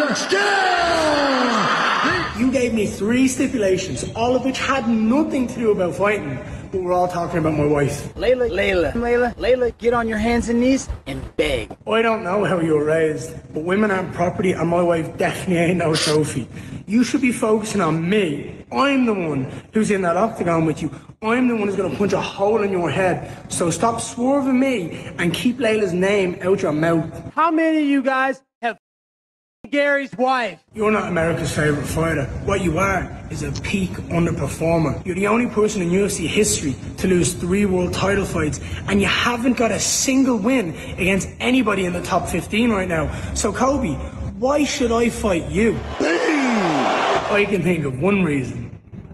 And kill! You gave me three stipulations, all of which had nothing to do about fighting, but we're all talking about my wife. Layla, Layla, Layla, Layla, get on your hands and knees and beg. I don't know how you were raised, but women aren't property, and my wife definitely ain't no trophy. You should be focusing on me. I'm the one who's in that octagon with you. I'm the one who's going to punch a hole in your head. So stop swerving me and keep Layla's name out your mouth. How many of you guys have Gary's wife? You're not America's favorite fighter. What you are is a peak underperformer. You're the only person in U F C history to lose three world title fights, and you haven't got a single win against anybody in the top fifteen right now. So, Colby, why should I fight you? I can think of one reason.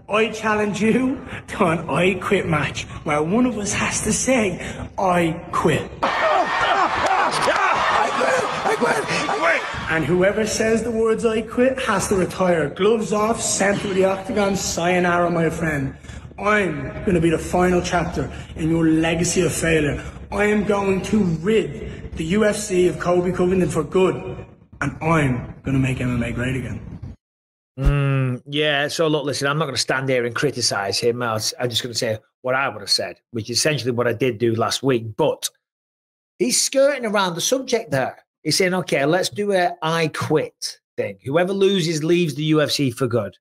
I challenge you to an I quit match where one of us has to say, I quit. I quit, I quit, I quit. And whoever says the words I quit has to retire. Gloves off, sent through the octagon, sayonara, my friend. I'm going to be the final chapter in your legacy of failure. I am going to rid the U F C of Colby Covington for good. And I'm going to make M M A great again. Mm, yeah, so look, listen, I'm not going to stand here and criticise him. I was, I'm just going to say what I would have said, which is essentially what I did do last week. But he's skirting around the subject there. He's saying, okay, let's do a I quit thing. Whoever loses leaves the U F C for good.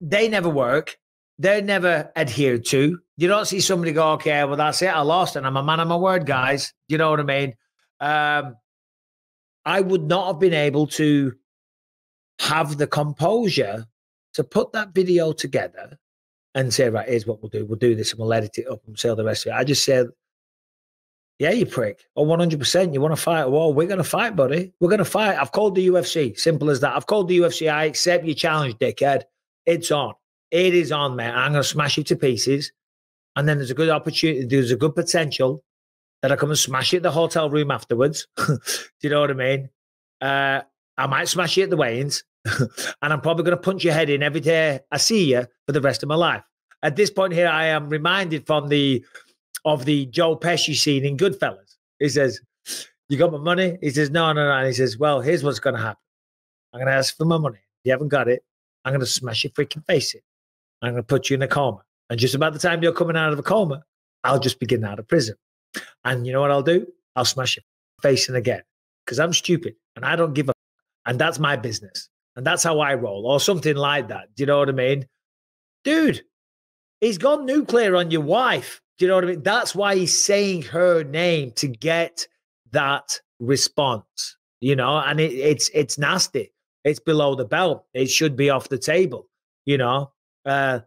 They never work. They're never adhered to. You don't see somebody go, okay, well, that's it. I lost and I'm a man of my word, guys. You know what I mean? Um, I would not have been able to have the composure to put that video together and say, right, here's what we'll do. We'll do this and we'll edit it up and sell the rest of it. I just said, yeah, you prick. Oh, one hundred percent. You want to fight? Well, we're going to fight, buddy. We're going to fight. I've called the U F C. Simple as that. I've called the U F C. I accept your challenge, dickhead. It's on. It is on, man. I'm going to smash it to pieces. And then there's a good opportunity. There's a good potential that I come and smash it in the hotel room afterwards. Do you know what I mean? Uh, I might smash you at the weigh-ins, and I'm probably going to punch your head in every day I see you for the rest of my life. At this point here, I am reminded from the of the Joe Pesci scene in Goodfellas. He says, you got my money? He says, no, no, no. And he says, well, here's what's going to happen. I'm going to ask for my money. If you haven't got it, I'm going to smash your freaking face in. I'm going to put you in a coma. And just about the time you're coming out of a coma, I'll just be getting out of prison. And you know what I'll do? I'll smash your face in again because I'm stupid, and I don't give a And that's my business. And that's how I roll or something like that. Do you know what I mean? Dude, he's gone nuclear on your wife. Do you know what I mean? That's why he's saying her name to get that response, you know, and it, it's, it's nasty. It's below the belt. It should be off the table, you know. Uh,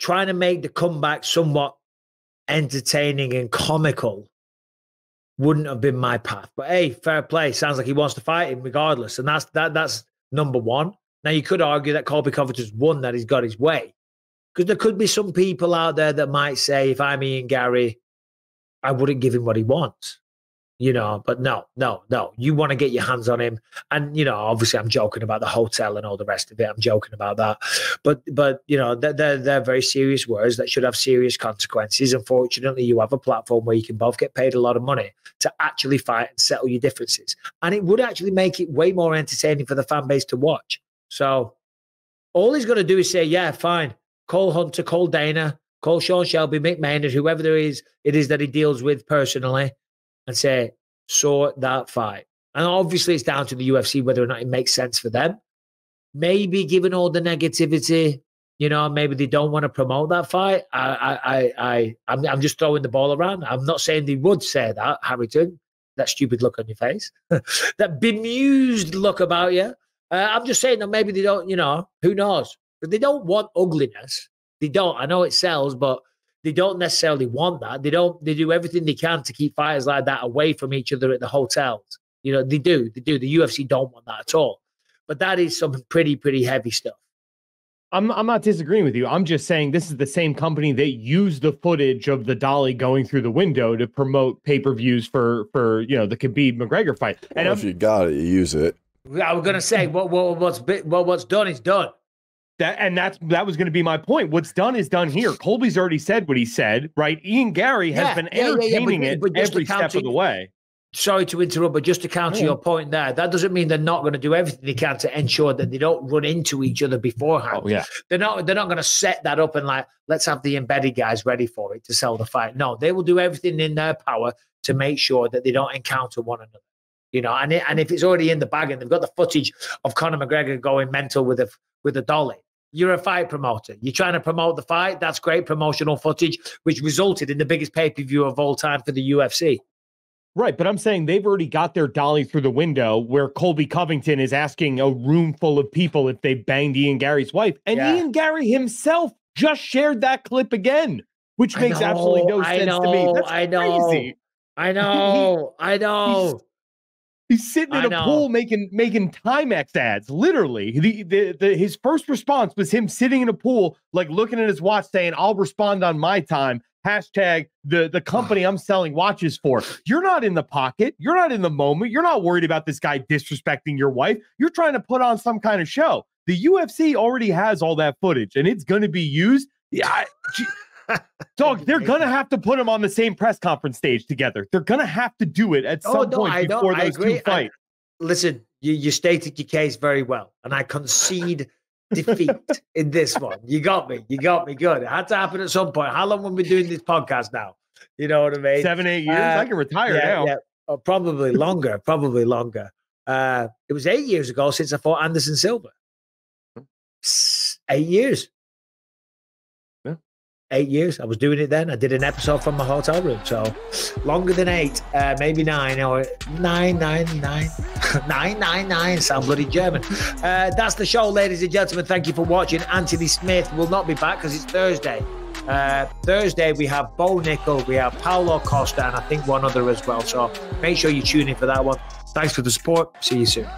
trying to make the comeback somewhat entertaining and comical wouldn't have been my path. But, hey, fair play. Sounds like he wants to fight him regardless. And that's that. That's number one. Now, you could argue that Colby Covington's won, that he's got his way. Because there could be some people out there that might say, if I'm Ian Gary, I wouldn't give him what he wants. You know, but no, no, no. You want to get your hands on him. And, you know, obviously I'm joking about the hotel and all the rest of it. I'm joking about that. But, but you know, they're, they're, they're very serious words that should have serious consequences. Unfortunately, you have a platform where you can both get paid a lot of money to actually fight and settle your differences. And it would actually make it way more entertaining for the fan base to watch. So all he's going to do is say, yeah, fine. Call Hunter, call Dana, call Sean Shelby, Mick Maynard, whoever there is, it is that he deals with personally, and say, sort that fight. And obviously it's down to the U F C whether or not it makes sense for them. Maybe given all the negativity, you know, maybe they don't want to promote that fight. I, I, I, I, I'm, I'm just throwing the ball around. I'm not saying they would say that, Harrington, that stupid look on your face, that bemused look about you. Uh, I'm just saying that maybe they don't, you know, who knows? But they don't want ugliness. They don't. I know it sells, but they don't necessarily want that. They don't. They do everything they can to keep fighters like that away from each other at the hotels. You know, they do. They do. The U F C don't want that at all. But that is some pretty, pretty heavy stuff. I'm, I'm not disagreeing with you. I'm just saying this is the same company that used the footage of the dolly going through the window to promote pay-per-views for, for you know, the Khabib-McGregor fight. And well, if you got it, you use it. I was going to say, what, what, what's, what, what's done is done. That, and that's that was going to be my point. What's done is done here. Colby's already said what he said, right? Ian Gary has yeah, been entertaining yeah, yeah, yeah, but, but it every step to, of the way. Sorry to interrupt, but just to counter yeah. your point there, that doesn't mean they're not going to do everything they can to ensure that they don't run into each other beforehand. Oh, yeah. They're not they're not going to set that up and like, let's have the embedded guys ready for it to sell the fight. No, they will do everything in their power to make sure that they don't encounter one another. You know, and it, and if it's already in the bag and they've got the footage of Conor McGregor going mental with a with a dolly, you're a fight promoter. You're trying to promote the fight. That's great promotional footage, which resulted in the biggest pay-per-view of all time for the U F C. Right, but I'm saying they've already got their dolly through the window where Colby Covington is asking a room full of people if they banged Ian Gary's wife. And yeah. Ian Gary himself just shared that clip again, which makes know, absolutely no sense know, to me. That's I know, crazy. I know, he, I know. He's sitting in I a know. pool making making Timex ads. Literally, the, the the his first response was him sitting in a pool, like looking at his watch, saying, "I'll respond on my time." Hashtag the the company I'm selling watches for. You're not in the pocket. You're not in the moment. You're not worried about this guy disrespecting your wife. You're trying to put on some kind of show. The U F C already has all that footage, and it's going to be used. Yeah. I, Dog, they're going to have to put them on the same press conference stage together. They're going to have to do it at some oh, no, point I before those two fight. I, listen, you, you stated your case very well, and I concede defeat in this one. You got me. You got me good. It had to happen at some point. How long have we been doing this podcast now? You know what I mean? Seven, eight years? Uh, I can retire yeah, now. Yeah. Oh, probably longer. Probably longer. Uh, it was eight years ago since I fought Anderson Silva. Eight years. Eight years. I was doing it then. I did an episode from my hotel room. So longer than eight, uh, maybe nine or nine, nine, nine, nine, nine, nine. Sound bloody German. Uh, that's the show, ladies and gentlemen. Thank you for watching. Anthony Smith will not be back because it's Thursday. Uh, Thursday, we have Bo Nickel, we have Paolo Costa, and I think one other as well. So make sure you tune in for that one. Thanks for the support. See you soon.